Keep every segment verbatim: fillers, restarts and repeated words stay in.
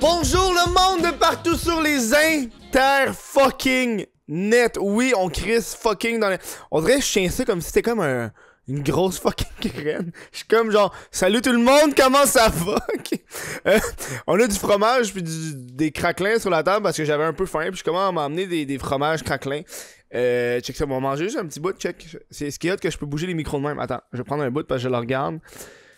Bonjour le monde de partout sur les inter fucking net. Oui, on crisse fucking dans les... On dirait que je tiens ça comme si c'était comme un... une grosse fucking graine. Je suis comme genre, salut tout le monde, comment ça va? Okay. Euh, on a du fromage puis du, des craquelins sur la table parce que j'avais un peu faim. Puis je commence à m'emmener des, des fromages craquelins. Euh, check ça, on va manger juste un petit bout. Check. C'est ce qui est hot que je peux bouger les micros de même. Attends, je vais prendre un bout parce que je le regarde.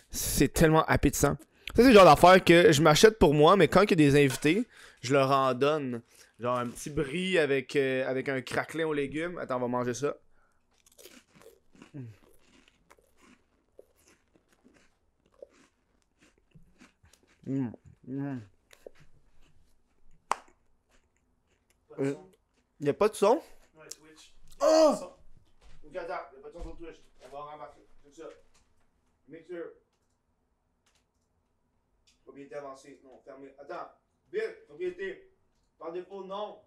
C'est tellement appétissant. Ça, c'est le genre d'affaire que je m'achète pour moi, mais quand il y a des invités, je leur en donne. Genre un petit brie avec, euh, avec un craquelin aux légumes. Attends, on va manger ça. Mmh. Mmh. Euh, y a pas de son? Ouais, Twitch. Oh! Ok, attends, y a pas de son sur Twitch. On va rembarquer. Tout ça. Make sure. Propriété avancée. Non, fermé. Attends. Vite, propriété. Par défaut, non.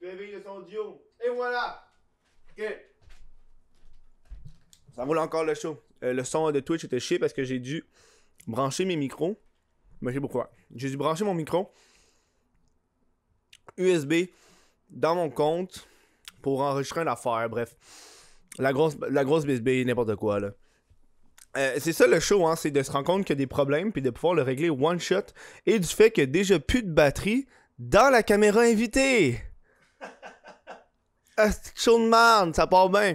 P V de son audio. Et voilà! Ok. Ça roule encore le show. Euh, le son de Twitch était chier parce que j'ai dû brancher mes micros. Mais je sais pourquoi. J'ai dû brancher mon micro U S B dans mon compte pour enregistrer une affaire. Bref, la grosse, la grosse bisbille, n'importe quoi là. Euh, c'est ça le show, hein, c'est de se rendre compte qu'il y a des problèmes puis de pouvoir le régler one shot et du fait qu'il n'y a déjà plus de batterie dans la caméra invitée. Asti show de merde, ça part bien.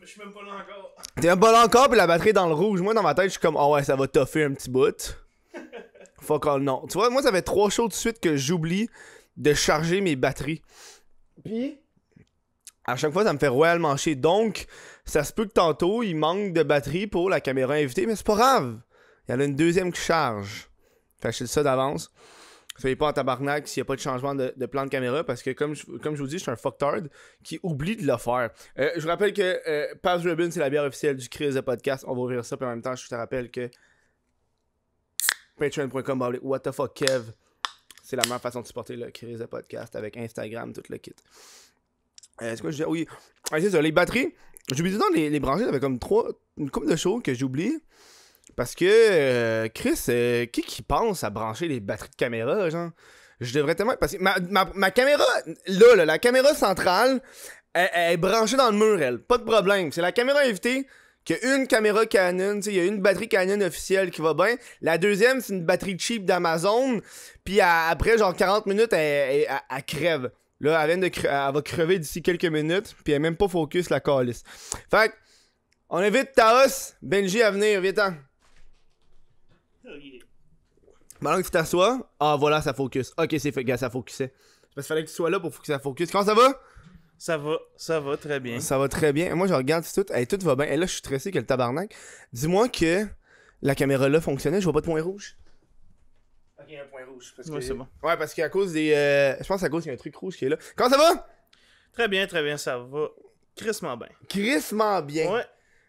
Je suis même pas là encore. T'es même pas là encore puis la batterie est dans le rouge. Moi dans ma tête, je suis comme ah oh ouais, ça va toffer un petit bout. Fuck all, non. Tu vois, moi, ça fait trois shows de suite que j'oublie de charger mes batteries. Puis, à chaque fois, ça me fait royalement chier. Donc, ça se peut que tantôt, il manque de batterie pour la caméra invitée, mais c'est pas grave. Il y en a une deuxième qui charge. Fait que je sais ça d'avance. Soyez pas en tabarnak s'il n'y a pas de changement de, de plan de caméra, parce que comme je, comme je vous dis, je suis un fucktard qui oublie de le faire. Euh, je vous rappelle que euh, Pabst Ribbon, c'est la bière officielle du Chris de podcast. On va ouvrir ça, puis en même temps, je te rappelle que Patreon point com, W T F Kev, c'est la meilleure façon de supporter le Chris de podcast avec Instagram, tout le kit. Euh, c'est quoi je dis? Oui, ah, c'est ça, les batteries. J'oublie tout le temps les, les brancher, j'avais comme trois, une couple de shows que j'oublie. Parce que, euh, Chris, euh, qui qui pense à brancher les batteries de caméra, genre? Je devrais tellement... Parce que ma, ma, ma caméra, là, là, la caméra centrale, elle, elle est branchée dans le mur, elle. Pas de problème. C'est la caméra invitée. Qu'il y a une caméra Canon, il y a une batterie Canon officielle qui va bien. La deuxième, c'est une batterie cheap d'Amazon. Puis après, genre quarante minutes, elle, elle, elle, elle crève. Là, elle, vient de cre elle va crever d'ici quelques minutes. Puis elle n'est même pas focus, la calice. Fait que, on invite Taos, Benji à venir, viens-t'en. Maintenant que tu t'assois, ah voilà, ça focus. Ok, c'est fait, gars, ça focusait. Parce qu'il fallait que tu sois là pour que ça focus. Comment ça va? Ça va, ça va très bien. Ça va très bien. Moi, je regarde tout. Hey, tout va bien. Et là, je suis stressé que le tabarnak. Dis-moi que la caméra là fonctionnait. Je vois pas de point rouge. Ok, un point rouge. Parce que... Oui, c'est bon. Ouais, parce qu'à cause des. Euh... Je pense qu'à cause qu'il y a un truc rouge qui est là. Comment ça va? Très bien, très bien. Ça va crissement bien. Crissement bien. Ouais.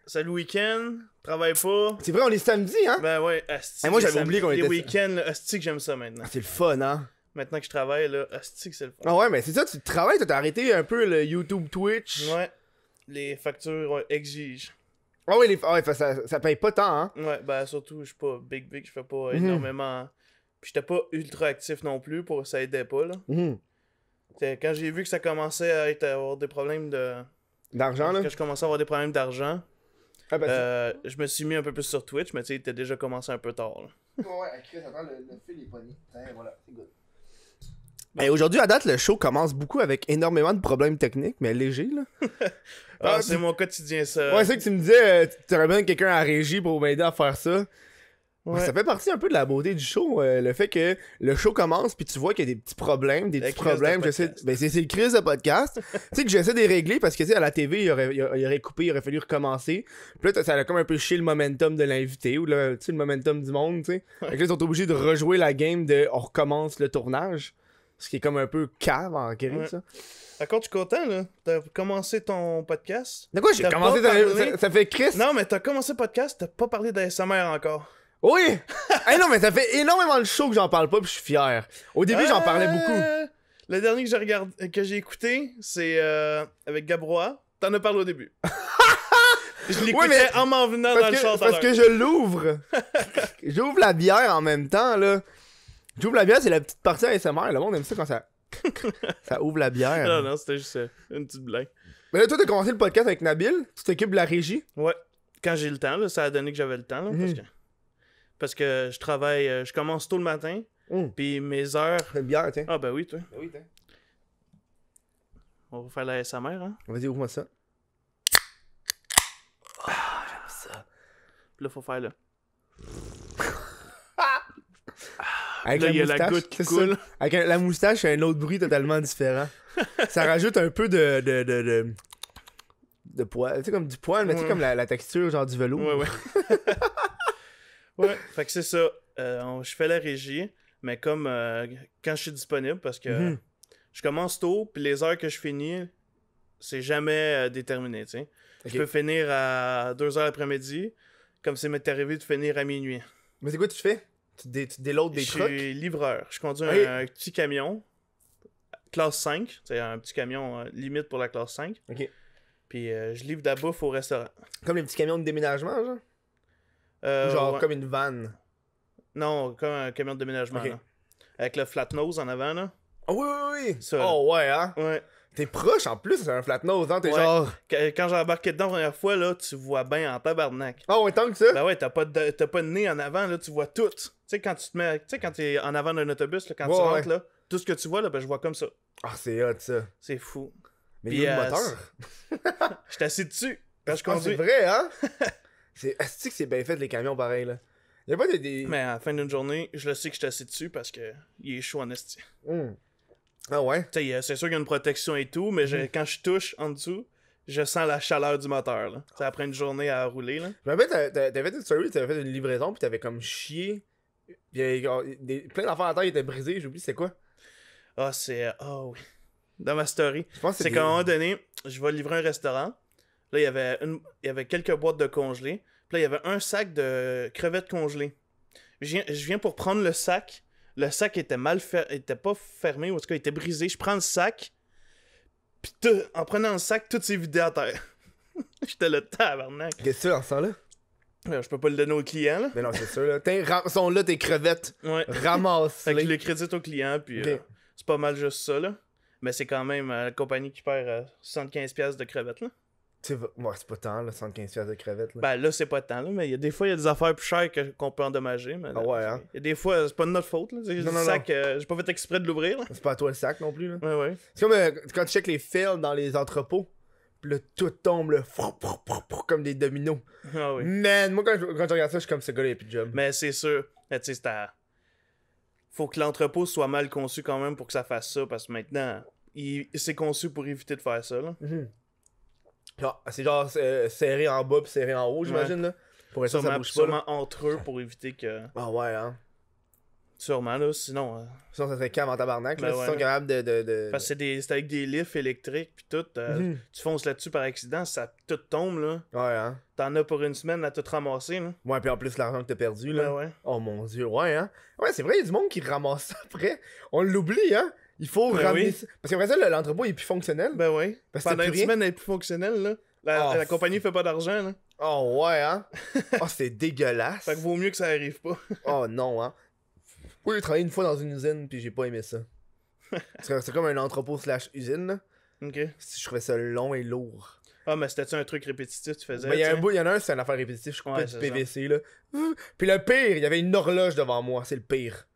C'est le week-end. Travaille pas. C'est vrai, on est samedi, hein? Ben ouais. Asti, hey, moi, j'avais oublié qu'on était. Les week-ends, asti que j'aime ça maintenant. Ah, c'est le fun, hein? Maintenant que je travaille, là, asti que c'est le fun. Ah ouais, mais c'est ça, tu travailles, t'as arrêté un peu le YouTube, Twitch. Ouais, les factures ouais, exigent. Ah ouais, les... ah ouais ça, ça paye pas tant, hein. Ouais, ben surtout, je suis pas big big, je fais pas mmh. énormément... Puis j'étais pas ultra actif non plus, pour ça aidait pas, là. Mmh. Quand j'ai vu que ça commençait à, être, à avoir des problèmes de... D'argent, là? Quand je commençais à avoir des problèmes d'argent, ah, ben, euh, je me suis mis un peu plus sur Twitch, mais tu sais, il était déjà commencé un peu tard, là. Ouais, Chris, attends, le, le fil est pas mis. Voilà, c'est good. Hey, aujourd'hui, à date, le show commence beaucoup avec énormément de problèmes techniques, mais léger, là. ah, ah, c'est tu... mon quotidien, ça. Ouais, c'est que tu me disais, euh, tu aurais bien quelqu'un à régie pour m'aider à faire ça. Ouais. Ça fait partie un peu de la beauté du show, euh, le fait que le show commence, puis tu vois qu'il y a des petits problèmes, des la petits problèmes. De j'essaie... Ben, c'est le crise de podcast. Tu sais que j'essaie de les régler parce que, tu sais, à la T V, il aurait, il aurait coupé, il aurait fallu recommencer. Puis là, ça a comme un peu chier le momentum de l'invité ou le, le momentum du monde, tu sais. Fait que là, ils sont obligés de rejouer la game de on recommence le tournage. Ce qui est comme un peu cave en gris, ouais. Ça. D'accord, je suis content, là. T'as commencé ton podcast. De quoi j'ai commencé ton parlé... ça, ça fait Chris. Non, mais t'as commencé le podcast, t'as pas parlé d'A S M R encore. Oui! Hey, non, mais ça fait énormément le show que j'en parle pas, puis je suis fier. Au début, euh... j'en parlais beaucoup. Le dernier que j'ai regard... écouté, c'est euh... avec Gabrois. T'en as parlé au début. Je l'écoutais ouais, en m'en venant dans que, le char. Parce que je l'ouvre. J'ouvre la bière en même temps, là. J'ouvre la bière, c'est la petite partie A S M R. Le monde aime ça quand ça... ça ouvre la bière. Non, non, c'était juste une petite blague. Mais là, toi, t'as commencé le podcast avec Nabil. Tu t'occupes de la régie. Ouais. Quand j'ai le temps, là, ça a donné que j'avais le temps. Là, mm. parce, que... parce que je travaille... Je commence tôt le matin. Mm. Puis mes heures... La bière, tiens. Ah ben oui, toi. Ben oui, tiens. On va faire la S M R, hein? Vas-y, ouvre-moi ça. Ah, j'aime ça. Puis là, faut faire là. Avec là, la, moustache, la goutte qui coule. Avec la moustache, c'est un autre bruit totalement différent. Ça rajoute un peu de... de, de, de, de poil. Tu sais, comme du poil, mais ouais. Tu sais, comme la, la texture, genre du velours. Ouais, ouais. Ouais, fait que c'est ça. Euh, on, je fais la régie, mais comme euh, quand je suis disponible, parce que... Mm-hmm. Je commence tôt, puis les heures que je finis, c'est jamais euh, déterminé, tu sais. Okay. Je peux finir à deux heures l'après-midi, comme ça m'est arrivé de finir à minuit. Mais c'est quoi tu fais? Tu, dé tu déloades des trucs? Je suis livreur. Je conduis okay. un, un petit camion, classe cinq. C'est un petit camion euh, limite pour la classe cinq. Okay. Puis euh, je livre de la bouffe au restaurant. Comme les petits camions de déménagement, genre? Euh, genre ouais. Comme une vanne? Non, comme un camion de déménagement, okay. Là. Avec le flat nose en avant, là. Oh oui, oui, oui! Ça, oh ouais, hein? Ouais. T'es proche en plus, c'est un flat nose, hein? T'es ouais. Genre. Quand j'ai embarqué dedans la première fois, là, tu vois bien en tabarnak. Ah oh, ouais, tant que ça? Ben ouais, t'as pas, de... pas de nez en avant, là, tu vois tout. Tu sais, quand tu te mets. Tu sais, quand t'es en avant d'un autobus, là, quand ouais, tu rentres, ouais. Là, tout ce que tu vois, là, ben je vois comme ça. Ah, oh, c'est hot, ça. C'est fou. Mais il y a le moteur. Je suis assis dessus. Quand je conduis. C'est vrai, hein? C'est astique que c'est bien fait, les camions, pareil, là. Y a pas des. Mais à la fin d'une journée, je le sais que je suis assis dessus parce que il est chaud en esti. Mm. Ah ouais? C'est sûr qu'il y a une protection et tout, mais je, mmh. quand je touche en dessous, je sens la chaleur du moteur. Là. Ça après une journée à rouler. Là. Je me rappelle, t'avais fait une story, t'avais fait une livraison, puis t'avais comme chié. Il y avait des, plein d'enfants à terre qui étaient brisés, j'oublie, c'est quoi? Ah, c'est. Ah oh, oui. Dans ma story. C'est qu'à un moment donné, je vais livrer un restaurant. Là, il y avait, une, il y avait quelques boîtes de congelés. Puis là, il y avait un sac de crevettes congelées. Je viens, je viens pour prendre le sac. Le sac était mal fer... était pas fermé, ou en tout cas, il était brisé. Je prends le sac, pis tout... en prenant le sac, tout s'est vidé à terre. J'étais le tabarnak. Qu'est-ce que tu fais en ce temps-là? Alors, je peux pas le donner au client, là. Mais non, c'est sûr, là. Ram... sont là tes crevettes. Ouais. Ramasse-les. Fait que je le crédite au client, puis okay. euh, c'est pas mal juste ça, là. Mais c'est quand même euh, la compagnie qui perd euh, soixante-quinze dollars de crevettes, là. C'est ouais, pas tant, là, soixante-quinze dollars de crevettes. Là. Ben là, c'est pas tant, là, mais y a des fois, il y a des affaires plus chères qu'on qu peut endommager. Mais, là, ah ouais, hein? Y a des fois, c'est pas de notre faute. Là. Non, non, sac, non. Euh, j'ai pas fait exprès de l'ouvrir. C'est pas à toi le sac non plus. Là. Ouais, ouais. C'est comme euh, quand tu checkes les fils dans les entrepôts, pis là, tout tombe là, frou, frou, frou, frou, comme des dominos. Ah oui. Man, moi, quand je, quand je regarde ça, je suis comme ce gars-là, il n'y a plus de job. Mais c'est sûr. Tu sais, c'est à... Faut que l'entrepôt soit mal conçu quand même pour que ça fasse ça, parce que maintenant, il... c'est conçu pour éviter de faire ça. Là. Mm-hmm. C'est genre euh, serré en bas puis serré en haut, j'imagine, ouais. Là. Pour être sûr que ça bouge pas, là. Entre eux pour éviter que... Ah ouais, hein. Sûrement, là, sinon... Euh... Sinon, ça serait calme en tabarnak, ben là, ouais. Ils sont capables de... de, de... Parce que c'est avec des lifts électriques puis tout. Euh, mm-hmm. Tu fonces là-dessus par accident, ça tout tombe, là. Ouais, hein. T'en as pour une semaine à tout ramasser, là. Ouais, puis en plus, l'argent que t'as perdu, là. Ben ouais. Oh mon Dieu, ouais, hein. Ouais, c'est vrai, il y a du monde qui ramasse ça après. On l'oublie, hein. Il faut ben ramener... Oui. Parce qu'après ça, l'entrepôt est plus fonctionnel. Ben oui. Parce que pendant une semaine, elle est plus fonctionnelle, là. La, oh, la compagnie fait pas d'argent, là. Oh ouais, hein? Oh, c'est dégueulasse. Fait que vaut mieux que ça arrive pas. Oh non, hein? Oui, j'ai travaillé une fois dans une usine, puis j'ai pas aimé ça. C'est comme un entrepôt slash usine, là. OK. Je trouvais ça long et lourd. Ah, mais c'était-tu un truc répétitif tu faisais? Ben, il y, y en a un, c'est une affaire répétitive. Je coupais ouais, du P V C, ça. Là. Puis le pire, il y avait une horloge devant moi. C'est le pire.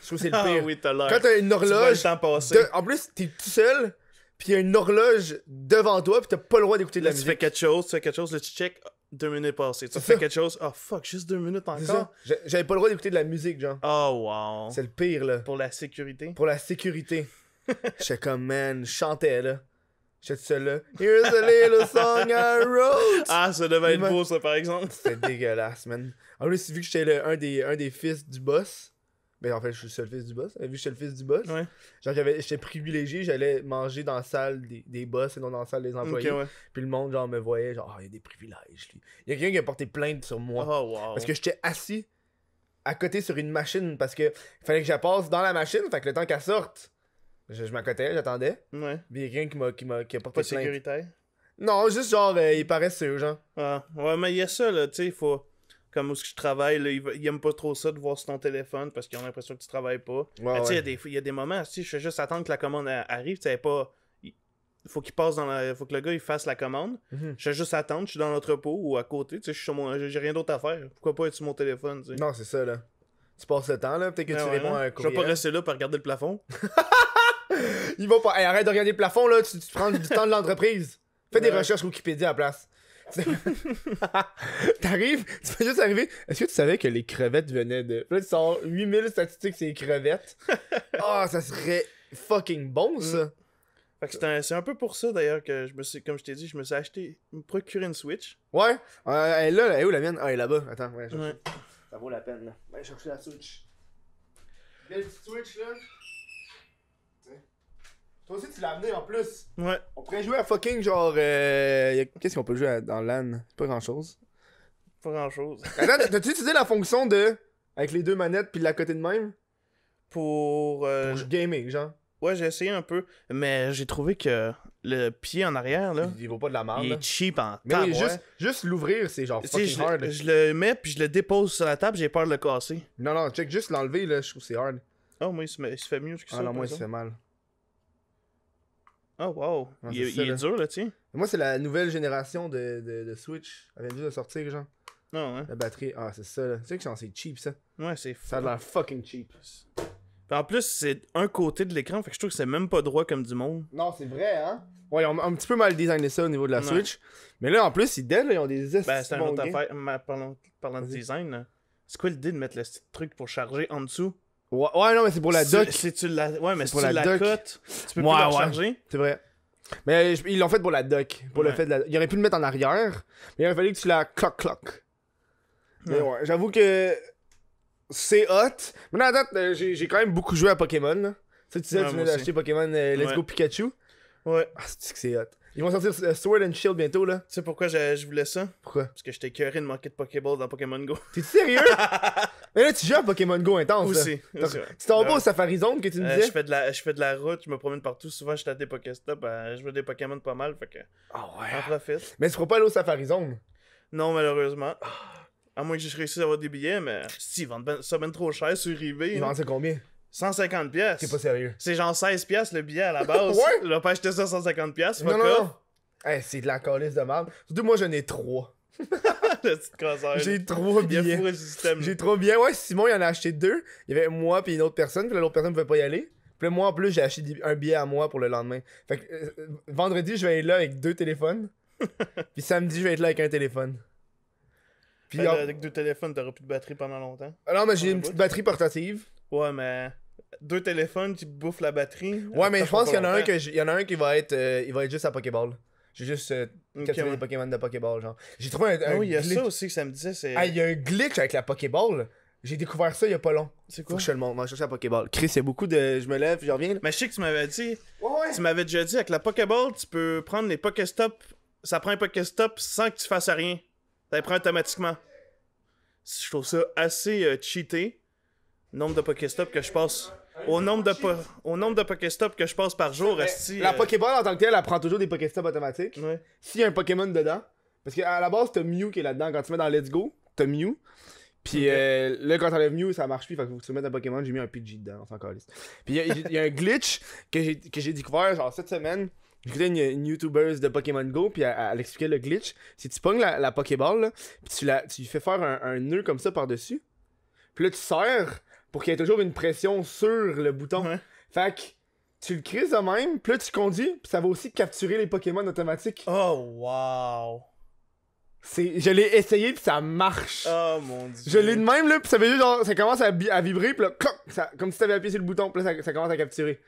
Je trouve que c'est le pire. Ah oui, t'as l'air. Quand t'as une horloge. Tu vois le temps passer. De... En plus, t'es tout seul, pis y a une horloge devant toi, pis t'as pas le droit d'écouter de la musique. Tu fais quelque chose, tu fais quelque chose, là tu check, deux minutes passées. Tu fais quelque chose, oh fuck, juste deux minutes encore. J'avais pas le droit d'écouter de la musique, genre. Oh wow. C'est le pire, là. Pour la sécurité. Pour la sécurité. J'étais comme, man, je chantais, là. J'étais tout seul, là. Here's a little song I wrote. Ah, ça devait être beau, ça, par exemple. C'était dégueulasse, man. En plus, vu que j'étais un des, un des fils du boss. Ben en fait, je suis le seul fils du boss. Vu que je suis le fils du boss, ouais. Genre j'étais privilégié, j'allais manger dans la salle des, des boss et non dans la salle des employés. Okay, ouais. Puis le monde genre me voyait, genre, ah, oh, il y a des privilèges, lui. Il y a quelqu'un qui a porté plainte sur moi. Oh, wow. Parce que j'étais assis à côté sur une machine, parce que fallait que je passe dans la machine, fait que le temps qu'elle sorte, je, je m'accotais, j'attendais. Ouais. Puis il y a quelqu'un qui m'a qui m'a qui a porté plainte. Pas sécuritaire. Non, juste genre, euh, ils paraissent sérieux, genre. Ah, ouais, mais il y a ça, là, tu sais, il faut... Comme où je travaille, là, ils aiment pas trop ça de voir sur ton téléphone parce qu'ils ont l'impression que tu travailles pas. Ouais, tu sais, il ouais. y, y a des moments, tu sais, je fais juste attendre que la commande arrive, tu sais, pas... Faut qu'il passe dans la... Faut que le gars, il fasse la commande. Mm-hmm. Je fais juste attendre, je suis dans l'entrepôt ou à côté, tu sais, je suis sur mon... J'ai rien d'autre à faire. Pourquoi pas être sur mon téléphone, tu sais. Non, c'est ça, là. Tu passes le temps, là, peut-être que ah, tu ouais, réponds à un courriel. Je vais pas rester là pour regarder le plafond. Ils vont pas... Hey, arrête de regarder le plafond, là, tu, tu prends du temps de l'entreprise. Fais ouais. des recherches Wikipédia à la place. T'arrives, tu fais juste arriver. Est-ce que tu savais que les crevettes venaient de... Là, tu sors huit mille statistiques sur les crevettes. Ah, oh, ça serait fucking bon, ça. Mm. Fait que c'est un, c'est un peu pour ça, d'ailleurs, que je me suis... Comme je t'ai dit, je me suis acheté... me procurer une Switch. Ouais. Euh, elle, là, elle est où, la mienne? Ah, elle est là-bas. Attends, ouais, ouais. Ça vaut la peine, là. Ouais, chercher la Switch. Belle petite Switch, là. Toi aussi, tu l'as amené en plus. Ouais. On pourrait jouer à fucking genre. Euh... Qu'est-ce qu'on peut jouer à... dans LAN? Pas grand-chose. Pas grand-chose. Attends, t'as-tu utilisé la fonction de. Avec les deux manettes puis de la côté de même? Pour. Euh... Pour gamer, genre. Ouais, j'ai essayé un peu. Mais j'ai trouvé que le pied en arrière, là. Il vaut pas de la merde. Il est cheap en table. Mais juste, juste l'ouvrir, c'est genre fucking je hard. Le, je le mets puis je le dépose sur la table, j'ai peur de le casser. Non, non, check juste l'enlever, là, je trouve que c'est hard. Oh, moi, il se, met... il se fait mieux que ça. Ah non, moi, il se fait mal. Oh wow, non, il, est, ça, il est dur là, tiens. Moi, c'est la nouvelle génération de, de, de Switch. Elle vient juste de sortir, genre. Non, ouais. La batterie, ah, c'est ça, là. Tu sais que c'est cheap, ça. Ouais, c'est fou. Ça a l'air fucking cheap. Puis en plus, c'est un côté de l'écran, fait que je trouve que c'est même pas droit comme du monde. Non, c'est vrai, hein. Ouais, ils ont un petit peu mal designé ça au niveau de la ouais. Switch. Mais là, en plus, ils dead, là, ils ont des S. Ben, c'est un autre affaire. Ma, parlant parlant de design, là. C'est quoi l'idée de mettre le truc pour charger en dessous? Ouais, ouais, non, mais c'est pour la doc. C'est, c'est, tu la... Ouais, mais c'est si pour tu la, la cote, tu peux ouais, plus la ouais. charger. C'est vrai. Mais je... ils l'ont fait pour la doc. Pour ouais. le fait de la... Ils auraient pu le mettre en arrière, mais il aurait fallu que tu la clock-clock. Ouais. Mais ouais, j'avoue que c'est hot. Mais à date, j'ai, j'ai quand même beaucoup joué à Pokémon. Là. Tu sais, tu disais, ouais, tu venais d'acheter Pokémon euh, Let's ouais. Go Pikachu. Ouais. Ah, c'est que c'est hot. Ils vont sortir Sword and Shield bientôt, là. Tu sais pourquoi je, je voulais ça? Pourquoi? Parce que j'étais écœuré de manquer de Pokéball dans Pokémon Go. T'es sérieux? Mais là, tu joues à Pokémon Go intense. Aussi. aussi ouais. Tu t'en vas au Safari Zone que tu me disais? Euh, je, fais de la, je fais de la route, je me promène partout. Souvent, je suis à des Pokéstops. Euh, je veux des Pokémon pas mal, fait que. Ah oh, ouais. J'en profite. Mais tu pourras pas aller au Safari Zone? Non, malheureusement. À moins que j'ai réussi à avoir des billets, mais si, ils vendent ben, ça ben trop cher sur eBay. Ils vendent ça combien? cent cinquante pièces. T'es pas sérieux. C'est genre seize pièces le billet à la base. Ouais. Là, pas acheté ça cent cinquante pièces. Non, non, non. Hey, c'est de la calisse de merde. Surtout moi, j'en ai trois. Le petit cancer. J'ai trois billets. J'ai trois billets. Ouais, Simon, il en a acheté deux. Il y avait moi puis une autre personne. Puis l'autre personne ne pouvait pas y aller. Puis moi, en plus, j'ai acheté un billet à moi pour le lendemain. Fait que euh, vendredi, je vais être là avec deux téléphones. Puis samedi, je vais être là avec un téléphone. Puis fait, on... avec deux téléphones, t'auras plus de batterie pendant longtemps. Alors, mais j'ai une petite batterie portative. Ouais, mais deux téléphones qui bouffent la batterie. Ouais, mais je pense qu'il y en a un que j'... Il y en a un qui va être, euh, il va être juste à Pokéball. J'ai juste euh, capturé okay, ouais. des Pokémon de Pokéball, genre. J'ai trouvé un, un oui, il y a glitch. Ça aussi que ça me disait, c'est... Ah, il y a un glitch avec la Pokéball. J'ai découvert ça il y a pas long. C'est quoi? Faut que je le montre, on va chercher la Pokéball. Chris, il y a beaucoup de... Je me lève, je reviens. Là. Mais je sais que tu m'avais dit... Ouais, ouais. Tu m'avais déjà dit, avec la Pokéball, tu peux prendre les Pokéstops... Ça prend un Pokéstop sans que tu fasses rien. Ça les prend automatiquement. Je trouve ça assez euh, cheaté. Nombre de Pokéstop que je passe... Au nombre, de po- au nombre de Pokéstop que je passe par jour, esti, la euh... Pokéball en tant que telle, elle prend toujours des Pokéstops automatiques. Ouais. S'il y a un Pokémon dedans, parce qu'à la base, t'as Mew qui est là-dedans. Quand tu mets dans Let's Go, t'as Mew. Puis okay. euh, là, quand t'enlèves Mew, ça marche plus. Fait que tu mets un Pokémon, j'ai mis un Pidgey dedans. C'est encore liste. Puis il y, y a un glitch que j'ai, que j'ai découvert genre cette semaine. J'écoutais une, une YouTuber de Pokémon Go, puis elle, elle expliquait le glitch. Si tu pognes la, la Pokéball, là, puis tu, la, tu fais faire un, un nœud comme ça par-dessus, puis là, tu serres. Pour qu'il y ait toujours une pression sur le bouton. Ouais. Fait que tu le crises de même, puis là tu conduis, puis ça va aussi capturer les Pokémon automatiques. Oh wow! C'est... Je l'ai essayé puis ça marche. Oh mon dieu. Je l'ai de même là, puis ça veut dire genre ça commence à, bi- à vibrer, puis là, cloc, ça... comme si t'avais appuyé sur le bouton, puis là ça, ça commence à capturer.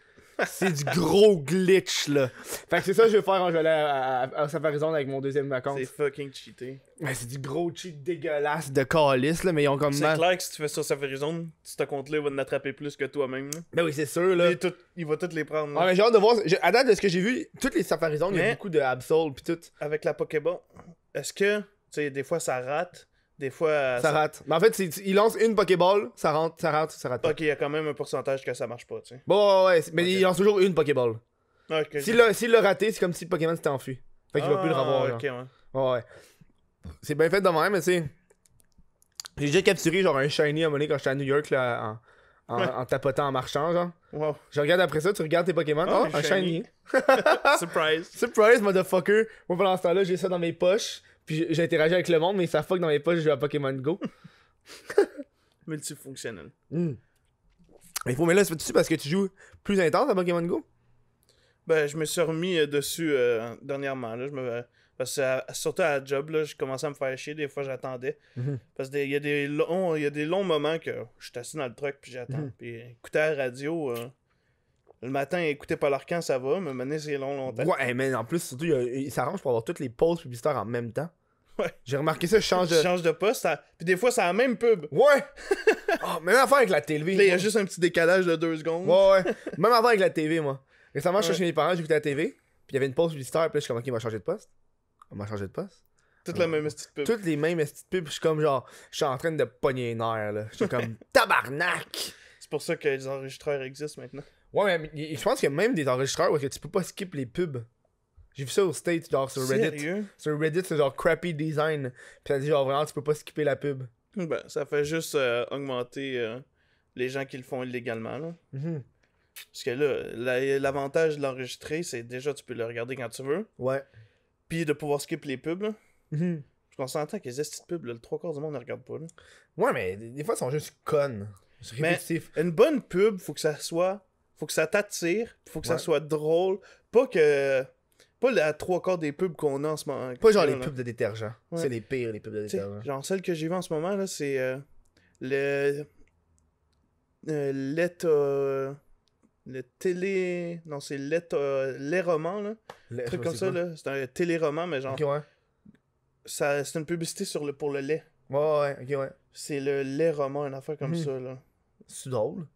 C'est du gros glitch là. Fait que c'est ça que je vais faire quand je vais aller à, à, à Safari Zone avec mon deuxième vacances. C'est fucking cheaté. Mais c'est du gros cheat dégueulasse de calice là, mais ils ont comme... C'est mal... clair que si tu fais ça Safari Zone, si ce compte-là il va t'attraper plus que toi-même. Là. Ben oui, c'est sûr là. Il, tout, il va toutes les prendre. Là. Ah mais j'ai hâte de voir, je, à date de ce que j'ai vu, toutes les Safari Zone, il y a beaucoup de Absol pis tout. Avec la Pokéball, est-ce que, tu sais, des fois ça rate? Des fois... Ça, ça... rate. Mais en fait, c'est... il lance une Pokéball, ça rentre, ça rentre, ça rate. Ok, il y a quand même un pourcentage que ça marche pas, tu sais. Bon, ouais, ouais mais okay. Il lance toujours une Pokéball. Okay. S'il l'a, s'il l'a raté, c'est comme si le Pokémon s'était enfui. Fait qu'il ah, va plus le revoir. Ok, genre. Ouais. Ouais. C'est bien fait de même, mais tu sais. J'ai déjà capturé genre un shiny à un moment donné quand j'étais à New York là, en, en, ouais. en tapotant, en marchant, genre. Wow. Je regarde après ça, tu regardes tes Pokémon. Oh, oh un shiny. shiny. Surprise. Surprise, motherfucker. Moi, pendant ce temps-là, j'ai ça dans mes poches. Puis j'ai interagi avec le monde, mais ça fuck dans mes poches, je joue à Pokémon Go. Multifonctionnel. Mm. Mais faut, mais là, c'est dessus parce que tu joues plus intense à Pokémon Go? Ben, je me suis remis euh, dessus euh, dernièrement. Là, je me... Parce que à, surtout à la job, là, je commençais à me faire chier. Des fois, j'attendais. Mm-hmm. Parce qu'il y a des longs, il y a des longs moments que je suis assis dans le truck puis j'attends. Mm-hmm. Puis écouter à la radio, euh, le matin, écouter par leur camp, ça va. Mais maintenant, c'est long, longtemps. Ouais, mais en plus, surtout, il s'arrange pour avoir toutes les pauses publicitaires en même temps. Ouais. J'ai remarqué ça, je change de... Je change de poste, ça... puis des fois, c'est la même pub. Ouais! Oh, même affaire avec la T V. Là, il y a juste un petit décalage de deux secondes. Ouais, ouais. Même affaire avec la T V, moi. Récemment, je suis chez mes parents, j'écoutais la T V, puis il y avait une pause publicitaire, puis là, je suis comme, ok, on va changer de poste. On va changer de poste. Toutes les mêmes petites pubs. Toutes les mêmes petites pubs, je suis comme genre, je suis en train de pogner les nerfs, là. Je suis comme, tabarnak! C'est pour ça que les enregistreurs existent maintenant. Ouais, mais je pense qu'il y a même des enregistreurs où tu peux pas skip les pubs. J'ai vu ça au States, genre sur Reddit. Sérieux? Sur Reddit, c'est genre crappy design. Puis ça dit genre vraiment, tu peux pas skipper la pub. Ben, ça fait juste euh, augmenter euh, les gens qui le font illégalement, là. Mm-hmm. Parce que là, l'avantage la, de l'enregistrer, c'est déjà tu peux le regarder quand tu veux. Ouais. Puis de pouvoir skipper les pubs, là. Mm-hmm. Parce qu'on s'entend que les petites pubs, là, le trois quarts du monde ne regarde pas, là. Ouais, mais des fois, ils sont juste connes. C'est répétitif. Mais une bonne pub, faut que ça soit... Faut que ça t'attire. Faut que ouais. ça soit drôle. Pas que... Pas la trois quarts des pubs qu'on a en ce moment. Pas genre les pubs de détergent. Ouais. C'est les pires, les pubs de détergent. T'sais, genre celle que j'ai vue en ce moment, là, c'est euh, le... Euh, Let... Euh, le télé... Non, c'est Let... Euh, les romans, là. Le... Un truc comme ça, quoi. Là. C'est un téléroman, mais genre... Okay, ouais. Ça, c'est une publicité sur le, pour le lait. Ouais, ouais, ok, ouais. C'est le lait roman, une affaire comme mmh. ça, là. C'est drôle.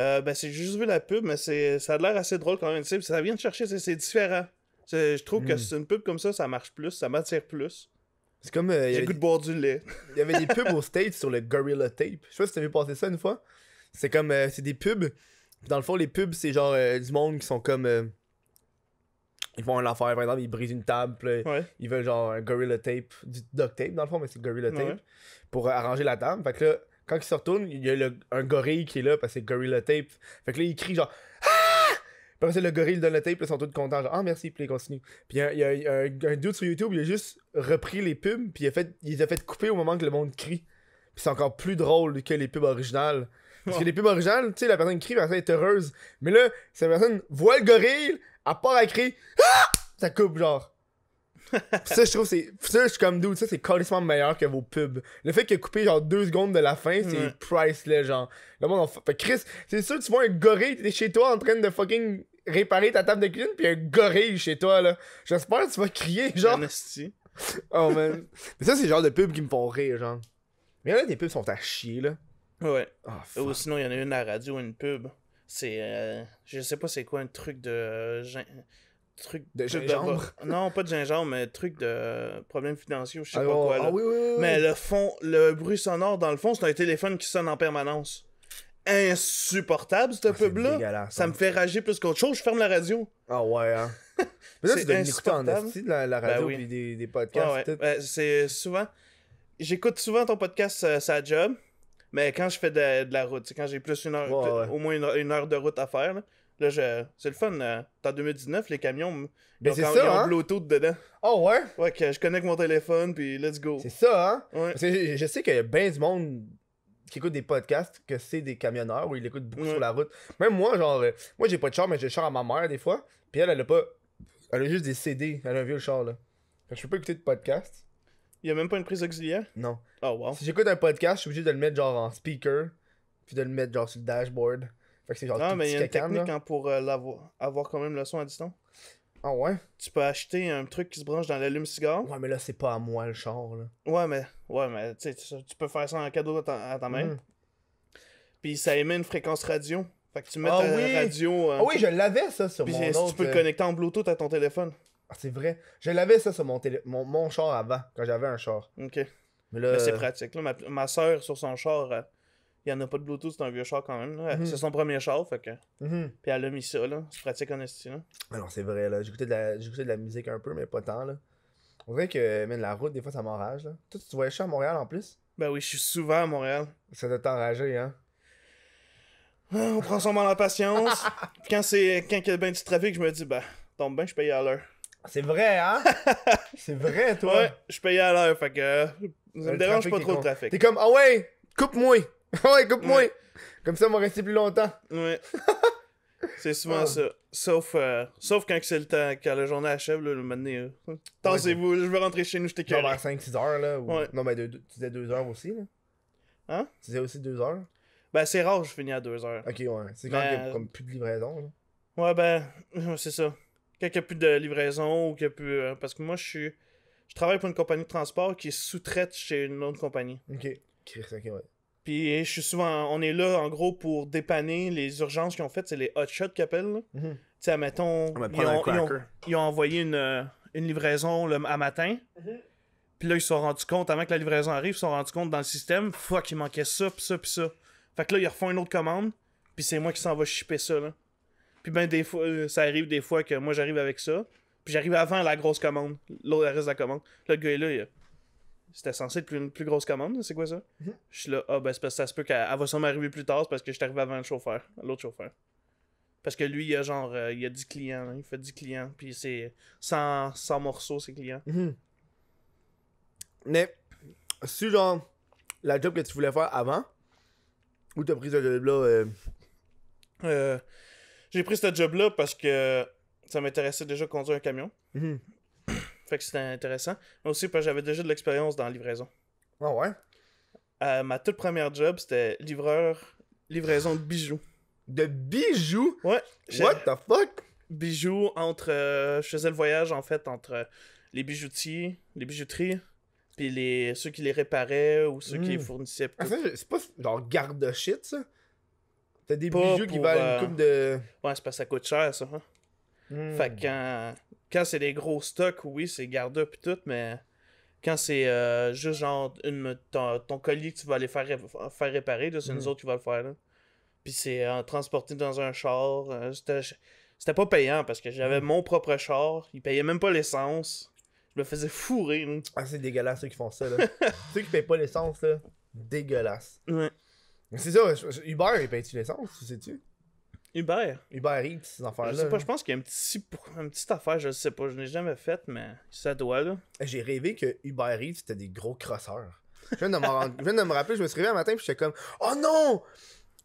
Euh, ben, j'ai juste vu la pub, mais ça a l'air assez drôle quand même. T'sais, ça vient de chercher, c'est différent. Je trouve mmh. que c'est une pub comme ça, ça marche plus, ça m'attire plus. C'est comme. Euh, J'ai le goût de boire du lait. Il y avait des pubs au States sur le Gorilla Tape. Je sais pas si t'avais passé ça une fois. C'est comme. Euh, c'est des pubs. Dans le fond, les pubs, c'est genre euh, du monde qui sont comme. Euh, ils font un affaire, par exemple, ils brisent une table. Puis, ouais. Ils veulent genre un Gorilla Tape, du duct tape dans le fond, mais c'est Gorilla Tape. Ouais. Pour euh, arranger la table. Fait que là, quand ils se retournent, il y a le, un gorille qui est là parce que c'est Gorilla Tape. Fait que là, ils crient genre. Après c'est le gorille donne le tape, ils sont tous contents, genre « Ah, merci », puis ils continuent. Puis il y a, y a un, un dude sur YouTube, il a juste repris les pubs, puis il a fait, il les a fait couper au moment que le monde crie. Puis c'est encore plus drôle que les pubs originales. Parce que les pubs originales, tu sais, la personne crie, la personne est heureuse. Mais là, si la personne voit le gorille, à part à crier « Ah !» Ça coupe, genre. Puis ça, je trouve, c'est... Ça, je suis comme « Dude, ça, c'est carrément meilleur que vos pubs. » Le fait qu'il a coupé, genre, deux secondes de la fin, c'est mm. priceless, genre. Le monde en fait... fait Chris, c'est sûr, tu vois un gorille, t'es chez toi en train de fucking... réparer ta table de cuisine pis un gorille chez toi là. J'espère que tu vas crier genre. Oh man. Mais ça c'est le genre de pub qui me font rire genre. Mais là des pubs sont à chier là. Ouais. Oh, ou sinon il y en a une à la radio, une pub. C'est euh, je sais pas c'est quoi un truc de euh, gin... truc de gingembre. De... Non pas de gingembre mais truc de euh, problème financier je sais ah, pas oh, quoi là. Ah, oui, oui, oui. Mais le fond le bruit sonore dans le fond c'est un téléphone qui sonne en permanence. Insupportable cette ah, pub là, ça me fait rager plus qu'autre chose, je ferme la radio. Ah ouais hein. Mais là tu dois l'écouter en esti de la, la radio ben oui. Puis des, des podcasts ah, ouais. Tout. Ben, c'est souvent, j'écoute souvent ton podcast euh, ça job, mais quand je fais de, de la route, c'est quand j'ai plus une heure, ouais, plus, ouais. au moins une heure, une heure de route à faire là, là je... c'est le fun, euh, en deux mille dix-neuf les camions ben, c'est ça, ils ont hein? de l'auto dedans. Oh ouais? Ouais que je connecte mon téléphone puis let's go. C'est ça hein? Ouais. Parce que je, je sais qu'il y a bien du monde qui écoutent des podcasts, que c'est des camionneurs où ils l'écoutent beaucoup ouais. sur la route. Même moi, genre, euh, moi j'ai pas de char, mais j'ai le char à ma mère des fois. Puis elle, elle a pas. Elle a juste des C D. Elle a un vieux char là. Fait que je peux pas écouter de podcast. Il y a même pas une prise auxiliaire? Non. Oh wow. Si j'écoute un podcast, je suis obligé de le mettre genre en speaker. Puis de le mettre genre sur le dashboard. Fait que c'est genre. Non, tout mais il y a une cacan, technique hein, pour euh, l'avoir, avoir quand même le son à distance. Ah ouais? Tu peux acheter un truc qui se branche dans l'allume-cigare. Ouais, mais là, c'est pas à moi le char, là. Ouais, mais, ouais, mais tu sais, tu peux faire ça en cadeau à ta, à ta mère. Mm. Puis ça émet une fréquence radio. Fait que tu mets ah, ta oui. radio... Euh, ah oui, je l'avais, ça, sur mon autre... Puis si tu peux euh... le connecter en Bluetooth à ton téléphone. Ah, c'est vrai. Je l'avais, ça, sur mon, télé... mon, mon char avant, quand j'avais un char. OK. Mais là... Mais c'est pratique, là. Ma, ma soeur, sur son char, euh, Il n'y en a pas de Bluetooth, c'est un vieux char quand même. Mm-hmm. C'est son premier char, fait que. Mm-hmm. Puis elle a mis ça, là. C'est pratique en esti, là. Ah non, c'est vrai, là. J'écoutais de, la... de la musique un peu, mais pas tant, là. On dirait que, même la route, des fois, ça m'enrage, là. Toi, tu voyages à Montréal en plus? Ben oui, je suis souvent à Montréal. Ça doit t'enrager, hein? Ah, on prend son mal en patience. Puis quand c'est quand il y a bien du trafic, je me dis, ben, tombe bien, je paye à l'heure. C'est vrai, hein? C'est vrai, toi? Ouais, je paye à l'heure, fait que. Ça me dérange pas trop le trafic. T'es comme, ah ouais, coupe-moi! Ouais, coupe-moi! Ouais. Comme ça, on va rester plus longtemps. Ouais. C'est souvent oh. ça. Sauf, euh, sauf quand c'est le temps, quand la journée achève, là, le matin. Euh, Tassez-vous, ouais, je vais rentrer chez nous, je t'écœure. Vers cinq six heures, là. Ou... Ouais. Non, mais ben, tu disais deux heures aussi, là. Hein? Tu disais aussi deux heures? Ben, c'est rare, je finis à deux heures. Ok, ouais. C'est quand ben... il y a comme plus de livraison, là. Ouais, ben, c'est ça. Quand il n'y a plus de livraison ou qu'il n'y a plus. Euh, parce que moi, je suis. Je travaille pour une compagnie de transport qui sous-traite chez une autre compagnie. Ok. Chris, ok, ouais. Puis je suis souvent, on est là en gros pour dépanner les urgences qu'ils ont faites, c'est les hotshots qu'ils appellent. Mm-hmm. Tu sais, admettons, ils ont, ils, ont, ils ont envoyé une, une livraison le, à matin. Mm-hmm. Puis là, ils se sont rendus compte, avant que la livraison arrive, ils se sont rendus compte dans le système, fuck, il manquait ça, pis ça, pis ça. Fait que là, ils refont une autre commande, puis c'est moi qui s'en va shipper ça, là. Puis ben, des fois, ça arrive des fois que moi j'arrive avec ça, puis j'arrive avant la grosse commande, l'autre reste de la commande. Là, le gars est là, il a... C'était censé être plus, une plus grosse commande, c'est quoi ça? Mm-hmm. Je suis là, ah ben c'est parce que ça se peut qu'elle va sûrement arriver plus tard, c'est parce que je suis arrivé avant le chauffeur, l'autre chauffeur. Parce que lui, il a genre, euh, il a dix clients, là, il fait dix clients, puis c'est cent, cent morceaux, ses clients. Mm-hmm. Mais, si genre, la job que tu voulais faire avant, ou t'as pris ce job-là? Euh... Euh, j'ai pris ce job-là parce que ça m'intéressait déjà de conduire un camion. Mm-hmm. Fait que c'était intéressant. Mais aussi parce que j'avais déjà de l'expérience dans la livraison. Ah oh ouais? Euh, ma toute première job, c'était livreur... Livraison de bijoux. De bijoux? Ouais. What the fuck? Bijoux entre... Euh, je faisais le voyage, en fait, entre euh, les bijoutiers, les bijouteries, puis les ceux qui les réparaient ou ceux mmh. qui les fournissaient. Ah, c'est pas genre garde shit, ça? T'as des pas bijoux qui valent euh... une coupe de... Ouais, c'est parce que ça coûte cher, ça. Hein? Mmh. Fait que quand... Quand c'est des gros stocks, oui, c'est garde pis tout, mais quand c'est euh, juste genre une, ton, ton collier que tu vas aller faire, faire réparer, c'est mmh. nous autres qui va le faire. Là. Puis c'est euh, transporté dans un char. Euh, C'était pas payant parce que j'avais mmh. mon propre char. Il payait même pas l'essence. Je me faisais fourrer. Là. Ah, c'est dégueulasse ceux qui font ça. Là. Ceux qui payent pas l'essence, là, dégueulasse. Ouais. C'est ça, Uber, il paye-tu l'essence, tu sais-tu? Uber. Uber Eats, ces affaires-là. Je sais pas, je pense qu'il y a un petit, une petite affaire, je sais pas, je l'ai jamais faite, mais ça doit, là. J'ai rêvé que Uber Eats, c'était des gros crosseurs. Je viens de me rend... rappeler, je me suis réveillé un matin, puis j'étais comme, oh non!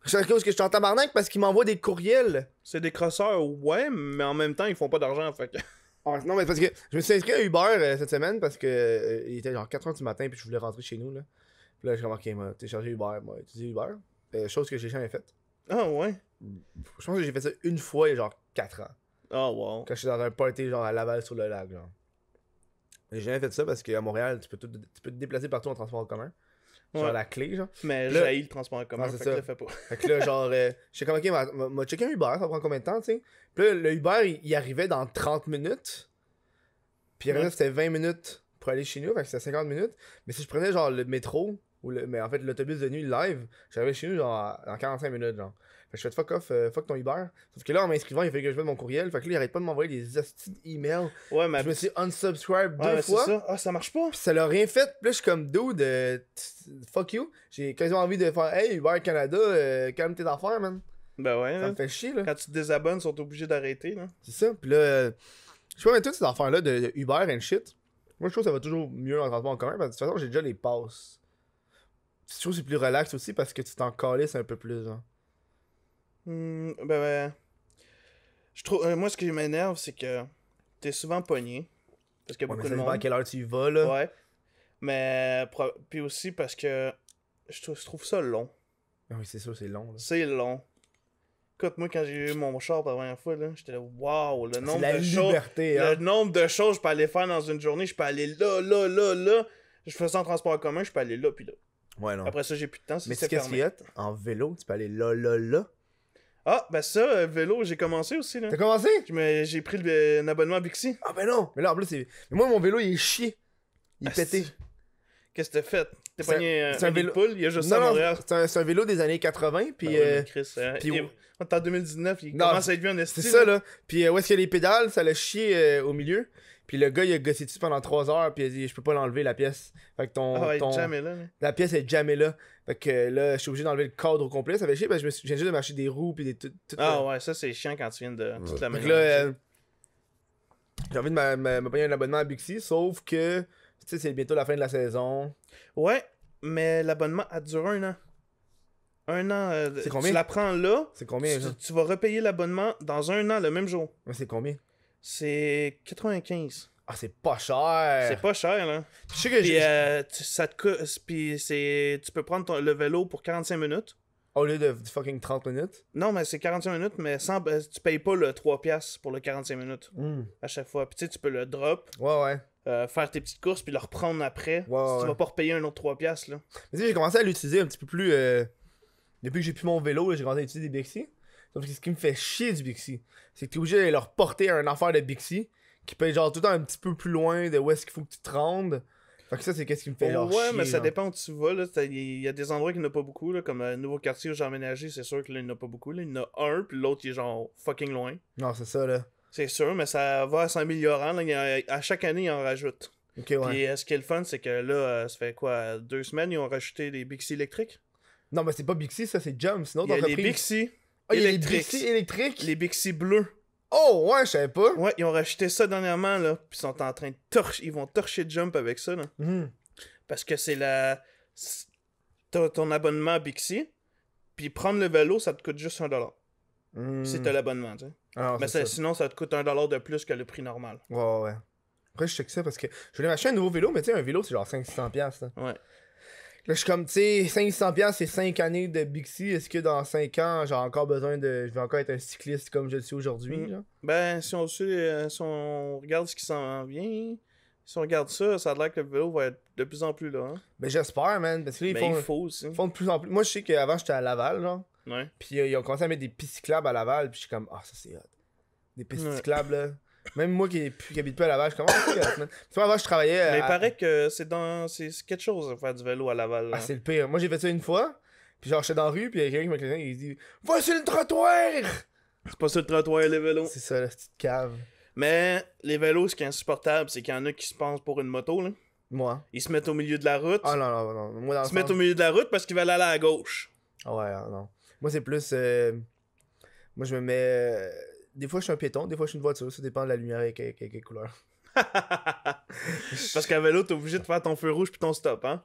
C'est à cause que je suis en tabarnak parce qu'ils m'envoient des courriels. C'est des crosseurs, ouais, mais en même temps, ils font pas d'argent, fait que... Ah, non, mais parce que je me suis inscrit à Uber euh, cette semaine parce que euh, il était genre quatre heures du matin, puis je voulais rentrer chez nous, là. Puis là, j'ai remarqué, moi, t'es chargé Uber, moi, tu dis Uber. Euh, chose que j'ai jamais faite. Ah ouais? Je pense que j'ai fait ça une fois il y a genre quatre ans. Oh wow. Quand je suis dans un party genre à Laval sur le lac genre. J'ai jamais fait ça parce qu'à Montréal, tu peux, tout, tu peux te déplacer partout en transport en commun. Genre ouais. la clé genre. Mais j'ai haï le transport en commun, non, fait ça. Que je le fais pas. Fait que là genre, euh, je sais comme ok, m'a checké un Uber, ça prend combien de temps tu sais. Puis là le Uber il, il arrivait dans trente minutes. Puis ouais. C'était vingt minutes pour aller chez nous, fait que c'était cinquante minutes. Mais si je prenais genre le métro, ou le, mais en fait l'autobus de nuit live, j'arrivais chez nous genre dans quarante-cinq minutes genre. Je fais fuck off, euh, fuck ton Uber. Sauf que là, en m'inscrivant, il fallait que je mette mon courriel. Fait que là, il arrête pas de m'envoyer des hosties d'emails. Ouais, mais. Je me suis unsubscribe deux ouais, fois. Ah, ça. Oh, ça marche pas. Pis ça l'a rien fait. Puis là, je suis comme dude, euh, fuck you. J'ai quasiment envie de faire hey, Uber Canada, euh, calme tes affaires, man. Ben ouais. Ça là. Me fait chier, là. Quand tu te désabonnes, ils sont obligés d'arrêter, là. C'est ça. Puis là, euh, je sais pas, mais toutes ces affaires-là de, de Uber and shit. Moi, je trouve que ça va toujours mieux en transport en commun. Parce que de toute façon, j'ai déjà les passes. Je trouve que c'est plus relax aussi parce que tu t'en calisses un peu plus, hein. Mmh, ben, ben, je trouve euh, moi ce qui m'énerve c'est que t'es souvent pogné parce que ouais, beaucoup mais ça de monde à quelle heure tu y vas là ouais mais pro... puis aussi parce que je trouve, je trouve ça long. Oui c'est ça c'est long c'est long. Écoute moi quand j'ai eu mon char pour la première fois là j'étais là waouh le nombre de liberté, choses hein. Le nombre de choses je peux aller faire dans une journée je peux aller là là là là je fais ça en transport en commun je peux aller là puis là ouais non après ça j'ai plus de temps mais c'est qu'est-ce qu'il y a en vélo tu peux aller là là là. Ah, ben ça, euh, vélo, j'ai commencé aussi, là. T'as commencé? J'ai pris le, un abonnement à Bixi. Ah ben non! Mais là, en plus, c'est... Moi, mon vélo, il est chié. Il est ah, pété. Qu'est-ce que t'as fait? T'es pogné un, un, un vélo de poule, il y a juste non, ça à Montréal. C'est un, un vélo des années quatre-vingt, puis... Ben euh, oui, Chris, euh, puis on est en deux mille dix-neuf, il non, commence à être bien en. C'est ça, là. Puis euh, où est-ce qu'il y a les pédales, ça l'a chié euh, au milieu. Puis le gars, il a gossé dessus pendant trois heures, puis il a dit « Je peux pas l'enlever, la pièce. » Fait que ton... Ah, ton... Jamais là, mais... La pièce est jamais là. Fait que euh, là, je suis obligé d'enlever le cadre au complet, ça fait chier, parce que je viens juste de marcher des roues, puis des... Tout, tout, ah euh... ouais, ça c'est chiant quand tu viens de toute la manière. J'ai envie de me payer un abonnement à Bixi, sauf que... Tu sais, c'est bientôt la fin de la saison. Ouais, mais l'abonnement a duré un an. Un an. Euh, c'est combien? Tu la prends là. C'est combien? Tu, tu vas repayer l'abonnement dans un an, le même jour. Mais c'est combien? C'est quatre-vingt-quinze. Ah, c'est pas cher. C'est pas cher, là. Je sais que puis, euh, tu, ça te coûte. Puis c'est, tu peux prendre ton, le vélo pour quarante-cinq minutes. Au lieu de fucking trente minutes? Non, mais c'est quarante-cinq minutes, mais sans, tu payes pas le trois piastres pour le quarante-cinq minutes. Mm. À chaque fois. Puis tu sais, tu peux le drop. Ouais, ouais. Euh, faire tes petites courses puis le reprendre après. Wow, si ouais. Tu vas pas repayer un autre trois piastres là. Mais tu sais, j'ai commencé à l'utiliser un petit peu plus euh... depuis que j'ai plus mon vélo, j'ai commencé à utiliser des Bixi. Donc ce qui me fait chier du Bixi, c'est que t'es obligé de leur porter un affaire de Bixi qui peut être genre tout le temps un petit peu plus loin de où est-ce qu'il faut que tu te rendes. Fait que ça c'est qu'est-ce qui me fait oh, leur ouais, chier. Ouais, mais ça genre. Dépend où tu vas là. Il y a des endroits qui n'ont pas beaucoup là, comme un nouveau quartier où j'ai emménagé, c'est sûr que là il n'y en a pas beaucoup là. Il y en a un puis l'autre il est genre fucking loin. Non, c'est ça là. C'est sûr, mais ça va s'améliorant. À chaque année, ils en rajoutent. Okay, ouais. Puis ce qui est le fun, c'est que là, ça fait quoi, deux semaines, ils ont rajouté des Bixi électriques? Non, mais c'est pas Bixi, ça, c'est Jump. Sinon, t'as repris. Les Bixi ah, électriques. Les Bixi électriques? Les Bixi bleus. Oh, ouais, je savais pas. Ouais, ils ont rajouté ça dernièrement, là. Puis ils sont en train de torcher. Ils vont torcher Jump avec ça, là. Mm. Parce que c'est la. T'as ton abonnement à Bixi. Puis prendre le vélo, ça te coûte juste un dollar. Mm. Si t'as l'abonnement, tu sais. Alors, mais ça, ça. Sinon, ça te coûte un dollar de plus que le prix normal. Ouais, ouais, ouais. Après, je check ça parce que je voulais m'acheter un nouveau vélo, mais tu sais, un vélo, c'est genre cinq cents six cents dollars. Ouais. Là, je suis comme, tu sais, cinq cents six cents dollars, c'est cinq années de Bixi. Est-ce que dans cinq ans, j'ai encore besoin de. Je vais encore être un cycliste comme je le suis aujourd'hui? Mmh. Ben, si on, suit, euh, si on regarde ce qui s'en vient, si on regarde ça, ça a l'air que le vélo va être de plus en plus là. Hein? Ben, j'espère, man. Parce que là, ils, ben, font, il faut aussi. Ils font de plus en plus. Moi, je sais qu'avant, j'étais à Laval, genre. Ouais. Puis euh, ils ont commencé à mettre des pistes cyclables à Laval, puis je suis comme, ah, oh, ça c'est hot. Des pistes ouais. cyclables, là. Même moi qui, qui habite pas à Laval, je suis comme, oh, c'est hot. Tu vois, avant, je travaillais. À... Mais il paraît que c'est dans c'est quelque chose de faire du vélo à Laval. Là. Ah, c'est le pire. Moi, j'ai fait ça une fois, puis genre, j'étais dans la rue, puis il y a quelqu'un qui m'a cligné, il dit, va sur le trottoir! C'est pas sur le trottoir, les vélos. C'est ça, la petite cave. Mais les vélos, ce qui est insupportable, c'est qu'il y en a qui se pensent pour une moto, là. Moi. Ils se mettent au milieu de la route. Ah, non, non, non. Moi, dans ils se sens... mettent au milieu de la route parce qu'ils veulent aller à la gauche. Ouais, non. Moi, c'est plus. Euh... Moi, je me mets. Des fois, je suis un piéton, des fois, je suis une voiture. Ça dépend de la lumière et quelle, quelle, quelle couleur. Parce qu'à vélo, t'es obligé de faire ton feu rouge puis ton stop, hein?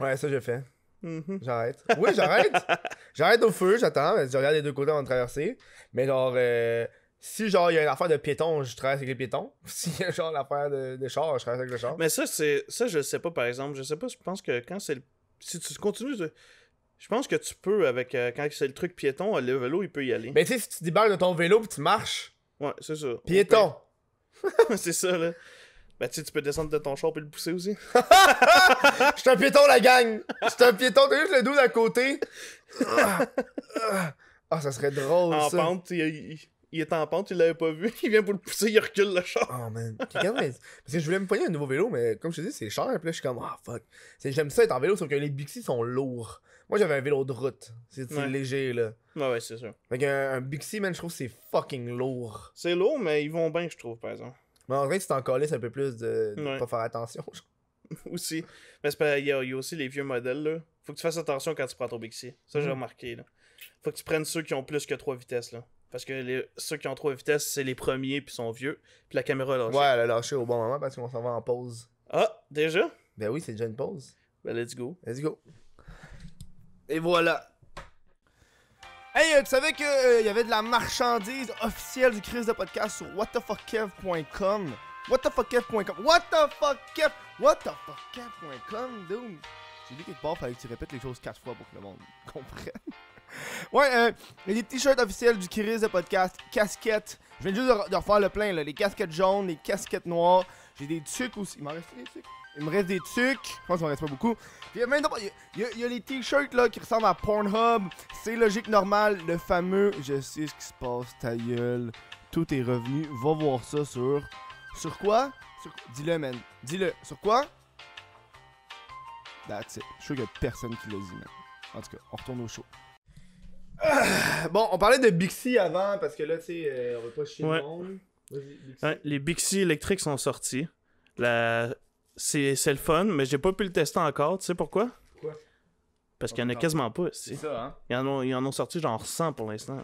Ouais, ça, je fais. Mm-hmm. J'arrête. Oui, j'arrête. J'arrête au feu, j'attends. Je regarde les deux côtés avant de traverser. Mais genre, euh... si genre, il y a une affaire de piéton, je traverse avec les piétons. S'il y a genre l'affaire de, de char, je traverse avec le char. Mais ça, c'est ça, je sais pas, par exemple. Je sais pas, je pense que quand c'est le... Si tu continues. De... Je pense que tu peux, avec euh, quand c'est le truc piéton, le vélo, il peut y aller. Mais tu sais, si tu débarques de ton vélo pis tu marches... Ouais, c'est ça. Piéton! C'est ça, là. Ben tu sais, tu peux descendre de ton char pis le pousser aussi. Je suis un piéton, la gang! Je suis un piéton, t'as juste le dos d'à côté. Ah, oh, ça serait drôle, en ça. En pente, il, il, il est en pente, il l'avait pas vu. Il vient pour le pousser, il recule le char. Oh, man. Regarde, mais... Parce que je voulais me pogner un nouveau vélo, mais comme je te dis, c'est cher. Puis là, je suis comme, ah, oh, fuck. J'aime ça être en vélo, sauf que les Bixi sont lourds. Moi, j'avais un vélo de route. C'est ouais. léger, là. Ouais, ouais, c'est sûr. Fait qu'un Bixi, man, je trouve que c'est fucking lourd. C'est lourd, mais ils vont bien, je trouve, par exemple. Mais en vrai, si t'en calisses un peu plus de, de ouais. pas faire attention. Aussi. Mais il y, y a aussi les vieux modèles, là. Faut que tu fasses attention quand tu prends ton Bixi. Ça, mm. j'ai remarqué, là. Faut que tu prennes ceux qui ont plus que trois vitesses, là. Parce que les... ceux qui ont trois vitesses, c'est les premiers, puis sont vieux. Puis la caméra lâche. Ouais, elle a lâché au bon moment parce qu'on s'en va en pause. Ah, déjà? Ben oui, c'est déjà une pause. Ben let's go. Let's go. Et voilà. Hey, tu savais qu'il euh, y avait de la marchandise officielle du Chris de podcast sur W T F Kev point com. W T F Kev point com. WTFKev. W T F Kev point com, dude. J'ai dit quelque part, fallait que tu répètes les choses quatre fois pour que le monde comprenne. Ouais, euh, il y a des t-shirts officiels du Chris de podcast, casquettes. Je viens juste de refaire le plein, là. Les casquettes jaunes, les casquettes noires. J'ai des tucs aussi. Il m'en reste des tucs. Il me reste des trucs, je pense qu'il m'en reste pas beaucoup. Puis il y a, même, il y a, il y a les t-shirts là qui ressemblent à Pornhub. C'est logique, normal, le fameux je sais ce qui se passe, ta gueule. Tout est revenu, va voir ça sur... Sur quoi? Sur... Dis-le, man. Dis-le. Sur quoi? That's it. Je suis sûr qu'il y a personne qui l'a dit, man. En tout cas, on retourne au show. Euh, bon, on parlait de Bixi avant, parce que là, tu sais, euh, on va pas chier ouais. le monde. Vas-y, Bixi. Ouais, les Bixi électriques sont sortis. La... C'est le fun, mais j'ai pas pu le tester encore. Tu sais pourquoi? Pourquoi? Parce qu'il y en a quasiment pas. C'est ça, hein? Ils en ont, ils en ont sorti genre cent pour l'instant.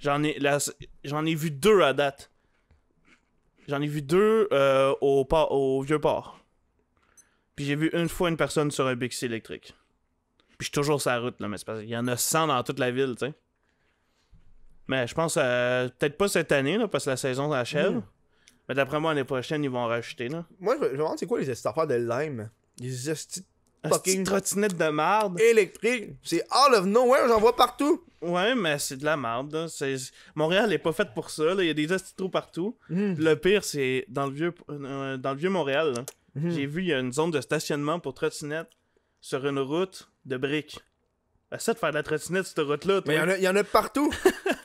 J'en ai, la... j'en ai vu deux à date. J'en ai vu deux euh, au, par... au Vieux-Port. Puis j'ai vu une fois une personne sur un Bixi électrique. Puis je suis toujours sur la route, là, mais c'est parce qu'il y en a cent dans toute la ville, tu sais. Mais je pense, euh, peut-être pas cette année, là, parce que la saison s'achève. Mmh. Mais d'après moi, l'année prochaine, ils vont en racheter, là. Moi, je me demande, c'est quoi les affaires de Lime? Les esti... fucking trottinettes de marde. Électrique. C'est out of nowhere, j'en vois partout. Ouais, mais c'est de la marde, là. C'est... Montréal est pas faite pour ça, là. Il y a des esti trous partout. Mmh. Le pire, c'est dans le vieux, euh, dans le vieux Montréal, là. Mmh. J'ai vu, il y a une zone de stationnement pour trottinettes sur une route de briques. Essaie de faire de la trottinette sur cette route-là. Mais il y, y en a partout.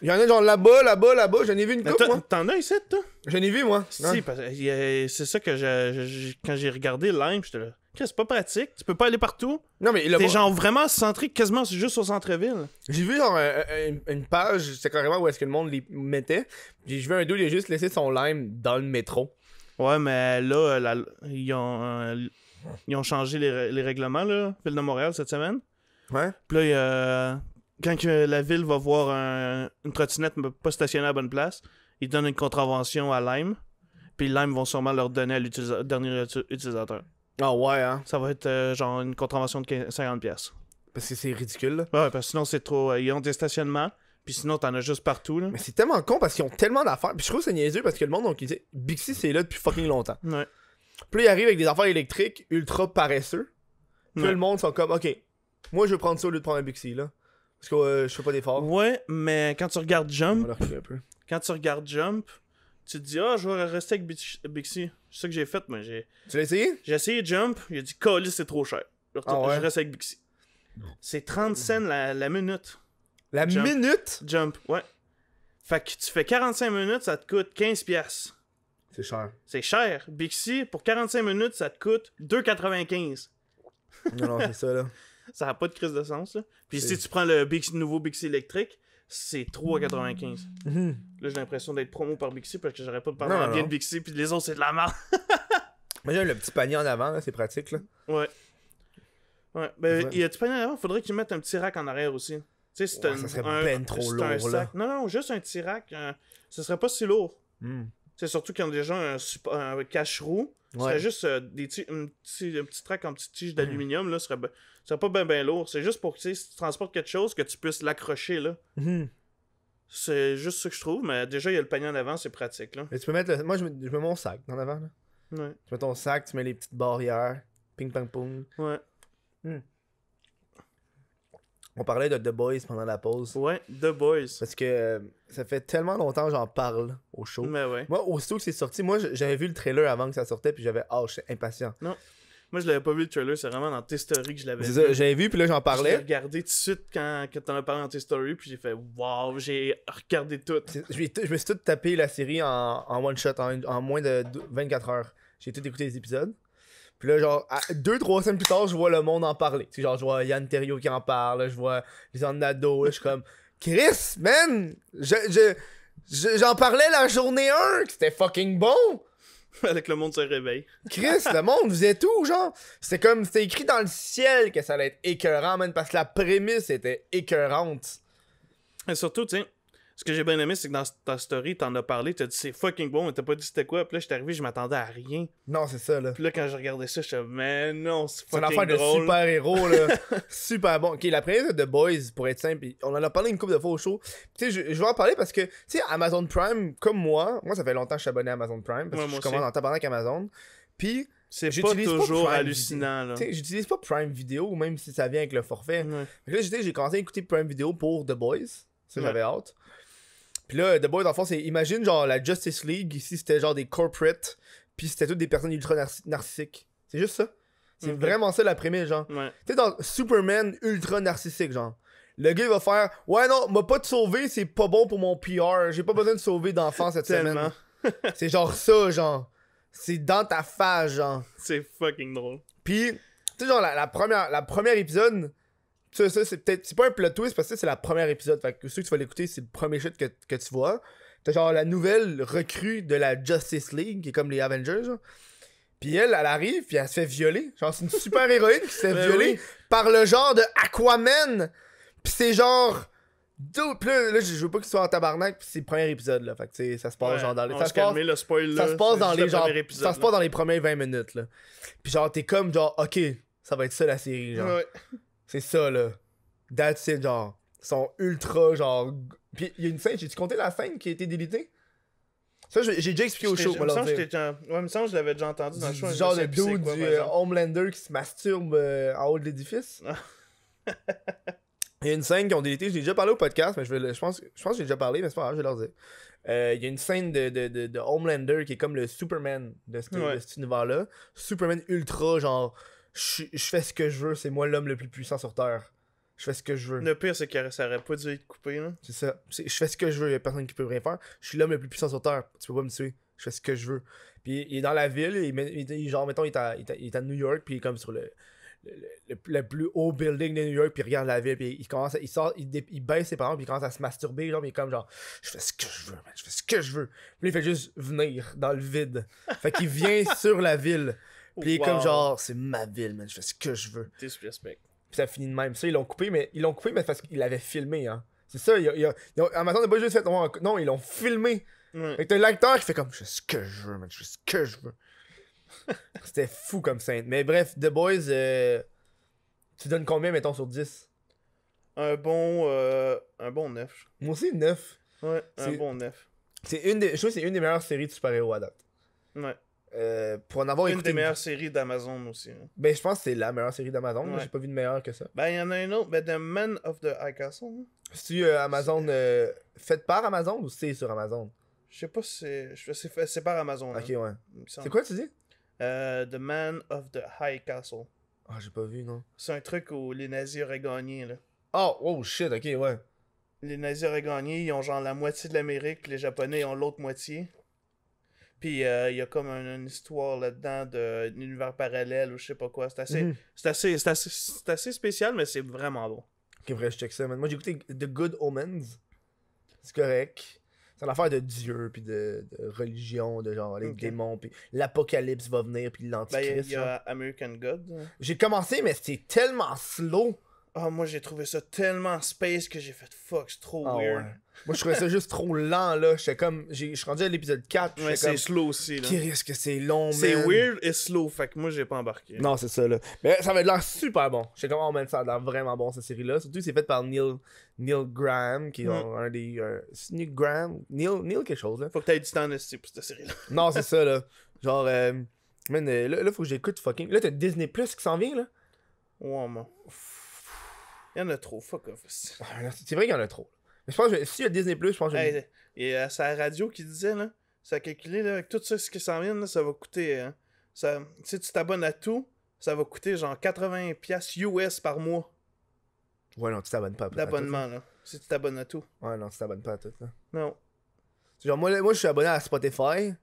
Il y en a genre là-bas, là-bas, là-bas. J'en ai vu une coupe, moi. T'en as ici, toi? J'en ai vu, moi. Si, hein? Parce que c'est ça que je, je, quand j'ai regardé Lime, j'étais là. C'est pas pratique. Tu peux pas aller partout. Non, mais t'es genre vraiment centré quasiment juste au centre-ville. J'ai vu genre euh, une, une page, c'est carrément où est-ce que le monde les mettait. J'ai vu un dude, il a juste laissé son Lime dans le métro. Ouais, mais là, la, ils, ont, euh, ils ont changé les, les règlements, là, Ville de Montréal, cette semaine. Ouais. Puis là, euh, quand que la ville va voir un, une trottinette pas stationnée à la bonne place, ils donnent une contravention à Lime. Puis Lime vont sûrement leur donner à l'utilisateur dernier utilisateur. Ah oh ouais, hein? Ça va être euh, genre une contravention de cinquante piastres. Parce que c'est ridicule, là. Ouais, parce que sinon, c'est trop. Euh, ils ont des stationnements. Puis sinon, t'en as juste partout, là. Mais c'est tellement con parce qu'ils ont tellement d'affaires. Puis je trouve que c'est niaiseux parce que le monde, donc, ils disent Bixi, c'est là depuis fucking longtemps. Ouais. Puis là, ils arrivent avec des affaires électriques ultra paresseux. Puis ouais. Le monde sont comme, ok, moi, je vais prendre ça au lieu de prendre un Bixi, là. Parce que euh, je fais pas d'efforts. Ouais, mais quand tu regardes Jump, un peu. quand tu regardes Jump, tu te dis, ah, oh, je vais rester avec Bixi. C'est ça que j'ai fait, mais j'ai. Tu l'as essayé? J'ai essayé Jump, il a dit, colis, c'est trop cher. Je, retourne, ah ouais. je reste avec Bixi. C'est trente cents la, la minute. La Jump. minute? Jump, ouais. Fait que tu fais quarante-cinq minutes, ça te coûte quinze piastres. C'est cher. C'est cher. Bixi, pour quarante-cinq minutes, ça te coûte deux quatre-vingt-quinze. Non, non, c'est ça, là. Ça n'a pas de crise de sens, là. Puis si tu prends le Bixi, nouveau Bixi électrique, c'est trois quatre-vingt-quinze. Mm-hmm. Là, j'ai l'impression d'être promo par Bixi parce que j'aurais pas de parler non, non. bien de Bixi, puis les autres, c'est de la merde. Imagine le petit panier en avant, là, c'est pratique, là. Ouais. Ouais. Ben, ouais. Il y a du panier en avant, faudrait qu'ils mettent un petit rack en arrière aussi. Tu sais, c'est wow, ça serait un, ben trop lourd, un sac. Là. Non, non, juste un petit rack. Un... Ce serait pas si lourd. Mm. C'est surtout qu'ils ont déjà un, un cache-roue. Ce ouais. serait juste euh, des un petit, un petit rack en petite tige d'aluminium. Mm. Ce serait, serait pas bien ben lourd. C'est juste pour que si tu transportes quelque chose, que tu puisses l'accrocher. là mm. C'est juste ce que je trouve. Mais déjà, il y a le panier en avant, c'est pratique. Là. Mais tu peux mettre le... Moi, je mets, je mets mon sac en avant. Là. Ouais. Tu mets ton sac, tu mets les petites barrières. Ping-pong-pong. Ouais. Mm. On parlait de The Boys pendant la pause. Ouais, The Boys. Parce que euh, ça fait tellement longtemps que j'en parle au show. Mais ouais. Moi, aussitôt que c'est sorti, moi, j'avais vu le trailer avant que ça sortait, puis j'avais oh, j'étais impatient. Non. Moi, je l'avais pas vu le trailer, c'est vraiment dans tes stories que je l'avais vu. C'est ça, j'avais vu, puis là, j'en parlais. J'ai regardé tout de suite quand, quand t'en as parlé dans tes stories, puis j'ai fait waouh, j'ai regardé tout. Je me suis tout tapé la série en, en one shot, en, en moins de vingt-quatre heures. J'ai tout écouté les épisodes. Puis là, genre, deux trois semaines plus tard, je vois le monde en parler. Tu sais, genre, je vois Yann Terriot qui en parle, je vois les Nado, je suis comme, Chris, man, j'en je, je, je, parlais la journée un, que c'était fucking bon. Avec le monde se réveille. Chris, le monde, vous êtes où, genre? C'est comme, c'était écrit dans le ciel que ça allait être écœurant, man, parce que la prémisse était écœurante. Et surtout, tu sais, ce que j'ai bien aimé, c'est que dans ta story, t'en as parlé, t'as dit c'est fucking bon, mais t'as pas dit c'était quoi. Puis là, j'étais arrivé, je m'attendais à rien. Non, c'est ça, là. Puis là, quand je regardais ça, je suis mais non, c'est fucking drôle. C'est une affaire de super-héros, là. Super bon. Ok, la première de The Boys, pour être simple, on en a parlé une couple de fois au show. Tu sais, je, je vais en parler parce que, tu sais, Amazon Prime, comme moi, moi, ça fait longtemps que je suis abonné à Amazon Prime, parce ouais, que je commande en tabarnak Amazon. Puis, c'est pas toujours pas hallucinant, là. Tu sais, j'utilise pas Prime Video, même si ça vient avec le forfait. Ouais. Là, j'ai commencé à écouter Prime Video pour The Boys. Ça, ouais. J'avais hâte. Pis là, The Boys, dans le fond, c'est, imagine genre la Justice League, ici c'était genre des corporate, pis c'était toutes des personnes ultra nar narcissiques. C'est juste ça. C'est mm-hmm. vraiment ça la prémisse, genre. Ouais. Tu sais, dans Superman ultra narcissique, genre. Le gars il va faire ouais, non, m'a pas te sauver, c'est pas bon pour mon P R, j'ai pas besoin de sauver d'enfants cette semaine. C'est genre ça, genre. C'est dans ta face, genre. C'est fucking drôle. Pis Tu sais, genre, la, la première, la première épisode, ça, ça c'est peut-être. C'est pas un plot twist parce que c'est la première épisode. Fait que ceux que tu vas l'écouter, c'est le premier shit que, que tu vois. T'as genre la nouvelle recrue de la Justice League, qui est comme les Avengers, genre. Puis elle, elle arrive, puis elle se fait violer. Genre, c'est une super héroïne qui se fait violer oui. par le genre de Aquaman. Puis c'est genre. Puis là, là, je veux pas qu'il soit en tabarnak, puis c'est le premier épisode, là. Fait que ça se passe ouais, genre dans les. Ça se passe, le spoil, ça se passe dans les genre, épisode, ça se passe dans les premières vingt minutes, là. Puis genre, t'es comme genre, ok, ça va être ça la série, genre. Ouais. C'est ça, là. That's it, genre. Ils sont ultra, genre. Puis il y a une scène, j'ai-tu compté la scène qui a été délitée? Ça, j'ai déjà expliqué au show, moi, là. Ouais, il me semble que je l'avais déjà entendu dans le show. Genre le dude du euh, Homelander qui se masturbe euh, en haut de l'édifice. Il y a une scène qu'ils ont délité, je l'ai déjà parlé au podcast, mais je, vais, je, pense, je pense que j'ai déjà parlé, mais c'est pas grave, je vais leur dire. Euh, il y a une scène de, de, de, de Homelander qui est comme le Superman de, ce, ouais. de cet univers-là. Superman ultra, genre, je, je fais ce que je veux, c'est moi l'homme le plus puissant sur Terre. Je fais ce que je veux. Le pire, c'est que ça aurait pas dû être coupé, hein? C'est ça. Je fais ce que je veux, il y a personne qui peut rien faire. Je suis l'homme le plus puissant sur Terre, tu peux pas me tuer. Je fais ce que je veux. Puis il est dans la ville, il, il, il, genre, mettons, il est, à, il, est à, il est à New York, puis il est comme sur le. Le, le, le plus haut building de New York, puis il regarde la ville, puis il commence à, il sort, il, dé, il baisse ses parents, puis il commence à se masturber, genre, mais il est comme genre, je fais ce que je veux, man, je fais ce que je veux. Puis il fait juste venir dans le vide. Fait qu'il vient sur la ville, puis il wow. est comme genre, c'est ma ville, man, je fais ce que je veux. Disrespect. Puis ça finit de même. Ça, ils l'ont coupé, mais ils l'ont coupé, mais parce qu'ils l'avaient filmé, hein. C'est ça, il y a, il y a, ils ont, Amazon n'a pas juste fait, non, non ils l'ont filmé. Mm. Fait que t'as l'acteur qui fait comme, je fais ce que je veux, man, je fais ce que je veux. C'était fou comme scène. Mais bref, The Boys, euh, tu donnes combien, mettons, sur dix? Un bon euh, un bon neuf. Moi aussi, neuf. Ouais, un bon neuf. C'est une des, je trouve que c'est une des meilleures séries de super-héros à date. Ouais. Euh, pour en avoir une écouté... des meilleures séries d'Amazon aussi. Hein. Ben, je pense que c'est la meilleure série d'Amazon. Ouais. J'ai pas vu de meilleure que ça. Ben, il y en a une autre. Ben, The Man of the High Castle. C'est euh, Amazon... Euh, faite par Amazon ou c'est sur Amazon? Je sais pas si c'est... C'est par Amazon. Ok, hein. Ouais. C'est quoi, tu dis? Euh, The Man of the High Castle. Ah, oh, j'ai pas vu, non. C'est un truc où les nazis auraient gagné, là. Oh, oh shit, ok, ouais. Les nazis auraient gagné, ils ont genre la moitié de l'Amérique, puis les Japonais ils ont l'autre moitié. Puis il euh, y a comme un, une histoire là-dedans d'un univers parallèle ou je sais pas quoi. C'est assez, mm. c'est assez, c'est assez, c'est assez spécial, mais c'est vraiment bon. Ok, vrai, je check ça, man. Moi j'ai écouté The Good Omens. C'est correct. C'est une affaire de Dieu, puis de, de religion, de genre les okay. démons, puis l'Apocalypse va venir, puis l'Antichrist. Il ben, y a, y a American God. J'ai commencé, mais c'était tellement slow. Ah, oh, moi j'ai trouvé ça tellement space que j'ai fait fuck, c'est trop oh, weird. Ouais. Moi je trouvais ça juste trop lent, là. J'étais comme, je suis rendu à l'épisode quatre. Ouais, c'est slow aussi, là. Qui risque, c'est long, man. C'est weird et slow, fait que moi j'ai pas embarqué. Non, c'est ça, là. Mais ça avait l'air super bon. J'étais comme, oh man, ça a l'air vraiment bon, cette série-là. Surtout, c'est fait par Neil, Neil Graham, qui est mm. un des. Euh, Neil Graham. Neil, Neil quelque chose, là. Faut que t'aies du temps d'estimer pour cette série-là. Non, c'est ça, là. Genre, euh, man, euh, là, là, faut que j'écoute fucking. Là, t'as Disney Plus qui s'en vient, là. Ouais, man. Il y en a trop, fuck off. C'est vrai qu'il y en a trop. Mais je pense que si il y a Disney plus, je pense que... Hey, et euh, c'est la radio qui disait, là, ça a calculé, là, avec tout ça, ce qui s'en vient, là, ça va coûter... Hein, ça, si tu t'abonnes à tout, ça va coûter genre quatre-vingts dollars U S par mois. Ouais, non, tu t'abonnes pas à tout. D'abonnement, là. Si tu t'abonnes à tout. Ouais, non, tu t'abonnes pas à tout, là. Non. Genre, moi, moi je suis abonné à Spotify...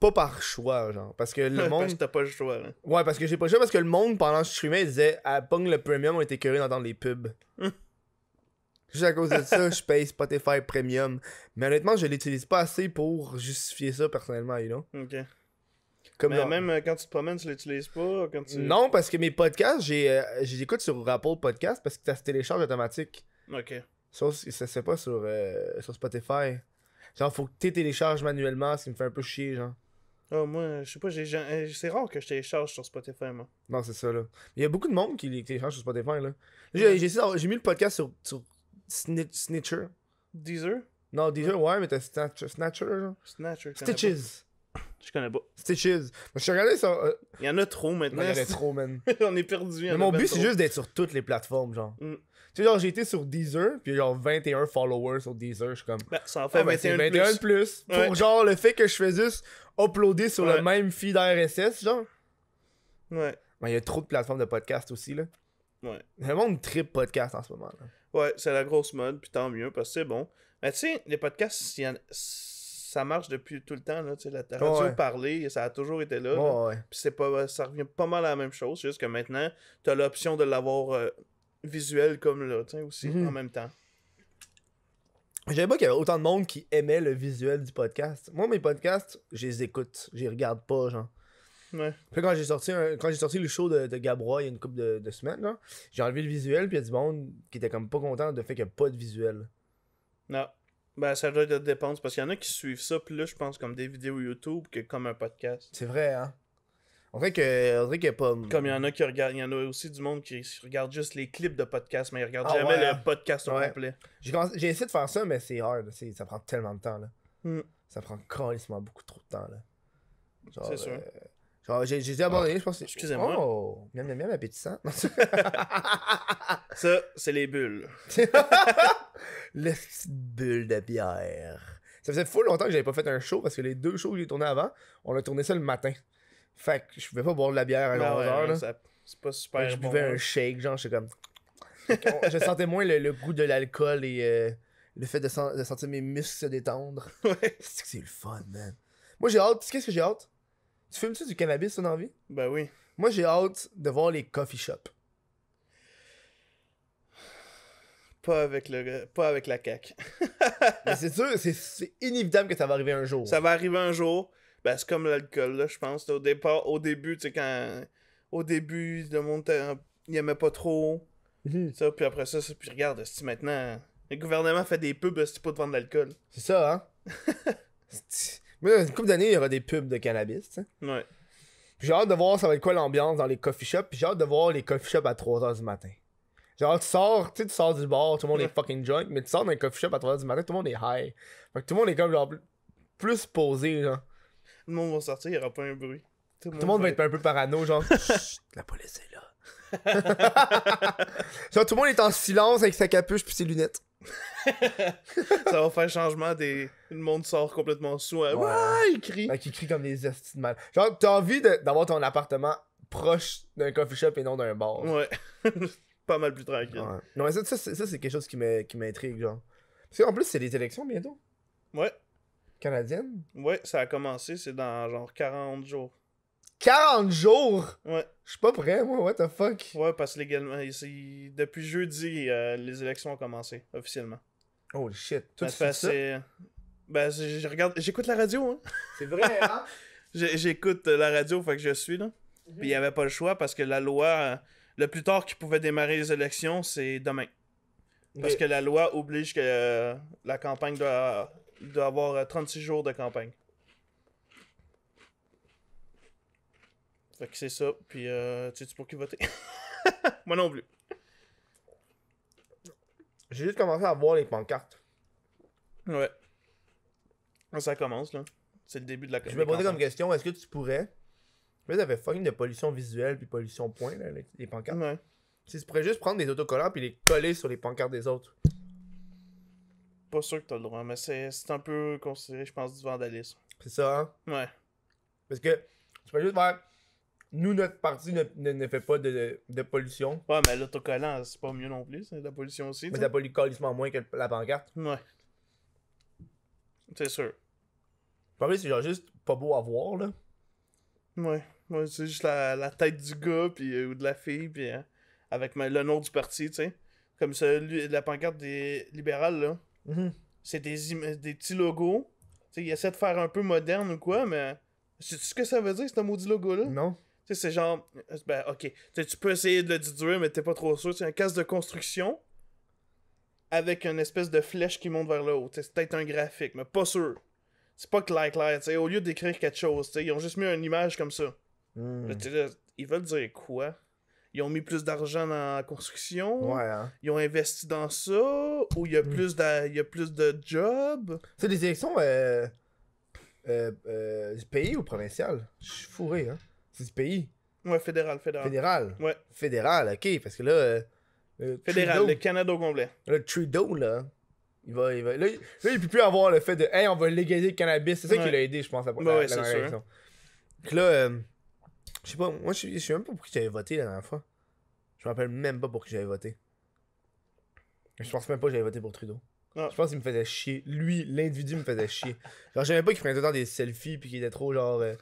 Pas par choix, genre. Parce que le monde. Parce que t'as pas le choix, hein. Ouais, parce que j'ai pas le choix, parce que le monde, pendant que je streamais, disait à Pong le Premium, on était curieux d'entendre les pubs. Juste à cause de ça, je paye Spotify Premium. Mais honnêtement, je l'utilise pas assez pour justifier ça personnellement, you know? Ok. Comme mais même euh, quand tu te promènes, tu l'utilises pas quand tu... Non, parce que mes podcasts, j'ai euh, j'écoute sur Apple Podcast parce que ça se télécharge automatique. Ok. Sauf que ça se fait pas sur, euh, sur Spotify. Genre, faut que tu télécharges manuellement, ce qui me fait un peu chier, genre. Oh, moi, je sais pas, c'est rare que je télécharge sur Spotify, moi. Non, c'est ça, là. Il y a beaucoup de monde qui les télécharge sur Spotify, là. J'ai ouais. mis le podcast sur, sur Snitch, Snitcher. Deezer? Non, Deezer, ouais, ouais mais t'as Snatcher, Snatcher, genre. Snatcher, Stitches. Je connais pas. Stitches. Je regardais ça. Euh... Il y en a trop, maintenant. Il y en a trop, man. On est perdu. Mais mon but, c'est juste d'être sur toutes les plateformes, genre. Mm. Tu sais, genre, j'ai été sur Deezer, puis genre vingt et un followers sur Deezer, je suis comme... Ben, ça en fait ah, ben, vingt et un, vingt et un plus. plus pour ouais. genre le fait que je fais juste uploader sur ouais. le même feed R S S, genre. Ouais. Ben, il y a trop de plateformes de podcast aussi, là. Ouais. Le monde tripe podcast en ce moment, là. Ouais, c'est la grosse mode, puis tant mieux, parce que c'est bon. Mais tu sais, les podcasts, il y en a... ça marche depuis tout le temps, là, tu sais, la radio ouais. parlée, ça a toujours été là. Ouais, là. Ouais. Puis c'est pas, ça revient pas mal à la même chose, juste que maintenant, t'as l'option de l'avoir euh, visuel comme là, tu sais, aussi, mm-hmm. en même temps. Je savais pas qu'il y avait autant de monde qui aimait le visuel du podcast. Moi, mes podcasts, je les écoute, je les regarde pas, genre. Ouais. Puis quand j'ai sorti, un, quand j'ai sorti le show de, de Gabrois il y a une couple de, de semaines, genre, j'ai enlevé le visuel, puis il y a du monde qui était comme pas content de fait qu'il n'y a pas de visuel. Non. Ben, ça doit être de dépense, parce qu'il y en a qui suivent ça plus, je pense, comme des vidéos YouTube que comme un podcast. C'est vrai, hein? On dirait que, on dirait qu'il y a pas... Comme il y en a qui regardent, il y en a aussi du monde qui regarde juste les clips de podcasts, mais ils regardent ah, jamais ouais. le podcast au ouais. complet. J'ai, commencé, j'ai essayé de faire ça, mais c'est hard, c'est, ça prend tellement de temps, là. Mm. Ça prend carrément beaucoup trop de temps, là. Genre, c'est sûr. Euh... Genre, j'ai, j'ai dit abandonné, ah, je pense que c'est... Excusez-moi. Oh, miam, miam, miam, appétissant. Ça, c'est les bulles. Les petites bulles de bière. Ça faisait full longtemps que j'avais pas fait un show, parce que les deux shows que j'ai tourné avant, on a tourné ça le matin. Fait que je pouvais pas boire de la bière à onze heures. Ouais, ouais, ça... C'est pas super bon. Je buvais bon. un shake, genre, j'étais comme... on, je sentais moins le, le goût de l'alcool et euh, le fait de, sen- de sentir mes muscles se détendre. Ouais. C'est que c'est le fun, man. Moi, j'ai hâte. Qu'est-ce que j'ai hâte? Tu fumes-tu du cannabis, ça, dans la vie? Ben oui. Moi, j'ai hâte de voir les coffee shops. Pas avec, le, pas avec la C A Q. Mais c'est sûr, c'est, c'est inévitable que ça va arriver un jour. Ça va arriver un jour. Ben, c'est comme l'alcool, là, je pense. Au départ, au début, tu sais, quand... Au début, le monde, il aimait pas trop. Mm-hmm. Ça, puis après ça, ça puis regarde, si maintenant... Le gouvernement fait des pubs, c'est pas de vendre de l'alcool. C'est ça, hein? C'est... Mais dans une couple d'années, il y aura des pubs de cannabis, tu sais. Ouais. Puis j'ai hâte de voir ça va être quoi l'ambiance dans les coffee shops. Puis j'ai hâte de voir les coffee shops à trois heures du matin. Genre, tu sors, tu sais, tu sors du bar, tout le monde est fucking drunk, mais tu sors d'un coffee shop à trois heures du matin, tout le monde est high. Fait que tout le monde est comme, genre, plus posé, genre. Le monde va sortir, il n'y aura pas un bruit. Tout le monde, tout monde va être un peu parano, genre, chut, la police est là. Genre, tout le monde est en silence avec sa capuche puis ses lunettes. Ça va faire changement des... Le monde sort complètement sous. Hein. Ouais. Ouais, il crie. Fait qu'il crie comme des estis de mal. Genre, t'as envie de... d'avoir ton appartement proche d'un coffee shop et non d'un bar. Ouais. Pas mal plus tranquille. Ouais. Non, mais ça, ça, c'est, ça, c'est quelque chose qui, m'a, qui m'intrigue, genre. Parce qu'en plus, c'est les élections bientôt. Ouais. Canadienne? Ouais, ça a commencé, c'est dans genre quarante jours. quarante jours? Ouais. Je suis pas prêt, moi, what the fuck? Ouais, parce que légalement, c'est... depuis jeudi, euh, les élections ont commencé, officiellement. Oh shit, tout ça? C'est... Ben, c'est... Je regarde... j'écoute la radio, hein. C'est vrai, hein? J'écoute la radio, fait que je suis, là. Mm-hmm. Puis il y avait pas le choix, parce que la loi... Le plus tard qu'ils pouvaient démarrer les élections, c'est demain. Parce oui. que la loi oblige que euh, la campagne doit, doit avoir euh, trente-six jours de campagne. Fait que c'est ça. Puis, euh, tu sais-tu pour qui voter? Moi non plus. J'ai juste commencé à voir les pancartes. Ouais. Ça commence, là. C'est le début de la campagne. Je me posais comme question, est-ce que tu pourrais... Mais ça fait fucking de pollution visuelle puis pollution point, là, les, les pancartes. Ouais. Si tu pourrais juste prendre des autocollants puis les coller sur les pancartes des autres. Pas sûr que t'as le droit, mais c'est, c'est un peu considéré, je pense, du vandalisme. C'est ça, hein? Ouais. Parce que tu pourrais juste faire... Nous, notre parti ne, ne, ne fait pas de, de pollution. Ouais, mais l'autocollant, c'est pas mieux non plus. C'est de la pollution aussi. Mais ça pollue collissement moins que la pancarte. Ouais. C'est sûr. Le problème, c'est genre juste pas beau à voir, là. Ouais, ouais, c'est juste la, la tête du gars pis, euh, ou de la fille, puis hein, avec ma, le nom du parti, tu sais. Comme ça, lui, la pancarte des libérales, là, mm-hmm. c'est des, im- des petits logos. Tu sais, il essaie de faire un peu moderne ou quoi, mais sais-tu ce que ça veut dire, ce maudit logo-là? Non. Tu sais, c'est genre, ben ok, t'sais, tu peux essayer de le déduire, mais t'es pas trop sûr. C'est un casque de construction avec une espèce de flèche qui monte vers le haut. T'sais, c'est peut-être un graphique, mais pas sûr. C'est pas clair, clair, tu sais. Au lieu d'écrire quelque chose, tu sais, ils ont juste mis une image comme ça. Mm. Là, là, ils veulent dire quoi? Ils ont mis plus d'argent dans la construction? Ouais, hein? Ils ont investi dans ça? Ou il y a mm. plus de, il y a plus de jobs? C'est des élections euh, euh, euh, du pays ou provinciales? Je suis fourré, hein? C'est du pays? Ouais, fédéral, fédéral. Fédéral? Ouais. Fédéral, ok, parce que là... Euh, le fédéral, Trudeau, le Canada au complet. Le Trudeau, là... Il va, il va. Là, il, là, il peut plus avoir le fait de hey, on va légaliser le cannabis. C'est ça ouais. qui l'a aidé, je pense, à la première ben ouais, élection. Donc là, euh, je sais pas, moi je sais même pas pour qui j'avais voté la dernière fois. Je me rappelle même pas pour qui j'avais voté. Je pense même pas que j'avais voté pour Trudeau. Ah. Je pense qu'il me faisait chier. Lui, l'individu me faisait chier. Genre, j'aimais pas qu'il prenne tout le temps des selfies puis qu'il était trop genre. Euh,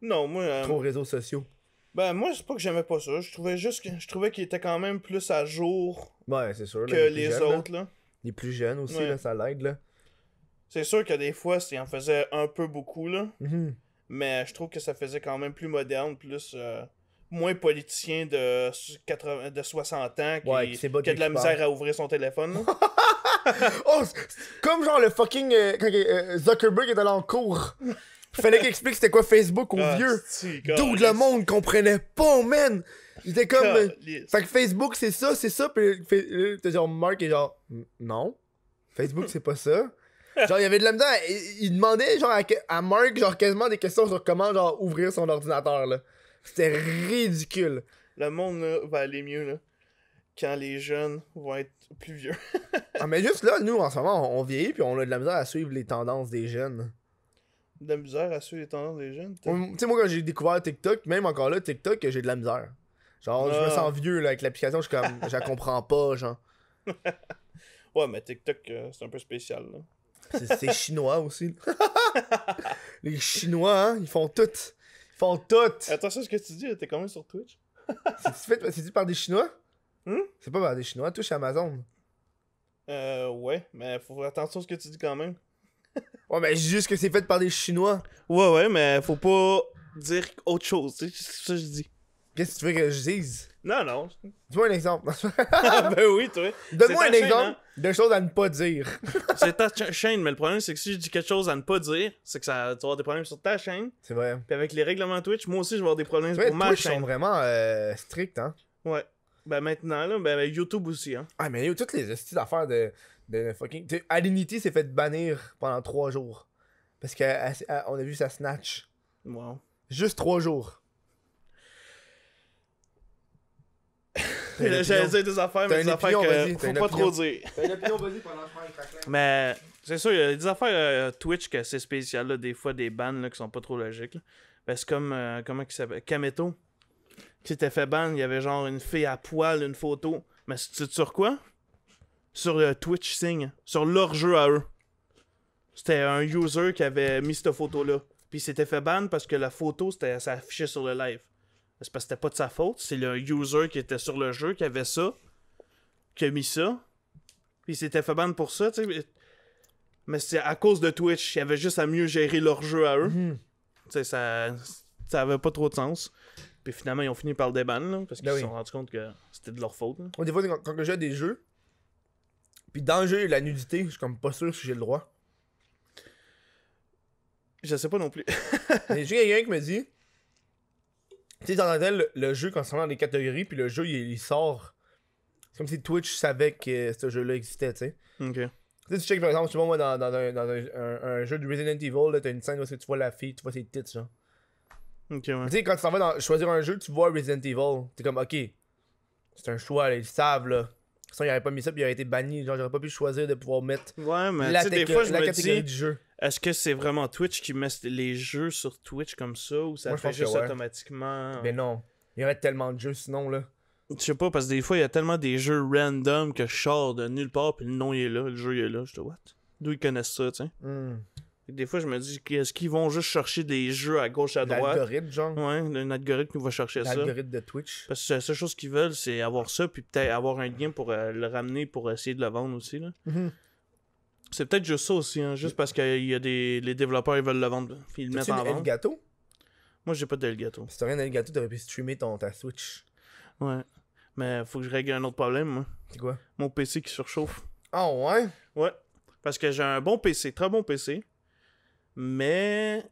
non, moi. Euh... Trop réseaux sociaux. Ben, moi, c'est pas que j'aimais pas ça. Je trouvais juste que je trouvais qu'il était quand même plus à jour ouais, c'est sûr, là, que les, les jeunes, autres. Là. Là. Les plus jeunes aussi, ouais. Là, ça l'aide. Là. C'est sûr que des fois, il en faisait un peu beaucoup. Là. Mm-hmm. Mais je trouve que ça faisait quand même plus moderne, plus. Euh... Moins politicien de, quatre-vingts, de soixante ans qui, ouais, qui, qui a de la misère part. À ouvrir son téléphone. Oh, comme genre le fucking euh, quand, euh, Zuckerberg est allé en cours. Fallait qu'il explique c'était quoi Facebook aux ah, vieux. D'où le monde comprenait pas, man. C'était comme. Euh, fait que Facebook c'est ça, c'est ça. Puis t'es genre Mark est genre. Non. Facebook c'est pas ça. Genre, il y avait de la misère. Il, il demandait genre à, à Mark genre quasiment des questions sur comment genre ouvrir son ordinateur là. C'était ridicule. Le monde là, va aller mieux là, quand les jeunes vont être plus vieux. Ah, mais juste là, nous, en ce moment, on, on vieillit puis on a de la misère à suivre les tendances des jeunes. De la misère à suivre les tendances des jeunes? Tu sais, moi, quand j'ai découvert TikTok, même encore là, TikTok, j'ai de la misère. Genre, non. Je me sens vieux là, avec l'application, je suis comme, je la comprends pas, genre. Ouais, mais TikTok, euh, c'est un peu spécial. C'est chinois aussi. Les Chinois, hein, ils font tout. Font toutes. Attention à ce que tu dis, t'es quand même sur Twitch. C'est dit par des Chinois? Hmm? C'est pas par des Chinois, touche Amazon. Euh, ouais, mais faut faire attention à ce que tu dis quand même. Ouais, mais juste que c'est fait par des Chinois. Ouais, ouais, mais faut pas dire autre chose, c'est ça que je dis. Qu'est-ce que tu veux que je dise? Non, non. Dis-moi un exemple. Ah, ben oui, toi. Donne-moi un chaîne, exemple hein? De choses à ne pas dire. C'est ta chaîne, mais le problème, c'est que si je dis quelque chose à ne pas dire, c'est que ça va avoir des problèmes sur ta chaîne. C'est vrai. Puis avec les règlements Twitch, moi aussi, je vais avoir des problèmes vrai, pour ma Twitch chaîne. Sont vraiment euh, stricts, hein. Ouais. Ben maintenant, là, ben YouTube aussi, hein. Ah, mais toutes les astuces d'affaires de, de fucking. Tu sais, Alinity s'est fait bannir pendant trois jours. Parce qu'on a vu sa snatch. Wow. Juste trois jours. J'allais dire des affaires, mais des affaires que faut pas trop dire. T'as une opinion, vas-y, pendant le mais c'est sûr, il y a des affaires euh, Twitch que c'est spécial, là, des fois des bans là, qui sont pas trop logiques. Là. Ben, c'est comme, euh, comment il s'appelle, Kameto, qui s'était fait ban, il y avait genre une fille à poil, une photo. Mais c'est sur quoi? Sur euh, Twitch Sing, sur leur jeu à eux. C'était un user qui avait mis cette photo-là. Puis il s'était fait ban parce que la photo, c'était, ça affichait sur le live. C'est parce que c'était pas de sa faute, c'est le user qui était sur le jeu qui avait ça, qui a mis ça, puis il s'était fait ban pour ça, tu sais. Mais c'est à cause de Twitch, ils avaient juste à mieux gérer leur jeu à eux. Mm-hmm. Tu sais, ça, ça avait pas trop de sens. Puis finalement, ils ont fini par le déban, là, parce qu'ils ben se oui. sont rendus compte que c'était de leur faute. Là. Des fois, quand je joue à des jeux, puis dans le jeu, la nudité, je suis comme pas sûr si j'ai le droit. Je sais pas non plus. J'ai quelqu'un qui me dit. Tu sais, t'entendais le, le jeu quand c'est dans les catégories, puis le jeu, il, il sort. C'est comme si Twitch savait que ce jeu-là existait, tu sais. Ok. Tu sais, tu check, par exemple, tu vois, moi, dans, dans, un, dans un, un, un jeu de Resident Evil, là, t'as une scène où tu vois la fille, tu vois ses tits, genre. Ok, ouais. Tu sais, quand tu t'en vas dans, choisir un jeu, tu vois Resident Evil, t'es comme, ok, c'est un choix, là, ils savent, là. Sinon, ils auraient pas mis ça, puis ils auraient été bannis. Genre, j'aurais pas pu choisir de pouvoir mettre ouais, mais la, des fois, je la me catégorie dis... du jeu. Est-ce que c'est vraiment Twitch qui met les jeux sur Twitch comme ça ou ça moi, fait juste ouais. automatiquement? Mais non, il y aurait tellement de jeux sinon là. Je sais pas parce que des fois il y a tellement des jeux random que je sors de nulle part puis le nom il est là, le jeu il est là, je te what? D'où ils connaissent ça, tu sais? Mm. Des fois je me dis est-ce qu'ils vont juste chercher des jeux à gauche à droite? L'algorithme genre. Ouais, un algorithme qui va chercher ça. L'algorithme de Twitch. Parce que la seule chose qu'ils veulent c'est avoir ça puis peut-être avoir un lien pour euh, le ramener pour essayer de le vendre aussi là. Mm-hmm. C'est peut-être juste ça aussi, hein, juste parce que euh, y a des... les développeurs ils veulent le vendre. Ils le mettent en vente. Elgato? Moi j'ai pas d'Elgato. Si t'as rien d'Elgato, t'aurais pu streamer ton, ta Switch. Ouais. Mais faut que je règle un autre problème, moi. C'est quoi? Mon P C qui surchauffe. Ah oh, ouais? Ouais. Parce que j'ai un bon P C, très bon P C. Mais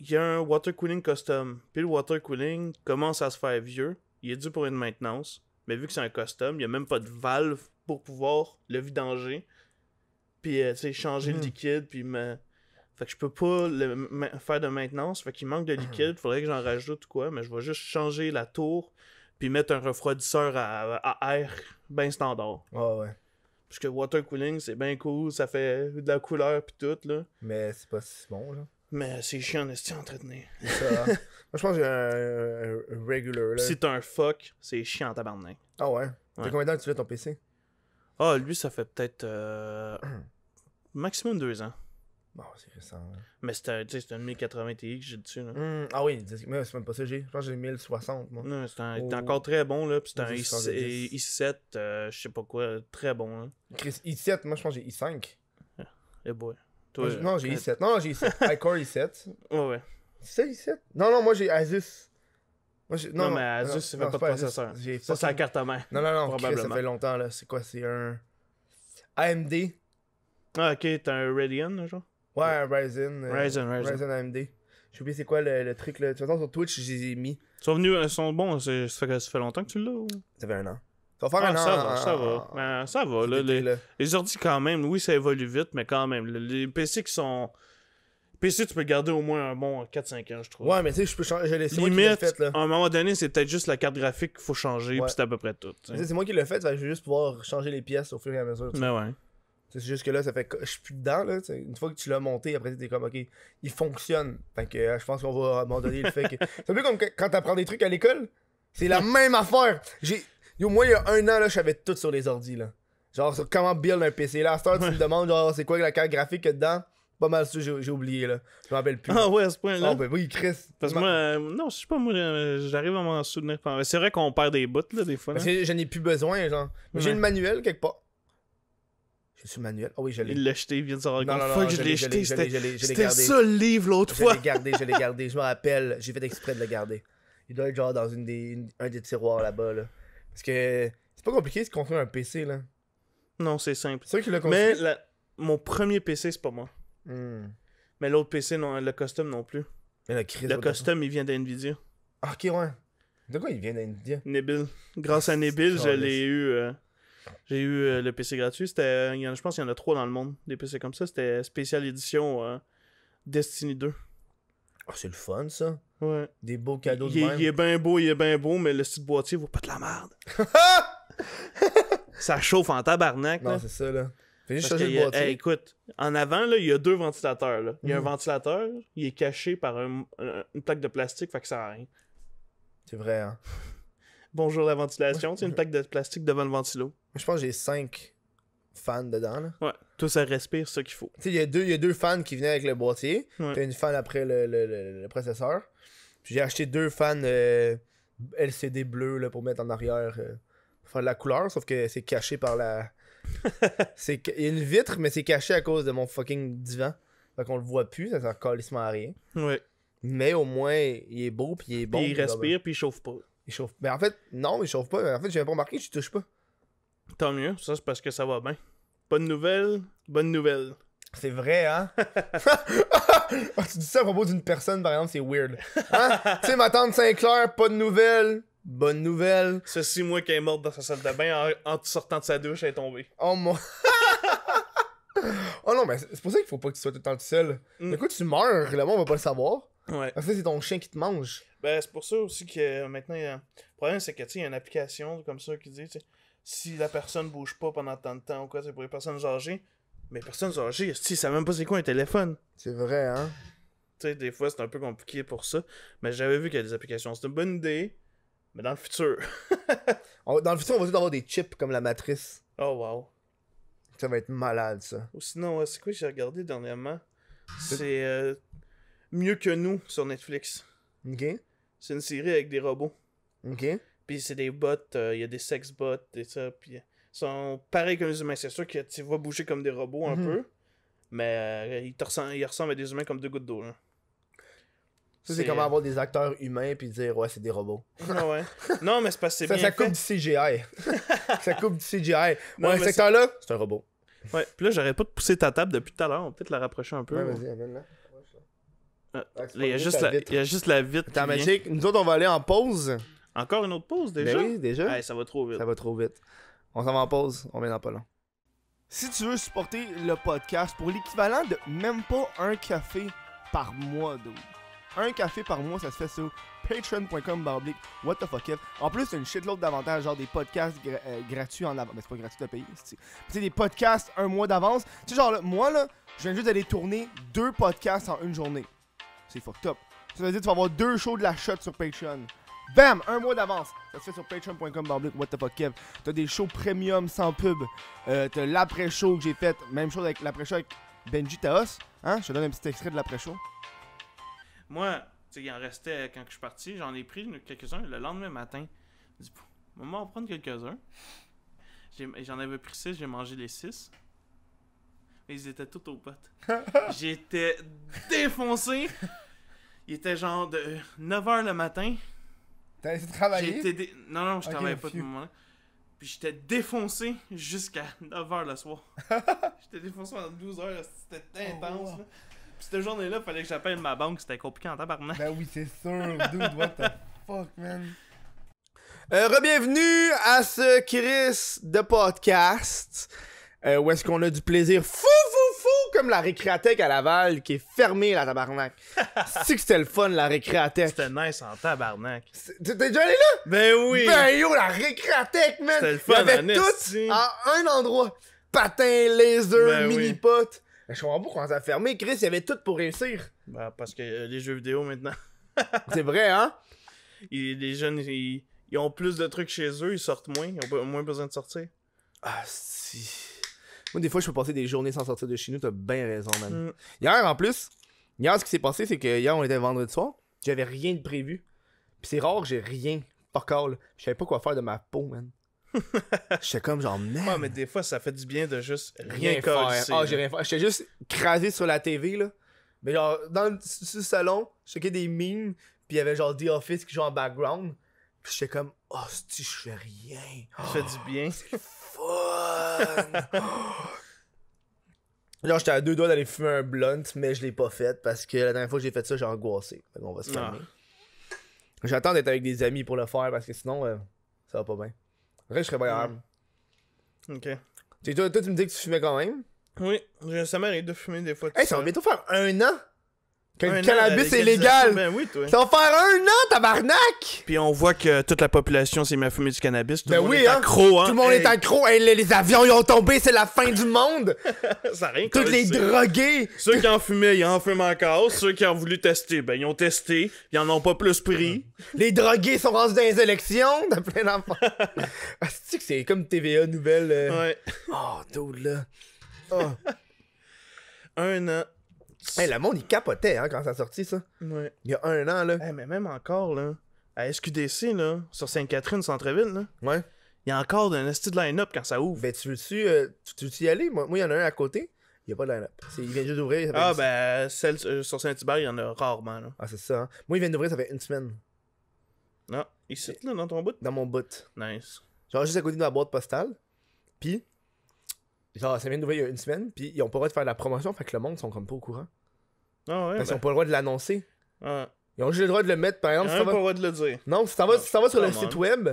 il y a un water cooling custom. Puis le water cooling commence à se faire vieux. Il est dû pour une maintenance. Mais vu que c'est un custom, il n'y a même pas de valve pour pouvoir le vidanger. Puis, euh, tu sais, changer mmh. le liquide, puis me... Fait que je peux pas le faire de maintenance, fait qu'il manque de liquide, faudrait que j'en rajoute quoi, mais je vais juste changer la tour, puis mettre un refroidisseur à, à air bien standard. Ah oh, ouais. Parce que water cooling, c'est bien cool, ça fait de la couleur puis tout, là. Mais c'est pas si bon, là. Mais c'est chiant de s'y entretenir. Ça, hein? Moi, je pense que j'ai un, un regular, là. Si t'as un fuck, c'est chiant, tabarnak. Ah ouais? Ouais. T'as combien de temps que tu fais ton P C? Ah, oh, lui, ça fait peut-être euh, maximum deux ans. Bon, c'est récent. Là. Mais c'est un, un mille quatre-vingts Ti que j'ai dessus. Là. Mmh, ah oui, c'est même pas ça. J'ai. Je pense que j'ai mille soixante. Moi. Non, c'est un, oh. encore très bon. Là. Puis c'est un i sept, euh, je sais pas quoi, très bon. Là. Chris, i sept, moi je pense que j'ai i cinq. Ah, et boy. Toi, moi, non, j'ai i sept. Non, j'ai i sept. iCore i sept. Ouais, ouais. C'est ça, i sept? Non, non, moi j'ai Asus. Moi, non, non, mais Asus, ça fait non, pas de processeur. Ça, c'est la carte à main. Non, non, non, probablement. Chris, ça fait longtemps. Là. C'est quoi? C'est un A M D. Ah, ok, t'as un Radeon, genre? Ouais, un Ryzen, euh, Ryzen, Ryzen. Ryzen A M D. J'ai oublié c'est quoi le, le truc. Là. De toute façon, sur Twitch, je les ai mis. Ils sont venus, ils sont bons. Ça fait, ça fait longtemps que tu l'as ou? Ça fait un an. Ça va faire ah, un ça an. Va, en, ça, en, va. En, ben, ça va. Là, les, là. Les ordi, quand même, oui, ça évolue vite, mais quand même. Les P C qui sont. P C, tu peux garder au moins un bon quatre cinq ans, je trouve. Ouais, mais tu sais, je peux changer. Limite, moi qui l'ai fait, là. À un moment donné, c'est peut-être juste la carte graphique qu'il faut changer, ouais. Puis c'est à peu près tout. C'est moi qui l'ai fait, je vais juste pouvoir changer les pièces au fur et à mesure. Mais ouais. C'est juste que là, ça fait que je suis plus dedans. Là, une fois que tu l'as monté, après, t'es comme, OK, il fonctionne. Fait que euh, je pense qu'on va abandonner le fait que. C'est un peu comme que, quand t'apprends des trucs à l'école. C'est la même affaire. J'ai Yo, moi, il y a un an, là, je savais tout sur les ordis. Là. Genre, sur comment build un P C. Là, à cette heure, tu me demandes, genre, c'est quoi la carte graphique qu'il y a dedans? Pas mal ça, j'ai oublié. Là. Je m'en rappelle plus. Ah ouais, à ce point-là. Ah, ben oui, Chris. Parce que moi, euh, non, je sais pas, moi, j'arrive à m'en souvenir. C'est vrai qu'on perd des bouts, là, des fois. Là. Je n'ai plus besoin, genre. Mais ouais. J'ai le manuel quelque part. Sur le manuel. Ah oh oui, je l'ai. Il l'a jeté, il vient de se rendre compte. Fuck, je l'ai jeté. C'était ça le livre l'autre fois. Je l'ai gardé, je l'ai gardé. Je me rappelle, j'ai fait exprès de le garder. Il doit être genre dans une des, une, un des tiroirs là-bas. Là. Parce que c'est pas compliqué de construire un P C. Là. Non, c'est simple. C'est sûr qu'il l'a construit. Mais la, mon premier P C, c'est pas moi. Mm. Mais l'autre P C, non, le custom non plus. Mais la crise, le custom, il vient d'NVIDIA. Ah, ok, ouais. De quoi il vient d'NVIDIA? Nabil. Grâce à Nabil, je l'ai eu. Euh... J'ai eu euh, le P C gratuit. C'était, euh, y en, je pense qu'il y en a trois dans le monde, des P C comme ça. C'était spécial édition euh, Destiny deux. Oh, c'est le fun, ça. Ouais. Des beaux cadeaux il, de il, même. Il est bien beau, il est bien beau, mais le petit boîtier vaut pas de la merde. Ça chauffe en tabarnak. Non, c'est ça, là. Fais juste changer le boîtier. A, hey, écoute, en avant, là, il y a deux ventilateurs. Là. Il y a mm. un ventilateur, il est caché par un, un, une plaque de plastique, fait que ça sert à rien. C'est vrai, hein. Bonjour la ventilation, c'est une plaque de plastique devant le ventilo. Je pense que j'ai cinq fans dedans. Là. Ouais, tout ça respire ce qu'il faut. Tu sais, il y a deux, y a deux fans qui venaient avec le boîtier. Ouais. T'as une fan après le, le, le, le processeur. Puis j'ai acheté deux fans euh, L C D bleus là, pour mettre en arrière, euh, pour faire de la couleur, sauf que c'est caché par la... c'est Il y a une vitre, mais c'est caché à cause de mon fucking divan. Fait qu'on le voit plus, ça sert calissement à rien. Ouais. Mais au moins, il est beau, puis il est bon. Puis il respire, puis il chauffe pas. Il chauffe. Mais en fait, non, il chauffe pas. En fait, j'ai même pas remarqué, je touche pas. Tant mieux, ça c'est parce que ça va bien. Bonne nouvelle, bonne nouvelle. C'est vrai, hein? Oh, tu dis ça à propos d'une personne, par exemple, c'est weird. Hein? Tu sais, ma tante Sinclair, pas de nouvelles, bonne nouvelle. C'est six mois qu'elle est morte dans sa salle de bain, en, en sortant de sa douche, elle est tombée. Oh mon... Oh non, mais c'est pour ça qu'il faut pas que tu sois tout le temps tout seul. Mm. Du coup, tu meurs, là-bas, on va pas le savoir. Ouais. Parce que c'est ton chien qui te mange. Ben, c'est pour ça aussi que euh, maintenant, euh, le problème, c'est que, tu sais, il y a une application comme ça qui dit, tu sais, si la personne bouge pas pendant tant de temps ou quoi, c'est pour les personnes âgées. Mais les personnes âgées, ils savent même pas c'est quoi un téléphone. C'est vrai, hein? Tu sais, des fois, c'est un peu compliqué pour ça. Mais j'avais vu qu'il y a des applications. C'est une bonne idée, mais dans le futur. Dans le futur, on va tout avoir des chips comme la matrice. Oh, wow. Ça va être malade, ça. Ou sinon, c'est quoi que j'ai regardé dernièrement? C'est euh, Mieux que nous sur Netflix. OK. C'est une série avec des robots. OK. Puis c'est des bots, il euh, y a des sex bots et ça, puis ils sont pareils comme les humains. C'est sûr que tu vas bouger comme des robots un mm-hmm. peu, mais euh, ils, te ressemblent, ils ressemblent à des humains comme deux gouttes d'eau. Hein. Ça, c'est comment avoir des acteurs humains puis dire « ouais, c'est des robots ». Ah ouais. Non, mais c'est parce que c'est bien ça coupe fait. Du C G I. Ça coupe du C G I. Ouais, non, cet acteur-là, c'est un robot. Ouais, puis là, j'arrête pas de pousser ta table depuis tout à l'heure, on va peut-être la rapprocher un peu. Ouais, vas-y, amène-la. Ah, là, il y a juste la, il y a juste la vitre. Attends, Magic, nous autres, on va aller en pause. Encore une autre pause déjà? Ben oui, déjà. Hey, ça va trop vite. Ça va trop vite. On s'en va en pause, on vient dans pas long. Si tu veux supporter le podcast pour l'équivalent de même pas un café par mois, dude. Un café par mois, ça se fait sur patreon point com slash wtfkev. En plus, c'est une shitload d'avantages, genre des podcasts gra euh, gratuits en avance. Mais c'est pas gratuit de payer. Tu sais, des podcasts un mois d'avance. Tu sais, genre, là, moi, là, je viens juste d'aller tourner deux podcasts en une journée. C'est fucked up. Ça veut dire que tu vas avoir deux shows de la shot sur Patreon. Bam! Un mois d'avance. Ça se fait sur patreon point com slash W T F Kev. T'as des shows premium sans pub. Euh, T'as l'après-show que j'ai fait. Même chose avec l'après-show avec Benji Taos. Hein? Je te donne un petit extrait de l'après-show. Moi, tu sais, il en restait quand je suis parti. J'en ai pris quelques-uns le lendemain matin. Je me dis, maman, on va en prendre quelques-uns. J'en avais pris six, j'ai mangé les six. Mais ils étaient tous aux potes. J'étais défoncé. Il était genre de neuf heures le matin. T'as été travailler? Dé... Non, non, je okay, travaillais pas de moment-là. Puis j'étais défoncé jusqu'à neuf heures le soir. J'étais défoncé pendant douze heures, c'était intense. Oh, wow. Puis cette journée-là, il fallait que j'appelle ma banque, c'était compliqué en tabarnak. Ben oui, c'est sûr. Dude, what the fuck, man? Euh, Re-bienvenue à ce Chris de podcast. Euh, où est-ce qu'on a du plaisir fou, fou, fou, comme la récréathèque à Laval qui est fermée, la tabarnak. C'est que c'était le fun, la récréathèque. C'était nice en tabarnak. T'es déjà allé là? Ben oui. Ben yo, la récréathèque, man. C'était le fun, il y avait tout à un endroit. Patin, laser, ben mini-potes. Oui. Je comprends pas pourquoi ça a fermé. Chris, il y avait tout pour réussir. Ben, parce que euh, les jeux vidéo, maintenant. C'est vrai, hein? Ils, les jeunes, ils, ils ont plus de trucs chez eux, ils sortent moins. Ils ont moins besoin de sortir. Ah, si... Moi, des fois, je peux passer des journées sans sortir de chez nous, t'as bien raison, man. Mm. Hier, en plus, hier, ce qui s'est passé, c'est que hier, on était vendredi soir, j'avais rien de prévu. Puis c'est rare, j'ai rien, par call. Je savais pas quoi faire de ma peau, man. J'étais comme genre, man. Ouais, mais des fois, ça fait du bien de juste rien, rien faire. Ah, j'ai rien fait. J'étais juste crasé sur la T V, là. Mais genre, dans le salon, je checkais des memes, puis il y avait genre The Office qui joue en background. Puis j'étais comme, oh, si je fais rien. Je fais du bien. C'est fun. Genre, j'étais à deux doigts d'aller fumer un blunt, mais je l'ai pas fait parce que la dernière fois que j'ai fait ça, j'ai angoissé. Fait qu'on va se calmer. Ah. J'attends d'être avec des amis pour le faire parce que sinon, euh, ça va pas bien. Après, je serais bien mm. Ok. T'sais, toi, toi, tu me dis que tu fumais quand même? Oui, ça m'arrive de fumer des fois. Hey, ça va bientôt faire un an! Que le cannabis est légal! Ben oui, toi. Ça va faire un an, tabarnak! Puis on voit que toute la population s'est mis à fumer du cannabis. Tout ben le monde oui, est hein. accro, hein? Tout le monde hey. est accro. Hey, les, les avions, ils ont tombé, c'est la fin du monde! Ça rien Toutes les drogués! Ceux qui en fumaient, ils en fument encore. Ceux qui ont voulu tester, ben ils ont testé. Ils en ont pas plus pris. Les drogués sont rendus dans les élections. T'as plein d'enfants. Ah, c'est-tu que c'est comme T V A nouvelle? Euh... Ouais. Oh, dude, là. Oh. Un an. Hey, le monde, il capotait hein, quand ça sortit, ça. Ouais. Il y a un an, là. Hey, mais même encore, là, à S Q D C, là, sur Sainte-Catherine, centre-ville, là, ouais. Il y a encore d'un esti de line-up quand ça ouvre. Ben, tu veux-tu euh, tu veux-tu y aller? Moi, il y en a un à côté, il n'y a pas de line-up. Il vient juste d'ouvrir. Ah, ben, celle euh, sur Saint-Hubert, il y en a rarement, là. Ah, c'est ça, hein. Moi, il vient d'ouvrir, ça fait une semaine. Non, ici, là, dans ton bout? Dans mon bout. Nice. Genre, juste à côté de la boîte postale, puis... Genre, ça vient d'ouvrir il y a une semaine, puis ils ont pas le droit de faire de la promotion, fait que le monde sont comme pas au courant. Ah ouais, parce qu'ils ben... ont pas le droit de l'annoncer. Ah. Ils ont juste le droit de le mettre, par exemple. Ils si ont pas le droit de le dire. Non, si t'en vas, ah, si t'en vas sur le mal. site web,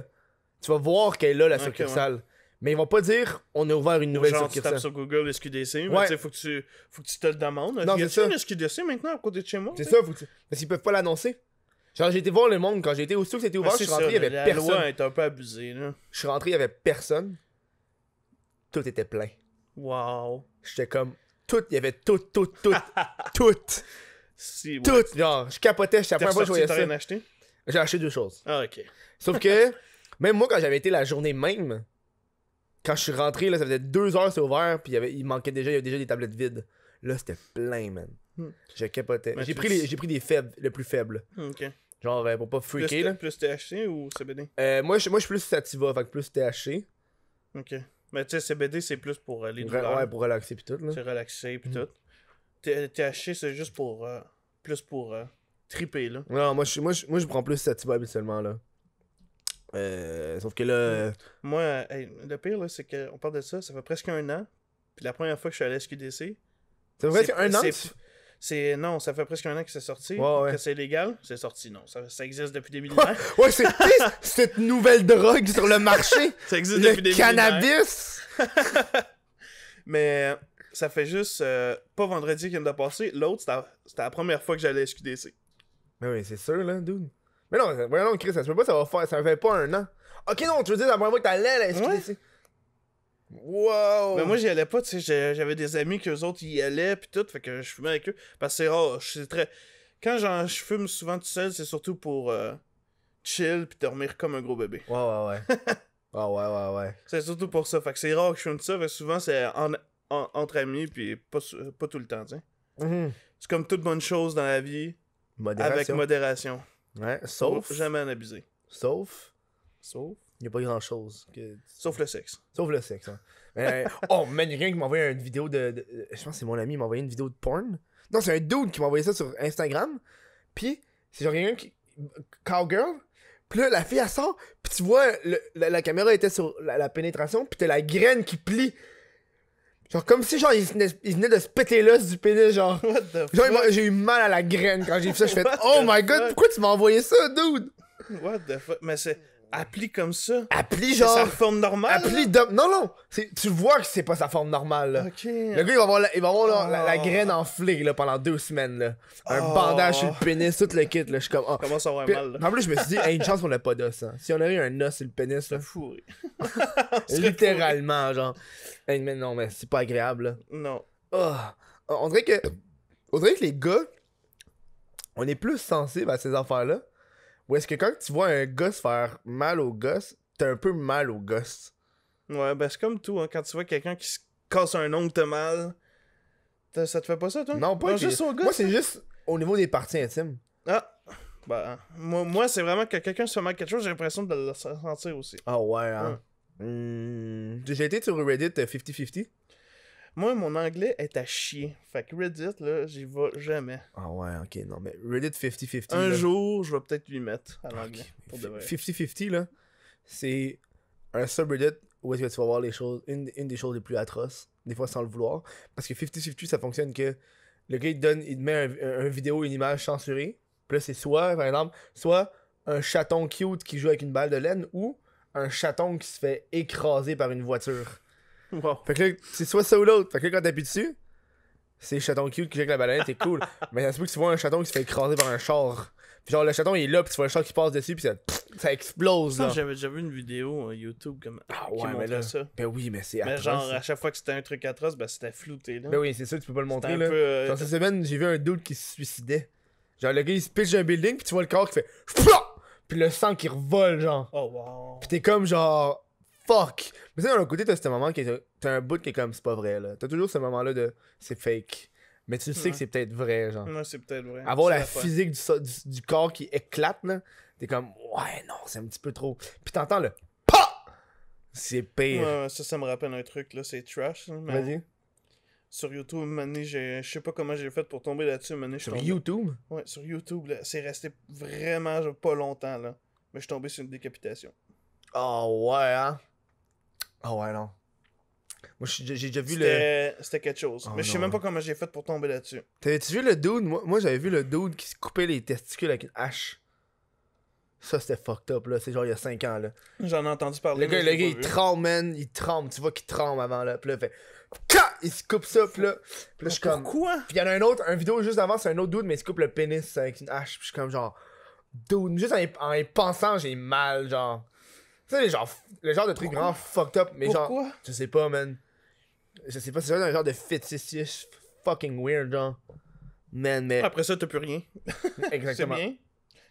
tu vas voir qu'elle est là, la okay, succursale. Ouais. Mais ils vont pas dire, on a ouvert une nouvelle genre, succursale. Genre, tu tapes sur Google S Q D C, ouais. mais faut que tu faut que tu te le demandes. Non, c'est ça. Une S Q D C maintenant à côté de chez moi. C'est ça, faut que tu... parce qu'ils peuvent pas l'annoncer. Genre, j'ai été voir le monde quand j'ai été aussitôt que c'était ouvert, ah, je suis rentré, il y avait la personne. La loi est un peu abusée, là. Je suis rentré, il y avait personne. Tout était plein. Wow. J'étais comme, tout, il y avait tout, tout, tout, tout. Si, ouais, tout, genre, je capotais, je savais pas que je rien acheté? J'ai acheté deux choses. Ah, ok. Sauf que, même moi, quand j'avais été la journée même, quand je suis rentré, là, ça faisait deux heures, c'est ouvert, puis il, y avait, il manquait déjà, il y avait déjà des tablettes vides. Là, c'était plein, man. Hmm. Je capotais. J'ai pris, pris des faibles, le plus faible. Ok. Genre, euh, pour pas freaker, là. Plus T H C ou C B D? Euh, moi, je moi, suis plus sativa, fait que plus T H C. Ok. Mais tu sais, C B D, c'est plus pour euh, les douleurs. Ouais, pour relaxer pis tout, là. C'est relaxer pis mm. tout. T H C, c'est juste pour... Euh, plus pour euh, triper, là. Non, moi, je moi, moi, prends plus sativa habituellement, là. Euh, sauf que là... Euh... Moi, euh, hey, le pire, là, c'est qu'on parle de ça, ça fait presque un an. Puis la première fois que je suis allé à S Q D C... Ça fait presque un an? C'est... Non, ça fait presque un an que c'est sorti. Ouais, ouais. Que c'est légal, c'est sorti, non. Ça, ça existe depuis des millénaires. Ouais, ouais c'est cette nouvelle drogue sur le marché. Ça existe le depuis des millénaires. Le cannabis. Mais ça fait juste... Euh, pas vendredi qui vient de passer. L'autre, c'était la première fois que j'allais à S Q D C. Mais oui, c'est sûr, là, dude. Mais non, mais non, Chris, ça se peut pas, ça va faire... Ça fait pas un an. Ok, non, tu veux dire la première fois que t'allais à la S Q D C. Ouais. Wow! Mais moi, j'y allais pas, tu sais. J'avais des amis qu'eux autres y allaient, pis tout. Fait que je fumais avec eux. Parce que c'est rare. Je suis très. Quand je fume souvent tout seul, c'est surtout pour euh, chill puis dormir comme un gros bébé. Ouais, ouais, ouais. Ah oh, ouais, ouais, ouais. C'est surtout pour ça. Fait que c'est rare que je filme ça, mais souvent c'est en, en, entre amis, puis pas, pas tout le temps, tu sais. Mm-hmm. C'est comme toute bonne chose dans la vie, modération. Avec modération. Ouais, sauf... Faut jamais en abuser. Sauf... Sauf... Il n'y a pas grand-chose. Que... Sauf le sexe. Sauf le sexe, hein. euh, oh, man, il y a quelqu'un qui m'a envoyé une vidéo de... de... Je pense que c'est mon ami, il m'a envoyé une vidéo de porn. Non, c'est un dude qui m'a envoyé ça sur Instagram. Puis, c'est genre quelqu'un qui... Cowgirl. Puis là, la fille, elle sort, puis tu vois, le, la, la caméra était sur la, la pénétration, puis t'as la graine qui plie. Genre, comme si, genre, il venait de se péter l'os du pénis, genre. What the genre, fuck? J'ai eu mal à la graine quand j'ai vu ça, je fais « Oh my god, fuck? Pourquoi tu m'as envoyé ça, dude? » What the fuck? Mais c'est... Appli comme ça? Appli genre... C'est sa forme normale? Appli de... Non, non! Tu vois que c'est pas sa forme normale, là. Okay. Le gars, il va avoir la, il va avoir, là, oh. la, la graine enflée, là, pendant deux semaines, là. Un oh. bandage sur le pénis, tout le kit, là. Je suis comme... Oh. Comment ça va avoir mal, là? En plus, je me suis dit, hey, une chance qu'on a pas d'os, hein. Si on avait eu un os sur le pénis, là... Fourré. Littéralement, genre... Hey, mais non, mais c'est pas agréable, là. Non. Oh. On dirait que... On dirait que les gars... On est plus sensibles à ces affaires-là. Ou est-ce que quand tu vois un gosse faire mal au gosse, t'as un peu mal au gosse? Ouais, ben c'est comme tout, hein. Quand tu vois quelqu'un qui se casse un ongle, t'as mal. T'as, ça te fait pas ça, toi? Non, pas non, juste au gosse. Moi, c'est juste au niveau des parties intimes. Ah! Ben, moi, moi c'est vraiment que quelqu'un se fait mal quelque chose, j'ai l'impression de le sentir aussi. Ah ouais, hein? Ouais. Mmh. J'ai été sur Reddit cinquante cinquante. Moi, mon anglais est à chier. Fait que Reddit, là, j'y vais jamais. Ah ouais, ok, non, mais Reddit cinquante cinquante... Un là... jour, je vais peut-être lui mettre à l'anglais. Okay. cinquante cinquante, là, c'est un subreddit où est-ce que tu vas voir les choses, une, une des choses les plus atroces, des fois sans le vouloir, parce que cinquante cinquante, ça fonctionne que le gars, il, donne, il te met un, un, un vidéo, une image censurée, puis là, c'est soit, par exemple, soit un chaton cute qui joue avec une balle de laine, ou un chaton qui se fait écraser par une voiture. Wow. Fait que là, c'est soit ça ou l'autre. Fait que là, quand t'appuies dessus, c'est chaton cute qui joue avec la baleine, c'est cool. Mais ça se peut que tu vois un chaton qui se fait écraser par un char. Puis genre, le chaton il est là, puis tu vois le char qui passe dessus, puis ça, ça explose. Ça, j'avais déjà vu une vidéo euh, YouTube comme ah, ouais, qui montrait là, ça. Ben oui, mais c'est atroce. Mais genre, à chaque fois que c'était un truc atroce, ben c'était flouté. Là. Ben oui, c'est sûr, tu peux pas le montrer. Là. Peu, euh... genre, cette semaine, j'ai vu un dude qui se suicidait. Genre, le gars il se pitche d'un building, puis tu vois le corps qui fait puis le sang qui revole, genre. Oh wow. Puis t'es comme genre. Fuck! Mais tu sais, d'un côté, t'as ce moment qui est. T'as un bout qui est comme c'est pas vrai, là. T'as toujours ce moment-là de c'est fake. Mais tu sais ouais. que c'est peut-être vrai, genre. Ouais, c'est peut-être vrai. Avoir la, la physique du, du, du corps qui éclate, là. T'es comme ouais, non, c'est un petit peu trop. Puis t'entends le PA! C'est pire. Ouais, ça, ça me rappelle un truc, là. C'est trash. Hein, mais... Vas-y. Sur YouTube, mané, je sais pas comment j'ai fait pour tomber là-dessus, mané. Sur tombé... YouTube? Ouais, sur YouTube, là. C'est resté vraiment genre, pas longtemps, là. Mais je suis tombé sur une décapitation. Oh, ouais, hein? Ah oh ouais, non. Moi, j'ai déjà vu le... C'était quelque chose. Oh mais non. Je sais même pas comment j'ai fait pour tomber là-dessus. T'avais-tu vu le dude? Moi, moi j'avais vu le dude qui se coupait les testicules avec une hache. Ça, c'était fucked up, là. C'est genre il y a cinq ans, là. J'en ai entendu parler. Le gars, le gars il tremble, man. Il tremble. Tu vois qu'il tremble avant, là. Puis là, il fait... Il se coupe ça, puis là... Puis là, je suis comme... Pourquoi? Puis il y en a un autre, un vidéo juste avant, c'est un autre dude, mais il se coupe le pénis avec une hache. Puis je suis comme genre... Dude, juste en y, en y pensant, j'ai mal, genre... Tu sais, le genre de truc vraiment fucked up, mais pourquoi? Genre, je sais pas, man. Je sais pas, c'est genre un genre de fétichisme fucking weird, genre. Man, mais... Après ça, t'as plus rien. Exactement. C'est bien.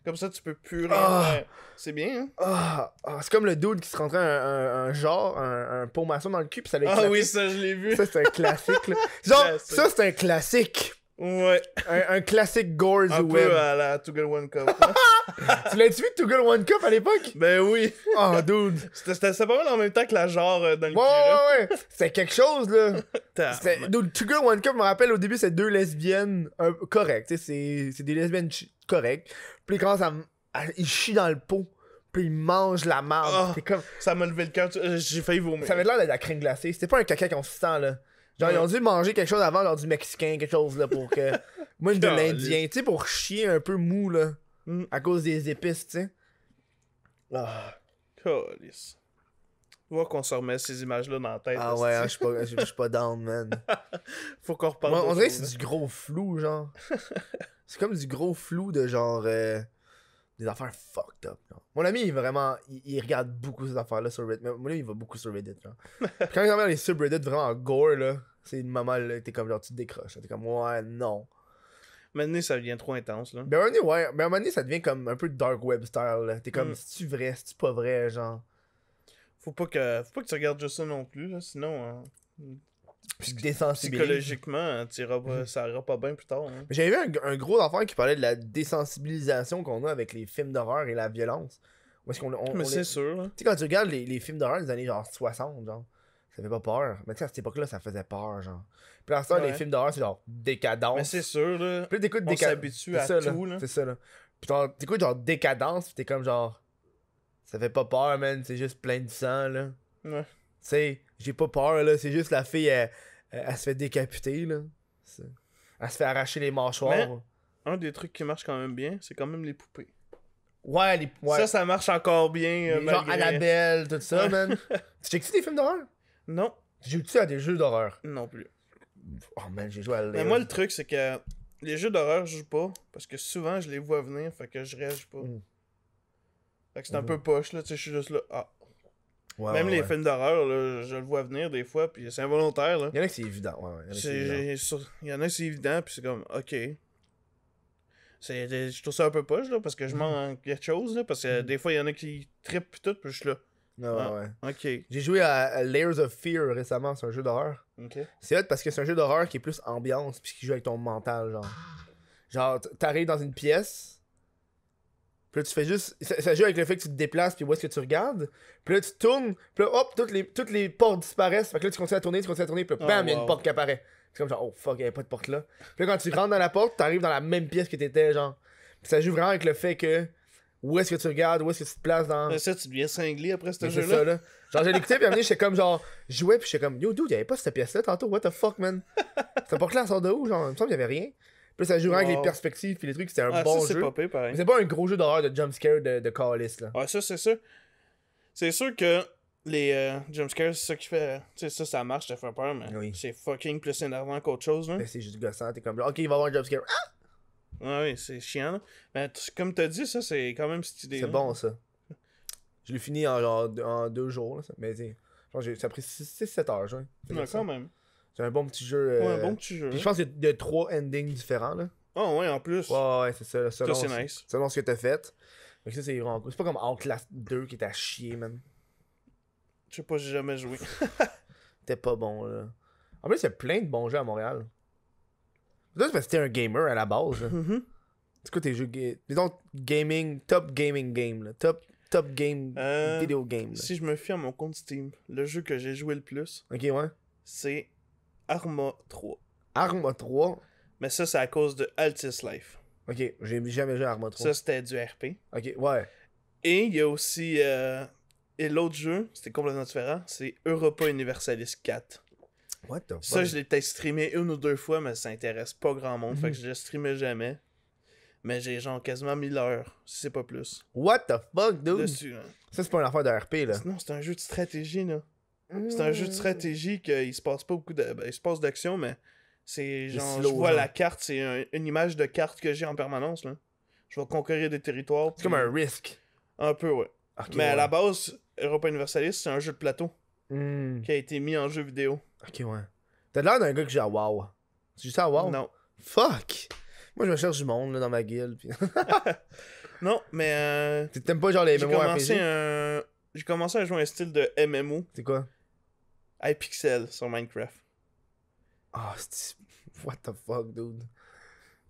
Comme ça, tu peux plus rien. Ah. Mais... C'est bien, hein? Ah. Ah. C'est comme le dude qui se rentrait un, un, un genre, un, un pot maçon dans le cul, pis ça l'éclate. Ah oui, ça, je l'ai vu. Ça, c'est un classique, là. Genre, classique. Ça, c'est un classique. Ouais. Un, un classique gore du web. Un peu à la Two Girl One Cup. Tu l'as-tu vu, Two Girl One Cup, à l'époque? Ben oui. Oh, dude. C'était pas mal en même temps que la genre euh, dans le ouais, cul. Ouais, ouais, ouais. C'était quelque chose, là. Dude, Two Girl One Cup, je me rappelle, au début, c'est deux lesbiennes euh, correctes. C'est des lesbiennes correctes. Puis ils commencent à, à... Ils chient dans le pot. Puis ils mangent la marde. Oh, comme... Ça m'a levé le cœur. Tu... J'ai failli vomir. Ça avait l'air de la crème glacée. C'était pas un caca consistant, là. Genre, ouais. Ils ont dû manger quelque chose avant, genre du mexicain, quelque chose, là, pour que... Moi, de l'indien, tu sais, pour chier un peu mou, là, mm. à cause des épices, tu sais. Ah. Calice. Voir qu'on se remet ces images-là dans la tête. Ah là, ouais, je suis pas, j'suis pas down, man. Faut qu'on reparle. Moi, on dirait que c'est du gros flou, genre. C'est comme du gros flou de genre... Euh, des affaires fucked up, genre. Mon ami, il vraiment... Il, il regarde beaucoup ces affaires-là sur Reddit. Mon ami, il va beaucoup sur Reddit, genre. Quand il regarde les subreddits vraiment gore, là... C'est une maman, là, t'es comme genre, tu te décroches. T'es comme, ouais, non. Maintenant, ça devient trop intense, là. Ben, à un moment donné, ouais. Ben, à un moment donné, ça devient comme un peu dark web style, là. T'es comme, mm. c'est-tu vrai, c'est-tu pas vrai, genre. Faut pas que, faut pas que tu regardes juste ça non plus, là, sinon... Hein... Puis psychologiquement, iras, ça ira pas bien plus tard. Hein. J'avais vu un, un gros affaire qui parlait de la désensibilisation qu'on a avec les films d'horreur et la violence. Où est-ce qu'on, on, mais on c'est les... sûr. Tu sais, quand tu regardes les, les films d'horreur des années genre soixante, genre, ça fait pas peur. Mais tu sais, à cette époque-là, ça faisait peur, genre. Puis à ce temps, ouais. les films d'horreur, c'est genre décadence. Mais c'est sûr, là. Puis là, t'écoutes on déca... s'habitue à ça, tout, là. là. C'est ça, là. Puis t'écoutes genre décadence, puis t'es comme genre, ça fait pas peur, man. C'est juste plein de sang, là. Ouais. Tu sais, j'ai pas peur, là. C'est juste la fille, elle, elle, elle se fait décapiter, là. C'est... Elle se fait arracher les mâchoires. Mais un des trucs qui marche quand même bien, c'est quand même les poupées. Ouais, les poupées. Ça, ça marche encore bien. Genre malgré... Annabelle, tout ça, man. Tu checkes-tu des films d'horreur? Non. Joues-tu à des jeux d'horreur? Non plus. Oh, man, j'ai joué à... Mais moi, le truc, c'est que les jeux d'horreur, je joue pas. Parce que souvent, je les vois venir, fait que je réagis pas. Mm. Fait que c'est mm. un peu poche, là. Tu sais, je suis juste là. Ah. Ouais, Même ouais, les ouais. films d'horreur, là, je le vois venir des fois, puis c'est involontaire. Là. Il y en a qui c'est évident. Ouais, ouais. Il, y c'est, évident. Sur... il y en a qui c'est évident, puis c'est comme, ok. C'est... Je trouve ça un peu poche, là, parce que je mm. manque quelque chose, là, parce que mm. des fois, il y en a qui trippent, puis tout, puis je suis là. Non, ah, ouais, ouais. Ok. J'ai joué à Layers of Fear récemment, c'est un jeu d'horreur. Okay. C'est hot parce que c'est un jeu d'horreur qui est plus ambiance, puis qui joue avec ton mental, genre. Genre, t'arrives dans une pièce. Puis là, tu fais juste. Ça, ça joue avec le fait que tu te déplaces, puis où est-ce que tu regardes. Puis là, tu tournes, puis là, hop, toutes les, toutes les portes disparaissent. Fait que là, tu continues à tourner, tu continues à tourner, puis là, bam, il oh, wow. y a une porte qui apparaît. C'est comme genre, oh fuck, il n'y avait pas de porte là. Puis là, quand tu rentres dans la porte, tu arrives dans la même pièce que tu étais, genre. Puis ça joue vraiment avec le fait que. Où est-ce que tu regardes, où est-ce que tu te places dans. Ça, tu deviens cinglé après ce jeu-là. C'est ça, là. Genre, j'ai l'écouté, puis à un moment, j'étais comme genre, jouais, puis j'étais comme, yo, dude, il n'y avait pas cette pièce-là tantôt, what the fuck, man. C'était pas clair, ça sort de où, genre, il me semble qu'il n'y avait rien. Puis ça joue wow. avec les perspectives puis les trucs, c'était un ah, bon ça, c'est jeu. Popé, pareil. Mais c'est pas un gros jeu d'horreur de jumpscare de, de Callis, là. Ah, ça, c'est sûr. C'est sûr que les euh, jumpscares, c'est ça qui fait. Tu sais, ça, ça marche, ça fait peur, mais oui. c'est fucking plus énervant qu'autre chose, là. Mais c'est juste gossant, t'es comme là, ok, il va y avoir un jumpscare. Ah! Ah oui, c'est chiant, là. Mais tu, comme t'as dit, ça, c'est quand même cette idée. C'est là. Bon, ça. Je l'ai fini en, genre, en deux jours, là. Ça. Mais tu sais, ça a pris six sept heures, genre. Non, quand même. C'est un bon petit jeu. Euh... Ouais, un bon petit jeu. Puis je pense qu'il y a trois endings différents, là. Ah oh, ouais, en plus. Ouais, ouais, c'est ça. Selon, ça, c'est nice. Selon ce que t'as fait. Donc ça, c'est vraiment cool. C'est pas comme Outlast deux qui était à chier, man. Je sais pas, j'ai jamais joué. T'es pas bon, là. En plus, il y a plein de bons jeux à Montréal. Peut-être parce que t'es un gamer à la base, là. Mm-hmm. C'est quoi tes jeux... Disons, gaming... Top gaming game, là. Top... Top game... Euh... Video game, là. Si je me fie à mon compte Steam, le jeu que j'ai joué le plus... Ok, ouais. C'est... Arma trois. Arma trois? Mais ça, c'est à cause de Altis Life. Ok, j'ai jamais joué à Arma trois. Ça, c'était du R P. Ok, ouais. Et il y a aussi... Euh... Et l'autre jeu, c'était complètement différent, c'est Europa Universalis quatre. What the fuck? Ça, je l'ai peut-être streamé une ou deux fois, mais ça intéresse pas grand monde, mm-hmm. fait que je le streamais jamais. Mais j'ai genre quasiment mille heures, si c'est pas plus. What the fuck, dude? Dessus, hein. Ça, c'est pas une affaire de R P, là. Non, c'est un jeu de stratégie, là. C'est un jeu de stratégie qu'il se passe pas beaucoup de... Il se passe d'action, mais c'est genre... Slow, je vois genre. La carte, c'est un, une image de carte que j'ai en permanence, là. Je vais conquérir des territoires. C'est puis... comme un risque. Un peu, ouais. Okay, mais ouais. à la base, Europa Universalis, c'est un jeu de plateau mm. qui a été mis en jeu vidéo. Ok, ouais. T'as l'air d'un gars qui joue à WoW. Tu joues ça à WoW? Non. Fuck! Moi, je me cherche du monde, là, dans ma guilde. Puis... non, mais... Euh... T'aimes pas, genre, les M M O R P G? J'ai commencé un... J'ai commencé à jouer un style de M M O. C'est quoi? iPixel sur Minecraft. Ah, oh, c'est... What the fuck, dude?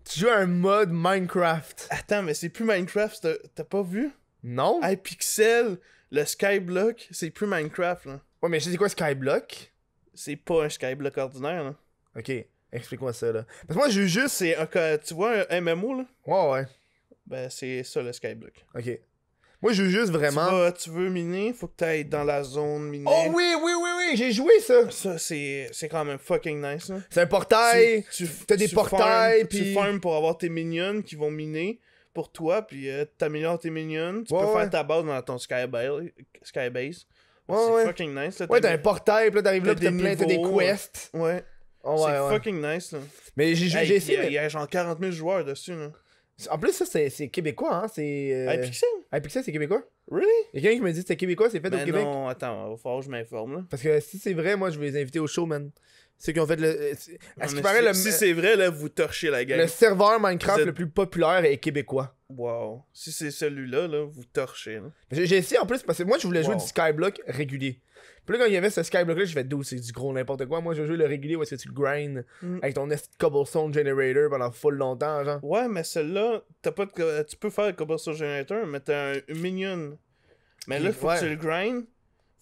Tu joues à un mode Minecraft. Attends, mais c'est plus Minecraft, t'as, t'as pas vu? Non. iPixel, le Skyblock, c'est plus Minecraft, là. Ouais, mais je sais quoi, Skyblock? C'est pas un Skyblock ordinaire, là. Ok, explique-moi ça, là. Parce que moi, je joue juste... C'est un... Tu vois un M M O, là? Ouais, ouais. Ben, c'est ça, le Skyblock. Ok. Moi, je joue juste vraiment... Tu, vas, tu veux miner, faut que t'ailles dans la zone minée. Oh oui, oui, oui, oui, j'ai joué ça! Ça, c'est, c'est quand même fucking nice, là. C'est un portail, tu, tu, t'as des tu portails, farm, puis... Tu farmes pour avoir tes minions qui vont miner pour toi, puis euh, t'améliores tes minions. Tu ouais, peux ouais. faire ta base dans ton skybase. skybase. Ouais, c'est ouais. fucking nice, là. Ouais, t'as un portail, puis là, t'arrives là, puis t'as plein, t'as des quests. Ouais. Oh, ouais c'est ouais. fucking nice, là. Mais j'ai joué... Hey, essayé, mais... Il y a genre quarante mille joueurs dessus, là. En plus, ça, c'est, c'est québécois, hein? C'est... Euh... iPixel? iPixel, c'est québécois? Really? Il y a quelqu'un qui me dit c'est québécois, c'est fait ben au Québec. Non, attends, il va falloir que je m'informe là. Parce que si c'est vrai, moi je vais les inviter au show, man. Ceux qui ont fait le. À ce qui paraît, le... si c'est vrai, là, vous torchez la gueule. Le serveur Minecraft êtes... le plus populaire est québécois. Wow. Si c'est celui-là, là, vous torchez. J'ai essayé en plus parce que moi je voulais wow. jouer du Skyblock régulier. Puis là, quand il y avait ce Skyblock-là, je fais d'où c'est du gros n'importe quoi. Moi, je joue le régulier où est-ce que tu grindes mm. avec ton Cobblestone Generator pendant full longtemps, genre. Ouais, mais celui-là, t'as pas de... tu peux faire le Cobblestone Generator, mais t'as un minion. Mais là, il faut ouais. que tu le grindes.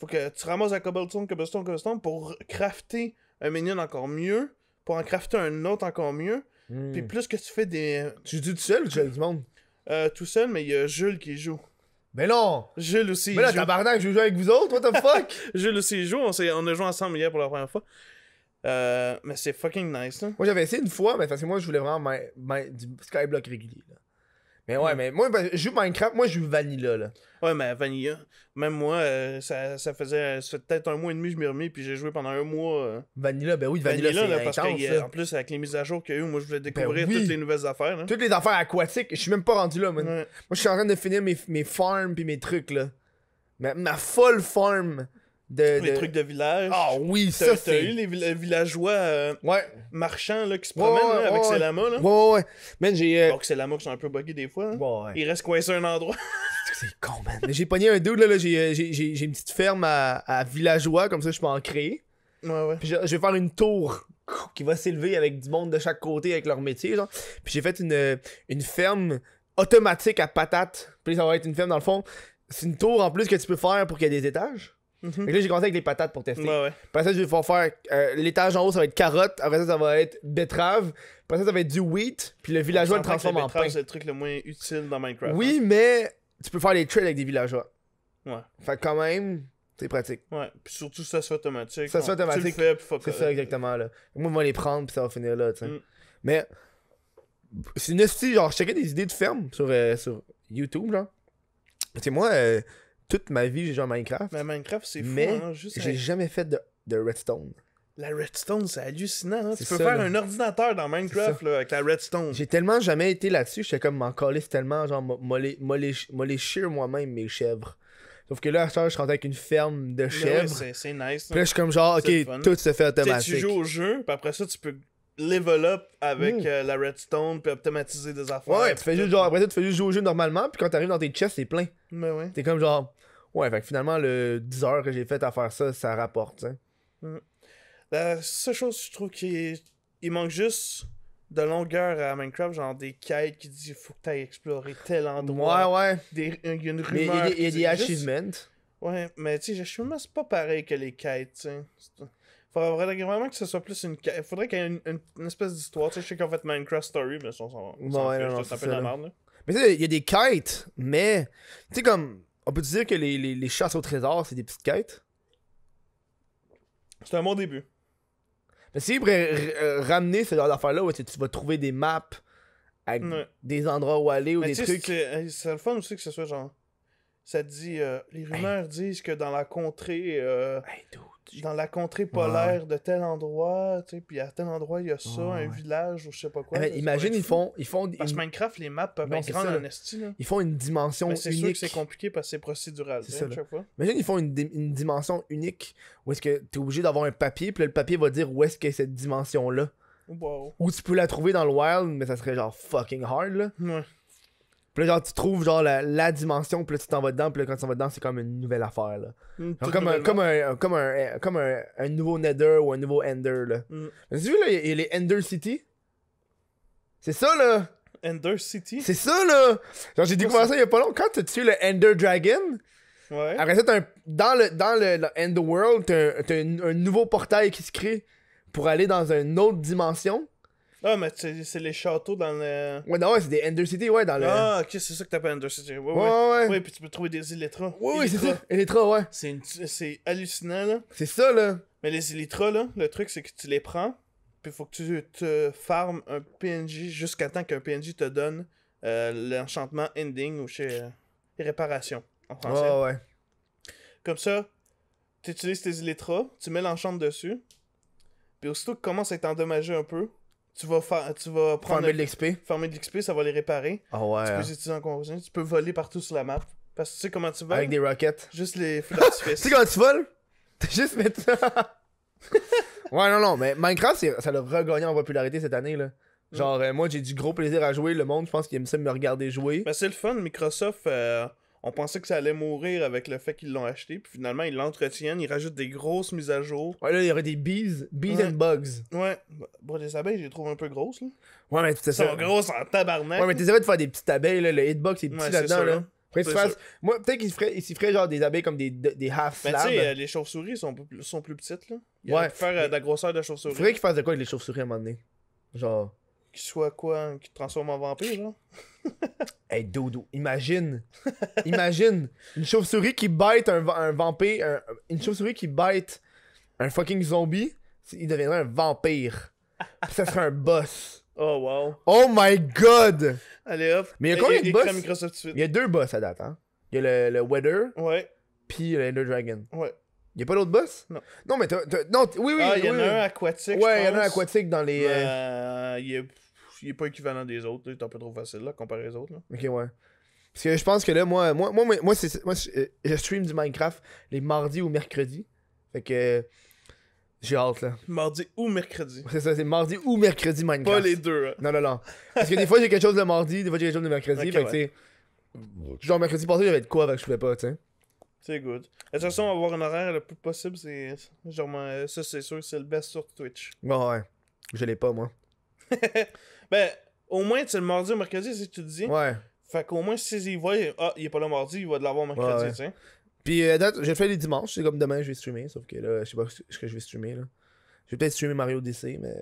Faut que tu ramasses un Cobblestone, Cobblestone, Cobblestone pour crafter un minion encore mieux, pour en crafter un autre encore mieux. Mm. Puis plus que tu fais des... Tu dis tout seul ou tu fais du monde? Euh, tout seul, mais il y a Jules qui joue. Mais non! Jules aussi. Mais là, tabarnak, je joue avec vous autres, what the fuck? Jules aussi joue, on, on a joué ensemble hier pour la première fois. Euh, mais c'est fucking nice, hein? Moi, j'avais essayé une fois, mais parce que moi, je voulais vraiment ma... Ma... du Skyblock régulier, là. Mais ouais, mm. mais moi, je joue Minecraft, moi, je joue Vanilla, là. Ouais, mais Vanilla, même moi, euh, ça, ça faisait, ça fait peut-être un mois et demi, je m'y remis, puis j'ai joué pendant un mois. Euh... Vanilla, ben oui, Vanilla, Vanilla c'est intense. Parce que, en plus, avec les mises à jour qu'il y a eu, moi, je voulais découvrir ben oui. toutes les nouvelles affaires. Hein. Toutes les affaires aquatiques, je suis même pas rendu là, man. Ouais. Moi, je suis en train de finir mes, mes farms puis mes trucs, là. Ma, ma folle farm. De, les de... trucs de village. Ah oh, oui, ça c'est... T'as eu les villageois euh, ouais. marchands là, qui se promènent ouais, ouais, là, avec ouais. Selama là. Ouais, ouais, man, j'ai... Euh... Alors que Selama qui sont un peu buggés des fois. Hein. Ouais, ouais. Ils restent coincés à un endroit. C'est con, man. J'ai pogné un dude, là, là j'ai une petite ferme à, à villageois, comme ça je peux en créer. Ouais, ouais. Puis je, je vais faire une tour qui va s'élever avec du monde de chaque côté, avec leur métier, genre. Puis j'ai fait une, une ferme automatique à patates. Puis ça va être une ferme, dans le fond. C'est une tour, en plus, que tu peux faire pour qu'il y ait des étages. Mm-hmm. Là, j'ai commencé avec les patates pour tester. Ouais, ouais. Après ça, je vais pouvoir faire euh, l'étage en haut, ça va être carotte. Après ça, ça va être betterave. Après ça, ça va être du wheat. Puis le villageois le transforme en pain. C'est le truc le moins utile dans Minecraft. Oui, hein. mais tu peux faire les trades avec des villageois. Ouais. Fait que quand même, c'est pratique. Ouais. Puis surtout, ça se fait automatique. Ça se fait automatique. Tu le fais, puis fuck. C'est ça, exactement. Là. Moi, je vais les prendre, puis ça va finir là. Mm. Mais c'est une hostie. Genre, je checkais des idées de ferme sur, euh, sur YouTube, genre. Tu sais, moi. Euh, Toute ma vie, j'ai joué à Minecraft. Mais Minecraft, c'est fou. Mais hein, j'ai à... jamais fait de, de redstone. La redstone, c'est hallucinant. Hein? Tu peux ça, faire là. Un ordinateur dans Minecraft là, avec la redstone. J'ai tellement jamais été là-dessus. J'étais comme m'en calisse tellement, genre, moléchir moi-même mes chèvres. Sauf que là, à ce moment, je rentre avec une ferme de chèvres. Ouais, c'est nice. Hein? Puis là, je suis comme genre, ok, tout se fait automatique. Tu sais, tu joues au jeu, puis après ça, tu peux level up avec mmh. euh, la redstone, puis automatiser des affaires. Ouais, tu fais juste genre, après ça, tu fais juste jouer au jeu normalement, puis quand t'arrives dans tes chests, c'est plein. Mais ouais. T'es comme genre. Ouais, fait que finalement, le dix heures que j'ai fait à faire ça, ça rapporte, hein. Mm. La seule chose que je trouve qu'il il manque juste de longueur à Minecraft, genre des quêtes qui disent faut que t'ailles explorer tel endroit. Ouais, ouais. Des, il y a une rumeur. Il y a des achievements. Juste... Ouais, mais tu sais, les achievements, c'est pas pareil que les quêtes, tu sais. Faudrait vraiment que ce soit plus une quête. Faudrait qu'il y ait une, une, une espèce d'histoire, tu sais. Je sais qu'en fait, Minecraft Story, mais ça, on s'en va. Ouais, c'est un peu de la merde, là. Mais tu sais, il y a des quêtes, mais tu sais, comme. On peut te dire que les, les, les chasses au trésor, c'est des petites quêtes? C'est un bon début. Mais si ramener ce genre d'affaires-là où tu vas trouver des maps avec ouais. des endroits où aller ou mais des trucs... C'est le fun aussi que ce soit genre... Ça te dit... Euh, les rumeurs hey. disent que dans la contrée... Euh, hey, dude, dans la contrée polaire ouais. de tel endroit, tu sais, puis à tel endroit, il y a ça, oh, un ouais. village ou je sais pas quoi. Mais imagine, ils font, ils font... Parce que Minecraft, les maps peuvent non, être grandes en esti. Ils font une dimension unique. C'est sûr que c'est compliqué parce que c'est procédural. C'est ça, chaque fois. Imagine, ils font une, une dimension unique où est-ce que t'es obligé d'avoir un papier, puis le papier va dire où est-ce que cette dimension-là. Wow. Où tu peux la trouver dans le wild, mais ça serait genre fucking hard, là. Ouais. Puis là, genre, tu trouves genre la, la dimension, puis là, tu t'en vas dedans, puis là, quand tu t'en vas dedans, c'est comme une nouvelle affaire, là. Mm, genre, comme, un, comme, un, comme, un, comme un, un nouveau Nether ou un nouveau Ender, là. Mm. Mais tu vois, là, il y a les Ender City. C'est ça, là. Ender City? C'est ça, là. Genre, j'ai découvert ça il y a pas longtemps. Quand tu tues le Ender Dragon, ouais. après ça, t'as un, dans le dans le, le Ender World, t'as un, un, un nouveau portail qui se crée pour aller dans une autre dimension. Ah, mais c'est les châteaux dans le... Ouais, non, ouais, c'est des Ender City, ouais, dans le... Ah, ok, c'est ça que t'appelles Ender City. Ouais, ouais, ouais. Ouais, puis tu peux trouver des Elytras. Ouais, ouais, c'est ça, Elytras, ouais. C'est une... hallucinant, là. C'est ça, là. Mais les Elytras, là, le truc, c'est que tu les prends, puis faut que tu te farmes un P N J jusqu'à temps qu'un P N J te donne euh, l'enchantement ending ou chez euh, réparation, en français. Ouais, ouais. Comme ça, tu utilises tes Elytras, tu mets l'enchant dessus, puis aussitôt que commence à être endommagé un peu... Tu vas, fa tu vas prendre... Former de l'X P. Former de l'X P, ça va les réparer. Ah oh ouais. Tu peux les utiliser en conversion. Tu peux voler partout sur la map. Parce que tu sais comment tu voles? Avec des rockets. Juste les feux d'artifice. Tu sais comment tu voles? T'as juste mis ça. Ouais, non, non, mais Minecraft, ça l'a regagné en popularité cette année, là. Genre, mm. euh, moi, j'ai du gros plaisir à jouer. Le monde, je pense qu'il aime ça me regarder jouer. Mais c'est le fun, Microsoft, euh, on pensait que ça allait mourir avec le fait qu'ils l'ont acheté. Puis finalement, ils l'entretiennent, ils rajoutent des grosses mises à jour. Ouais, là, il y aurait des bees, bees ouais. and bugs. Ouais. Bon, les abeilles, je les trouve un peu grosses, là. Ouais, mais c'est ça. Elles sont grosses en tabarnak. Ouais, mais t'essaies de faire des petites abeilles, là. Le hitbox est petit ouais, là-dedans, là. Fasses... Moi, peut-être qu'ils s'y feraient genre des abeilles comme des, des half slabs. Mais tu sais, euh, les chauves-souris sont, sont plus petites, là. Ils ouais. faire euh, de la grosseur de chauve-souris. Faudrait qu'ils fassent de quoi avec les chauves-souris à un moment donné? Genre... Qu'ils soient quoi? Qu'ils te transforment en vampire, genre? Hey, dodo, imagine! Imagine! Une chauve-souris qui bite un, un vampire... Un, une chauve-souris qui bite un fucking zombie, il deviendrait un vampire. Puis ça serait un boss. Oh wow. Oh my god! Allez hop! Mais il y a combien de boss? Il y a deux boss à date, hein? Il y a le, le Weather. Ouais. Puis le Ender Dragon. Ouais. Il y a pas d'autre boss? Non. Non, mais t'as. Non, oui, oui. Ah, il y, oui, y en a oui. un aquatique. Ouais, il y en a un aquatique dans les. Euh, il, est... il est pas équivalent des autres. Il est un peu trop facile, là, comparé aux autres. Là. Ok, ouais. Parce que je pense que là, moi, moi, moi, moi, c'est, moi je stream du Minecraft les mardis ou mercredis. Fait que. J'ai hâte, là. Mardi ou mercredi. C'est ça, c'est mardi ou mercredi Minecraft. Pas les deux, hein. Non, non, non. Parce que des fois, j'ai quelque chose le mardi, des fois, j'ai quelque chose le mercredi. Okay, fait que, ouais. tu sais, genre, mercredi passé, j'avais de quoi, fait que je pouvais pas, tu sais. C'est good. De toute façon, avoir un horaire le plus possible, c'est. Genre, ça, c'est sûr, c'est le best sur Twitch. Bon, ouais. Je l'ai pas, moi. Ben, au moins, tu sais, le mardi ou mercredi, c'est ce que tu te dis. Ouais. Fait qu'au moins, si il voit, ah, il est pas là mardi, il va de l'avoir mercredi, ouais, ouais. tu sais. Puis euh, j'ai fait les dimanches, c'est comme demain je vais streamer, sauf que là, je sais pas ce que je vais streamer là. Je vais peut-être streamer Mario Odyssey, mais...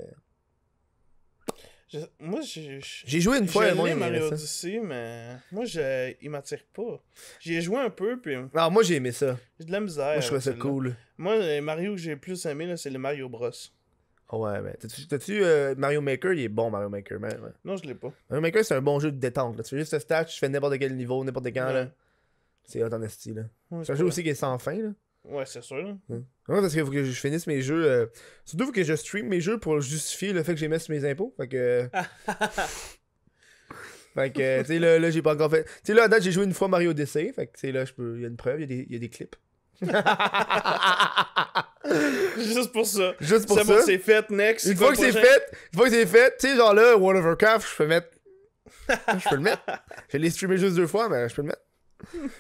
Je, moi, j'ai joué une fois, moi, Mario Odyssey, mais moi, je, il m'attire pas. J'ai joué un peu, puis... Alors moi, j'ai aimé ça. J'ai de la misère. Moi, je trouvais ça cool. Là. Moi, les Mario que j'ai le plus aimé, c'est le Mario Bros. Oh ouais, mais t'as-tu euh, Mario Maker? Il est bon, Mario Maker, man. Ouais. Non, je l'ai pas. Mario Maker, c'est un bon jeu de détente. Là. Tu fais juste le stat, tu fais n'importe quel niveau, n'importe quand, ouais. là. C'est hot en esti, là. Ouais, c'est un jeu aussi qui est sans fin, là. Ouais, c'est sûr, là. Ouais, parce qu'il faut que je finisse mes jeux. Euh... Surtout, il faut que je stream mes jeux pour justifier le fait que j'ai mis sur mes impôts. Fait que. Fait que, tu sais, là, là j'ai pas encore fait. Tu sais, là, à date, j'ai joué une fois Mario Odyssey. Fait que, tu sais, là, il y a une preuve, il y, y a des clips. Juste pour ça. Juste pour ça. Ça, c'est fait, next. Une fois que c'est fait, une fois que c'est fait, tu sais, genre là, World of Warcraft, je peux mettre. Je peux le mettre. Je l'ai streamé juste deux fois, mais je peux le mettre.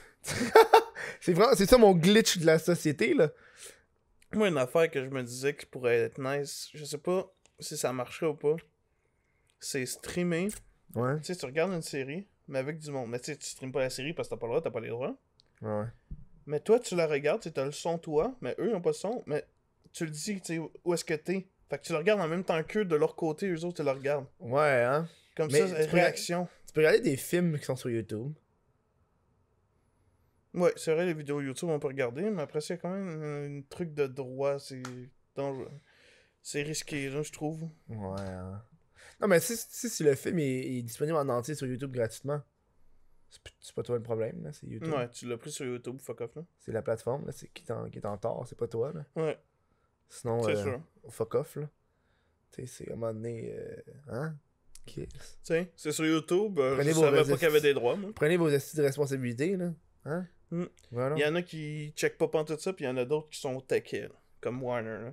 C'est vraiment, c'est ça mon glitch de la société là. Moi, une affaire que je me disais qui pourrait être nice, je sais pas si ça marcherait ou pas, c'est streamer. Ouais. Tu sais, tu regardes une série, mais avec du monde. Mais tu sais, tu streames pas la série parce que t'as pas le droit, t'as pas les droits. Ouais. Mais toi, tu la regardes, tu t'as le son toi, mais eux ils ont pas le son, mais tu le dis, tu sais, où est-ce que t'es. Fait que tu le regardes en même temps qu'eux de leur côté, eux autres, tu le regardes. Ouais, hein. Comme mais ça, tu réaction. Tu peux regarder des films qui sont sur YouTube. Ouais, c'est vrai, les vidéos YouTube, on peut regarder, mais après, c'est quand même un truc de droit, c'est dangereux. C'est risqué, là, je trouve. Ouais. Non, mais si, si, si le film est, est disponible en entier sur YouTube gratuitement, c'est pas toi le problème, là, c'est YouTube. Ouais, tu l'as pris sur YouTube, fuck off, là. C'est la plateforme, là, c'est qui est en tort, c'est pas toi, là. Ouais. Sinon, c'est euh, sûr. Fuck off, là. Tu sais, c'est à un moment donné, euh, hein? Okay. Tu sais, c'est sur YouTube, euh, je savais pas qu'il y avait des droits, moi. Prenez vos astuces de responsabilité, là. Hein? Mm. Voilà. Il y en a qui checkent pas pantoute ça, puis il y en a d'autres qui sont taqués, comme Warner. Là.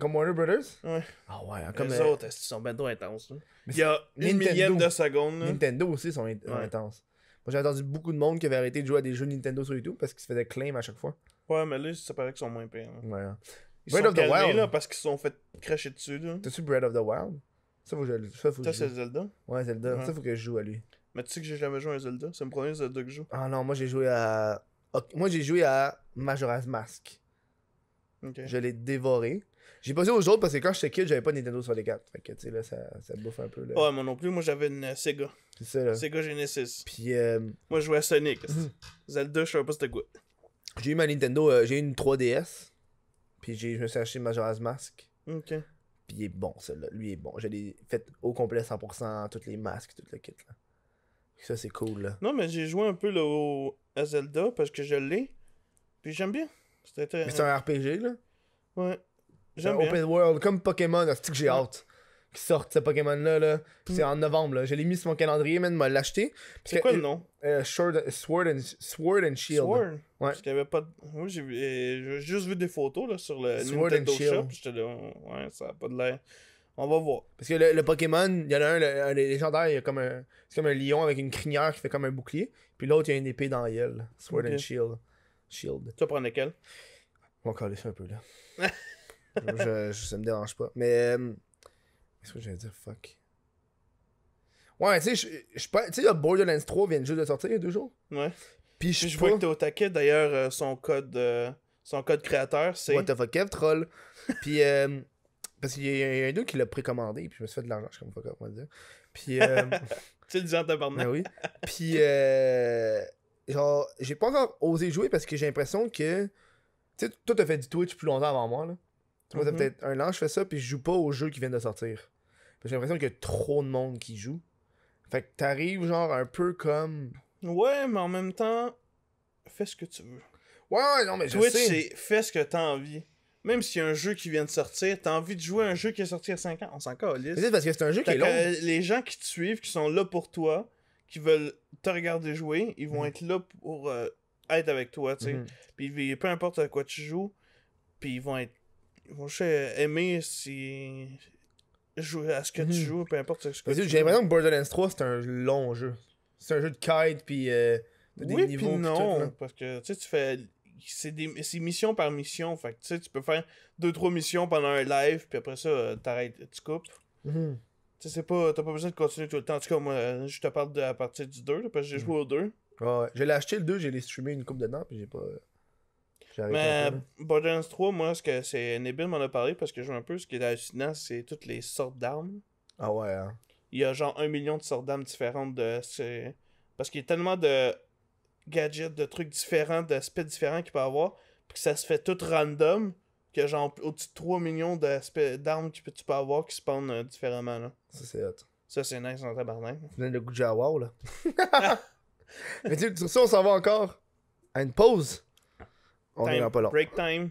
Comme Warner Brothers? Ouais. Ah oh ouais, comme les euh... autres, ils sont bien trop intenses. Là. Il y a une Nintendo. millième de secondes. Là. Nintendo aussi sont in ouais. intenses. Moi, j'ai entendu beaucoup de monde qui avait arrêté de jouer à des jeux Nintendo sur YouTube parce qu'ils se faisaient claim à chaque fois. Ouais, mais là, ça paraît qu'ils sont moins pires. Hein. Ouais. Ils Breath sont of calmés, the Wild. Là, parce qu'ils se sont fait cracher dessus. T'as-tu Breath of the Wild? Ça, faut que je, ça, faut que je joue. Ça, c'est Zelda? Ouais, Zelda. Ouais. Ça, faut que je joue à lui. Mais tu sais que j'ai jamais joué à Zelda, c'est le premier Zelda que je joue. Ah non, moi j'ai joué à... Moi j'ai joué à Majora's Mask. Okay. Je l'ai dévoré. J'ai passé aux autres parce que quand j'étais kid, j'avais pas Nintendo soixante-quatre. Fait que tu sais là, ça, ça bouffe un peu là. Ouais, moi non plus, moi j'avais une Sega. C'est ça là. Sega Genesis. Puis euh... moi je jouais à Sonic. Zelda, je savais pas c'était quoi. J'ai eu ma Nintendo, euh, j'ai eu une trois D S. Puis je me suis acheté Majora's Mask. Ok. Puis il est bon celui-là, lui est bon. Je l'ai fait au complet cent pour cent, toutes les masques, tout le kit là. Ça, c'est cool, là. Non, mais j'ai joué un peu là, au... à Zelda, parce que je l'ai. Puis j'aime bien. C'était très... Mais c'est un R P G, là? Ouais. J'aime bien. Open World, comme Pokémon, c'est que j'ai hâte. qui sortent ce Pokémon-là. Là. Mm. C'est en novembre. Là. Je l'ai mis sur mon calendrier, mais il m'a l'acheté. C'est quoi le nom? Euh, Sword, Sword, and, Sword and Shield. Sword? Ouais. Parce qu'il y avait pas de... Moi, j'ai euh, juste vu des photos là, sur le Sword Nintendo and Shield. Shop. J'étais là, ouais, ça n'a pas de l'air... On va voir. Parce que le, le Pokémon, il y en a un, le, un légendaire, il y a comme un... C'est comme un lion avec une crinière qui fait comme un bouclier. Puis l'autre, il y a une épée dans l'aile. Sword okay. and Shield. Shield. Tu vas prendre lequel? On va coller ça un peu, là. je, je, ça me dérange pas. Mais... Euh, qu'est-ce que j'allais dire? Fuck. Ouais, tu sais, je, je, tu sais, le Borderlands trois vient juste de sortir il y a deux jours. Ouais. Puis je, je vois pas... que t'es au taquet. D'ailleurs, euh, son code... Euh, son code créateur, c'est... W T F Kev, troll. Puis... Euh, parce qu'il y a un deux qui l'a précommandé, puis je me suis fait de l'argent, je sais pas comment dire. Puis. Euh... tu le dis en tabarnak. Ben oui. Puis, euh... genre, j'ai pas encore osé jouer parce que j'ai l'impression que. Tu sais, toi, t'as fait du Twitch plus longtemps avant moi, là. Moi, mm-hmm. ça fait peut-être un an, je fais ça, puis je joue pas aux jeux qui viennent de sortir. J'ai l'impression qu'il y a trop de monde qui joue. Fait que t'arrives, genre, un peu comme. Ouais, mais en même temps, fais ce que tu veux. Ouais, ouais, non, mais Twitch, je sais. Twitch, c'est fais ce que t'as envie. Même s'il y a un jeu qui vient de sortir, t'as envie de jouer à un jeu qui est sorti il y a cinq ans, on s'en calisse. C'est parce que c'est un jeu qui est long. Les gens qui te suivent, qui sont là pour toi, qui veulent te regarder jouer, ils vont mmh. être là pour euh, être avec toi, tu sais. Mmh. Puis peu importe à quoi tu joues, puis ils vont être, ils vont juste aimer si jouer à ce que mmh. tu joues, peu importe ce que mais tu joues. J'ai l'impression que Borderlands trois c'est un long jeu. C'est un jeu de quête puis euh, des oui, niveaux. Oui, non, tout, parce que tu sais tu fais. C'est, des, c'est mission par mission, fait que tu sais, tu peux faire deux trois missions pendant un live, puis après ça, t'arrêtes, tu coupes. Mm-hmm. Tu sais, pas, t'as pas besoin de continuer tout le temps. En tout cas, moi, je te parle de à partir du deux, là, parce que j'ai mm-hmm. joué au deux. Ouais, ouais. Je l'ai acheté le deux, j'ai streamé une coupe dedans, puis j'ai pas... J'ai mais Borderlands trois, moi, ce que c'est Nabil m'en a parlé, parce que je joue un peu, ce qui est hallucinant, c'est toutes les sortes d'armes. Ah ouais, hein. Il y a genre un million de sortes d'armes différentes de... C'est... Parce qu'il y a tellement de... gadgets, de trucs différents, d'aspects différents qu'il peut avoir, puis que ça se fait tout random, qu'il y a genre au-dessus de trois millions d'armes que tu peux avoir qui spawnent euh, différemment. Là. Ça, c'est hot. Ça, c'est nice dans tabarnak. Tu donnes le goût de Jawa, là. Mais tu sais, sur ça, on s'en va encore à une pause. On est pas long. Break time.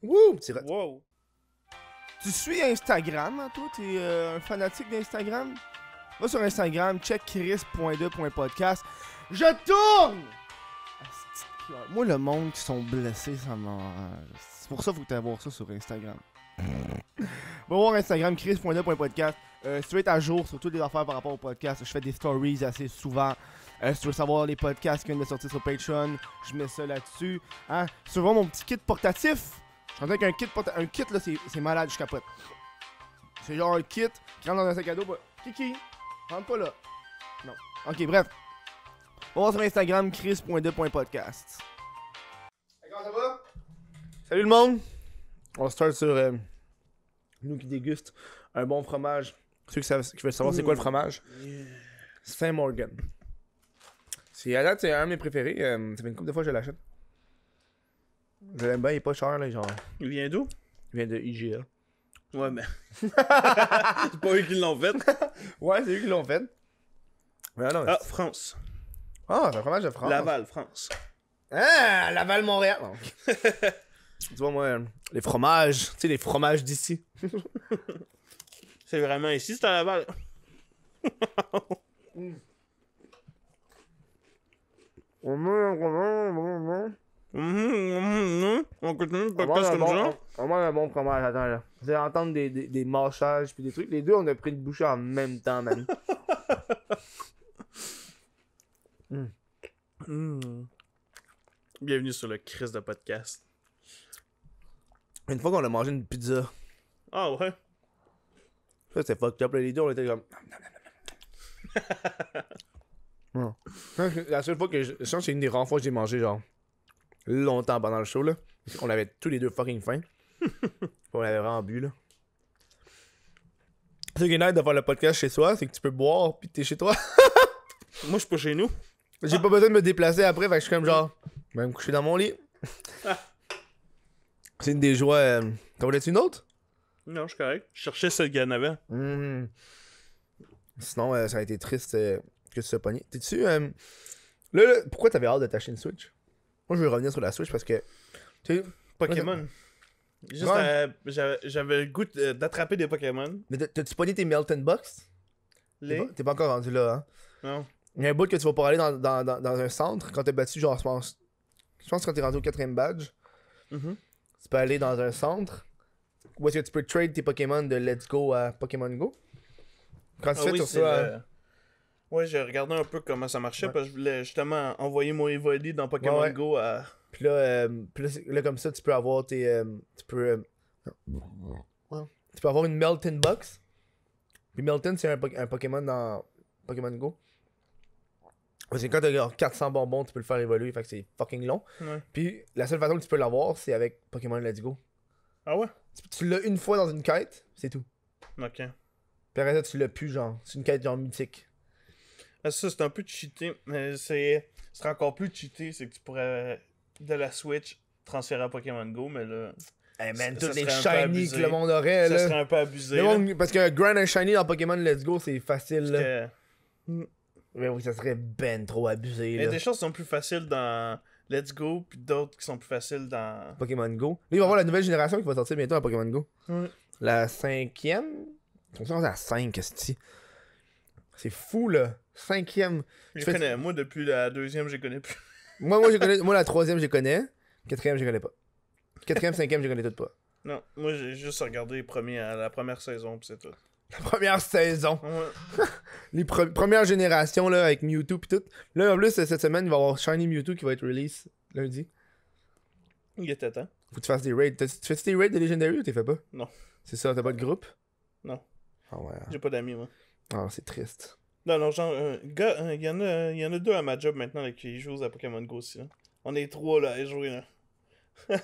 Wouh! Wow. Tu suis Instagram, hein, toi? T'es euh, un fanatique d'Instagram? Va sur Instagram, check chris point deux point podcast. Je tourne! Moi, le monde qui sont blessés, ça m'enrage. C'est pour ça qu'il faut que tu ailles voir ça sur Instagram. Va voir Instagram, chris point deux point podcast. Euh, si tu veux être à jour sur toutes les affaires par rapport au podcast, je fais des stories assez souvent. Euh, si tu veux savoir les podcasts qui viennent de sortir sur Patreon, je mets ça là-dessus. Hein? Si tu veux voir mon petit kit portatif, je suis rendu avec un kit portatif. Un kit, là, c'est, c'est malade, je capote. C'est genre un kit qui rentre dans un sac à dos. Bah... Kiki, rentre pas là. Non. Ok, bref. On va sur Instagram, chris point deux point podcast. Comment ça va? Salut le monde! On va start sur euh, nous qui dégustent un bon fromage. Ceux qui, savent, qui veulent savoir mmh. c'est quoi le fromage. Yeah. Saint Morgan. C'est à date, c'est un de mes préférés. Euh, ça fait une couple de fois que je l'achète. Je l'aime bien, il est pas cher là, genre. Il vient d'où? Il vient de I G A. Ouais, mais. C'est pas eux qui l'ont fait. Ouais, c'est eux qui l'ont fait. Mais non, mais... Ah, France. Ah, oh, c'est un fromage de France. Laval, France. Ah, Laval, Montréal. Tu vois, moi, les fromages, tu sais, les fromages d'ici. C'est vraiment ici, c'est à Laval. On continue le podcast comme ça. On mange un bon fromage, attends, là. Vous allez entendre des, des, des mâchages puis des trucs. Les deux, on a pris une bouchée en même temps, man. Mmh. Mmh. Bienvenue sur le Chris de podcast. Une fois qu'on a mangé une pizza. Ah ouais. Ça c'était fucked up, les deux on était comme. Mmh. La seule fois que je, je sens que c'est une des rares fois que j'ai mangé genre longtemps pendant le show là. On avait tous les deux fucking faim. On avait vraiment bu là. Ce qui est nice de faire le podcast chez soi, c'est que tu peux boire pis t'es chez toi. Moi, je suis pas chez nous. J'ai ah. pas besoin de me déplacer après, fait que je suis comme genre, je vais me coucher dans mon lit. Ah. C'est une des joies. Euh... T'en voulais-tu une autre? Non, je suis correct. Je cherchais celle qu'il y en avait. Mmh. Sinon, euh, ça a été triste euh, que tu sois pogné. T'es-tu. Euh... Là, là, pourquoi t'avais hâte de t'acheter une Switch? Moi, je veux revenir sur la Switch parce que. Tu sais, Pokémon. Moi, Juste, bon. euh, j'avais le goût d'attraper des Pokémon. Mais t'as-tu pogné tes Melting Box? Les... T'es pas, pas encore rendu là, hein? Non. Il y a un bout que tu vas pas aller dans, dans, dans, dans un centre quand t'es battu, genre, je pense, je pense quand t'es rendu au quatrième badge, mm-hmm. tu peux aller dans un centre où est-ce que tu peux trade tes Pokémon de Let's Go à Pokémon Go. Quand tu ah fais oui, sur ça... Le... À... Ouais, j'ai regardé un peu comment ça marchait, ouais. parce que je voulais justement envoyer mon Evoli dans Pokémon ouais, ouais. Go à... Puis là, euh, puis là, là, comme ça, tu peux avoir tes... Euh, tu peux... Euh... Tu peux avoir une Melting Box. Puis Melting, c'est un, po un Pokémon dans Pokémon Go. Parce que quand t'as quatre cents bonbons, tu peux le faire évoluer, fait que c'est fucking long. Ouais. Puis la seule façon que tu peux l'avoir, c'est avec Pokémon Let's Go. Ah ouais? Tu, tu l'as une fois dans une quête, c'est tout. Ok. Puis après ça, tu l'as plus, genre. C'est une quête genre mythique. Ah, ça, c'est un peu cheaté. Mais c'est... c'est encore plus cheaté, c'est que tu pourrais... de la Switch transférée à Pokémon Go, mais là... Hey man, toutes les shiny que le monde aurait, ça là... Ça serait un peu abusé. Le monde, parce que Grand and Shiny dans Pokémon Let's Go, c'est facile, parce là. Que... Mais oui, ça serait ben trop abusé, mais là. Des choses qui sont plus faciles dans Let's Go, puis d'autres qui sont plus faciles dans... Pokémon Go. Là, il va y avoir la nouvelle génération qui va sortir bientôt à Pokémon Go. Mm. La cinquième... On se rend à cinq, c'est-tu? C'est fou, là. Cinquième. Je fais... connais, moi, depuis la deuxième, je connais plus. Moi, moi, je connais, moi, la troisième, je connais. Quatrième, je connais pas. Quatrième, cinquième, je connais toutes pas. Non, moi, j'ai juste regardé les premiers, la première saison, pis c'est tout. La première saison? Ouais. Les pre premières générations, là, avec Mewtwo pis tout. Là, en plus, cette semaine, il va y avoir Shiny Mewtwo qui va être release lundi. Il était temps. Faut que tu fasses des raids. Tu fais-tu des raids de Legendary ou t'es fait pas? Non. C'est ça, t'as pas de groupe? Non. Ah oh, ouais. J'ai pas d'amis, moi. Ah, c'est triste. Non, non, genre, euh, gars, il euh, y, euh, y en a deux à ma job maintenant là, qui jouent à Pokémon Go aussi. Là. On est trois là à jouer là.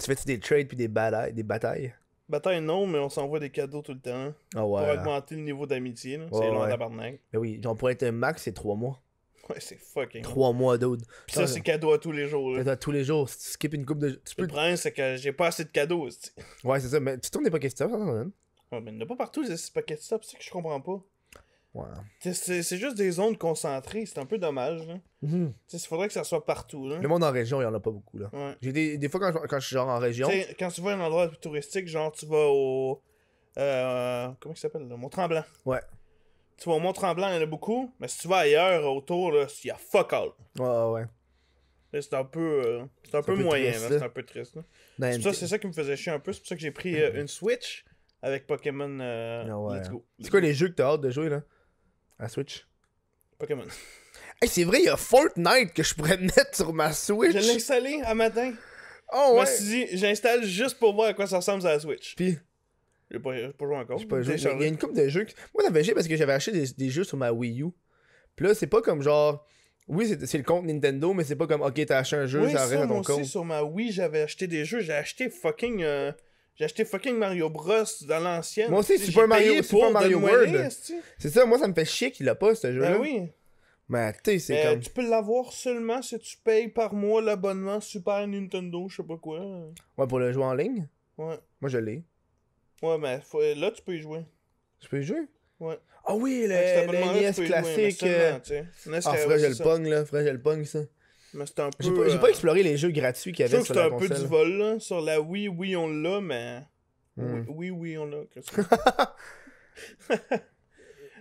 Tu fais-tu des trades puis des batailles? Des batailles, batailles non, mais on s'envoie des cadeaux tout le temps. Ah ouais. Pour augmenter le niveau d'amitié. Ouais, c'est ouais. long tabarnak. Mais oui, genre pour être un max, c'est trois mois. Ouais, c'est fucking. Trois mois dude. Puis ça, c'est cadeau à tous les jours. Là. À tous les jours. Si tu skippes une coupe de. Tu peux... Le problème, c'est que j'ai pas assez de cadeaux. C'ti. Ouais, c'est ça. Mais tu tournes des Pokéstops, ça, hein? Ouais, mais il n'y en a pas partout les Pokéstops, c'est que je comprends pas. Wow. C'est juste des zones concentrées, c'est un peu dommage. Il mm -hmm. faudrait que ça soit partout. Là. Le monde en région, il n'y en a pas beaucoup. Là. Ouais. J'ai des, des fois, quand je, quand je suis genre en région. T'sais, quand tu vas à un endroit touristique, genre tu vas au. Euh, comment il s'appelle le Mont-Tremblant. Ouais. Tu vas au Mont-Tremblant, il y en a beaucoup, mais si tu vas ailleurs, autour, il y a fuck all. Ouais, ouais. C'est un peu, euh, c'est un, un peu moyen, c'est un peu triste. C'est ça, ça qui me faisait chier un peu, c'est pour ça que j'ai pris euh, une Switch avec Pokémon euh, oh, ouais. Let's Go. C'est quoi les jeux que t'as hâte de jouer là? À Switch? Pokémon. Hey, c'est vrai, il y a Fortnite que je pourrais mettre sur ma Switch. Je l'ai installé un matin. Oh ouais. Je me suis dit, j'installe juste pour voir à quoi ça ressemble à la Switch. Puis? J'ai pas, pas joué encore. Pas joué. Il y a une couple de jeux. Que... Moi, j'avais joué parce que j'avais acheté des, des jeux sur ma Wii U. Puis là, c'est pas comme genre. Oui, c'est le compte Nintendo, mais c'est pas comme, ok, t'as acheté un jeu, oui, ça reste à ton compte. Aussi, sur ma Wii, j'avais acheté des jeux. J'ai acheté fucking. Euh... J'ai acheté fucking Mario Bros dans l'ancienne. Moi aussi, Super Mario, Super Mario World. C'est ça, moi ça me fait chier qu'il l'a pas, ce jeu-là. Ben oui. Mais tu sais, c'est comme... Tu peux l'avoir seulement si tu payes par mois l'abonnement Super Nintendo, je sais pas quoi. Ouais, pour le jouer en ligne? Ouais. Moi, je l'ai. Ouais, mais faut... là, tu peux y jouer. Tu peux y jouer? Ouais. Ah oui, le N E S classique. Ah, frère, j'ai le pong, là. Frère, j'ai le pong, ça. Mais c'est un peu... J'ai pas, euh... pas exploré les jeux gratuits qu'il y avait sur la console. C'est un peu du vol, là. Sur la Wii, oui, on l'a, mais... Mm. Oui, oui, oui, on l'a. Que...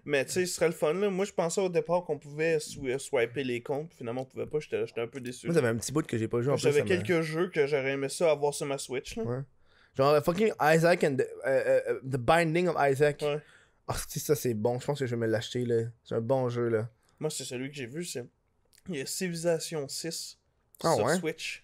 mais, tu sais, ce serait le fun, là. Moi, je pensais au départ qu'on pouvait swiper les comptes. Finalement, on pouvait pas. J'étais un peu déçu. Moi, j'avais un petit bout que j'ai pas joué en plus. J'avais quelques jeux que j'aurais aimé ça avoir sur ma Switch, là. Ouais. Genre, fucking Isaac and the, uh, uh, the Binding of Isaac. Ouais. Ah, oh, ça, c'est bon. Je pense que je vais me l'acheter, là. C'est un bon jeu, là. Moi, c'est celui que j'ai vu, c'est... Il y a Civilization six ah, sur ouais. Switch.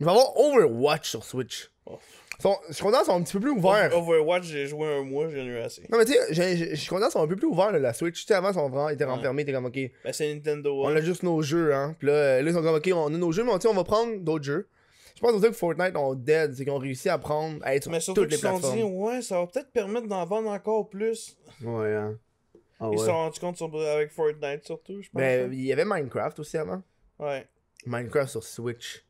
Il va y avoir Overwatch sur Switch. Oh. Son, je suis content qu'ils sont un petit peu plus ouverts. Overwatch, j'ai joué un mois, j'en ai eu assez. Non, mais tu sais, je suis content qu'ils sont un peu plus ouverts, là, la Switch. Tu sais, avant, ils sont vraiment, étaient renfermés, ils étaient comme, ok. Ben, c'est Nintendo. On ouais. a juste nos jeux, hein. Puis là, là, ils sont comme, ok, on a nos jeux, mais on, on va prendre d'autres jeux. Je pense aussi que Fortnite ont dead, c'est qu'ils ont réussi à prendre, à être mais sur toutes les plateformes. Dit, ouais, ça va peut-être permettre d'en vendre encore plus. Ouais, hein. Ah ouais. Ils se sont rendus compte sur, avec Fortnite surtout, je pense. Mais il y avait Minecraft aussi avant. Ouais. Minecraft sur Switch.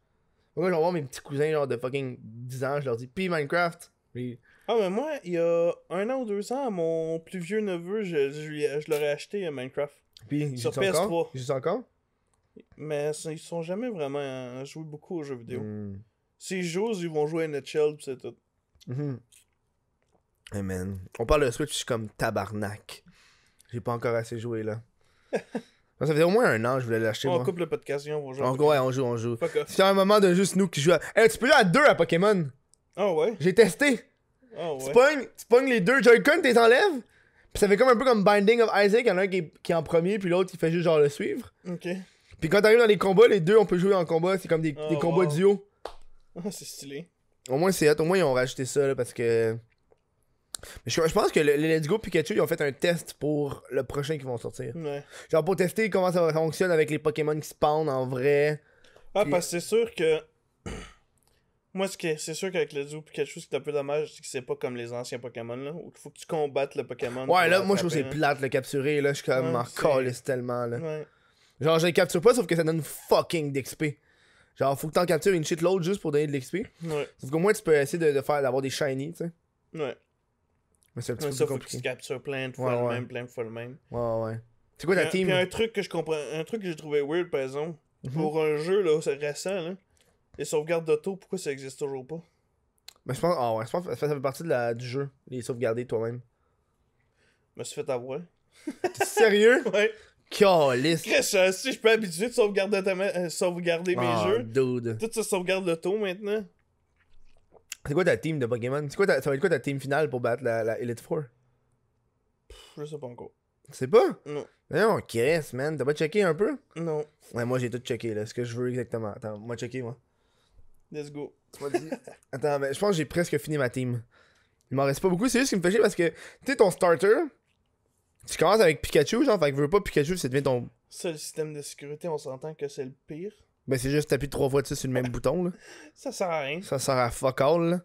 Moi, je vais voir mes petits cousins genre de fucking dix ans, je leur dis, pis Minecraft. Puis... Ah, mais moi, il y a un an ou deux ans, mon plus vieux neveu, je, je, je leur ai acheté Minecraft. Puis, sur P S trois. Ils jouent encore? Mais ils sont jamais vraiment joués beaucoup aux jeux vidéo. Mm. S'ils jouent, ils vont jouer à N H L, pis c'est tout. Mm-hmm. Hey man. On parle de Switch, je suis comme tabarnak. J'ai pas encore assez joué là. Ça faisait au moins un an que je voulais l'acheter. On moi. coupe le podcast, on va jouer. On, ouais, on joue, on joue. C'est un moment de juste nous qui jouons. À... Hey, tu peux jouer à deux à Pokémon. Ah oh, ouais? J'ai testé. Oh, ouais. Tu pognes, tu pognes les deux Joy-Con, tu les enlèves. Puis ça fait comme un peu comme Binding of Isaac. Il y en a un qui est, qui est en premier, puis l'autre il fait juste genre le suivre. Ok. Puis quand t'arrives dans les combats, les deux on peut jouer en combat. C'est comme des, oh, des combats wow. duo. Ah, oh, c'est stylé. Au moins, c'est hot. Au moins, ils ont rajouté ça là, parce que. Mais je, je pense que les le Let's Go Pikachu, ils ont fait un test pour le prochain qui vont sortir. Ouais. Genre pour tester comment ça fonctionne avec les Pokémon qui spawnent en vrai. Ah, puis... parce que c'est sûr que. Moi, c'est sûr qu'avec Let's Go Pikachu, ce qui est un peu dommage, c'est que c'est pas comme les anciens Pokémon, là. Où il faut que tu combattes le Pokémon. Ouais, là, moi, je trouve que c'est plate, le capturer, là. Je suis quand même en calisse tellement, là. Ouais. Genre, je les capture pas, sauf que ça donne fucking d'X P. Genre, faut que t'en captures une shit l'autre juste pour donner de l'X P. Ouais. Sauf qu'au moins, tu peux essayer de, de faire, d'avoir des shiny, tu sais. Ouais. Mais c'est un petit peu ça, plus compliqué. Faut que tu captures plein de fois ouais, le ouais. même, plein de fois le même. Ouais, ouais. C'est quoi ta team? Puis un truc que je comprends, un truc que j'ai trouvé weird, par exemple, mm-hmm. pour un jeu, là, c'est récent, là. Les sauvegardes d'auto, pourquoi ça existe toujours pas? Mais je pense, ah oh ouais, je pense que ça fait partie de la, du jeu, les sauvegarder toi-même. Je me suis fait avoir. T'es sérieux? Ouais. Caliste. Si je peux habituer de sauvegarder, euh, sauvegarder oh, mes jeux. Dude. Tout ça sauvegarde l'auto maintenant. C'est quoi ta team de Pokémon? C'est quoi ta, ça va être quoi ta team finale pour battre la, la Elite Four? Pff, je sais pas encore. Tu sais pas? Non. Non, Chris, man. T'as pas checké un peu? Non. Ouais, moi j'ai tout checké là. Ce que je veux exactement. Attends, moi checké moi. Let's go. Attends, mais je pense que j'ai presque fini ma team. Il m'en reste pas beaucoup, c'est juste ce qui me fait chier parce que, tu sais, ton starter, tu commences avec Pikachu, genre, fait que veux pas Pikachu, c'est devenu ton. Ça, le système de sécurité, on s'entend que c'est le pire. Ben, c'est juste t'appuies trois fois dessus sur le même bouton, là. Ça sert à rien. Ça sert à fuck all, là.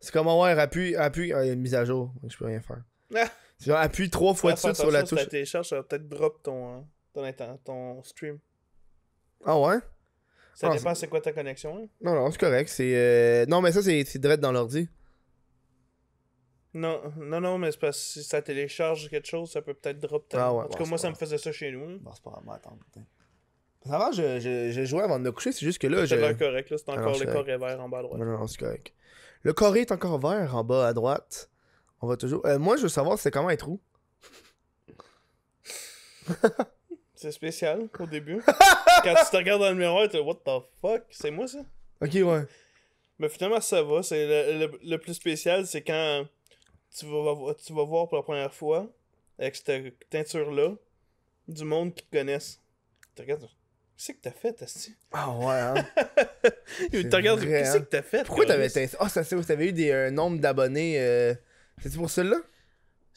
C'est comme, ouais, appuie, appuie. Ah, il y a une mise à jour, je peux rien faire. C'est genre, appuie trois fois dessus sur la touche. Si tu télécharges, ça va peut-être drop ton, ton, ton, ton stream. Ah ouais? Ça non, dépend c'est quoi ta connexion hein? Non non c'est correct c'est euh... non mais ça c'est direct dans l'ordi. Non non non mais c'est parce que si ça télécharge quelque chose ça peut peut-être drop ta... Ah ouais, en tout bon, cas moi ça me faisait ça chez nous. Bon c'est pas grave attends putain. Avant je, je, je jouais avant de me coucher c'est juste que là je... C'est correct là c'est encore alors, le carré vert en bas à droite. Non non c'est correct. Le carré est encore vert en bas à droite. On va toujours... Euh, moi je veux savoir c'est comment être où. C'est spécial au début. Quand tu te regardes dans le miroir, t'es what the fuck, c'est moi ça? Ok, ouais. Mais finalement, ça va. C'est le, le, le plus spécial, c'est quand tu vas, tu vas voir pour la première fois, avec cette teinture-là, du monde qui te connaisse. Tu regardes, qu'est-ce que t'as fait, Asti? Ah oh, ouais, hein? Tu regardes, qu'est-ce que t'as fait? Pourquoi t'avais teint ça? Ah, ça c'est où t'avais eu des, un nombre d'abonnés. Euh... C'est-tu pour celle-là?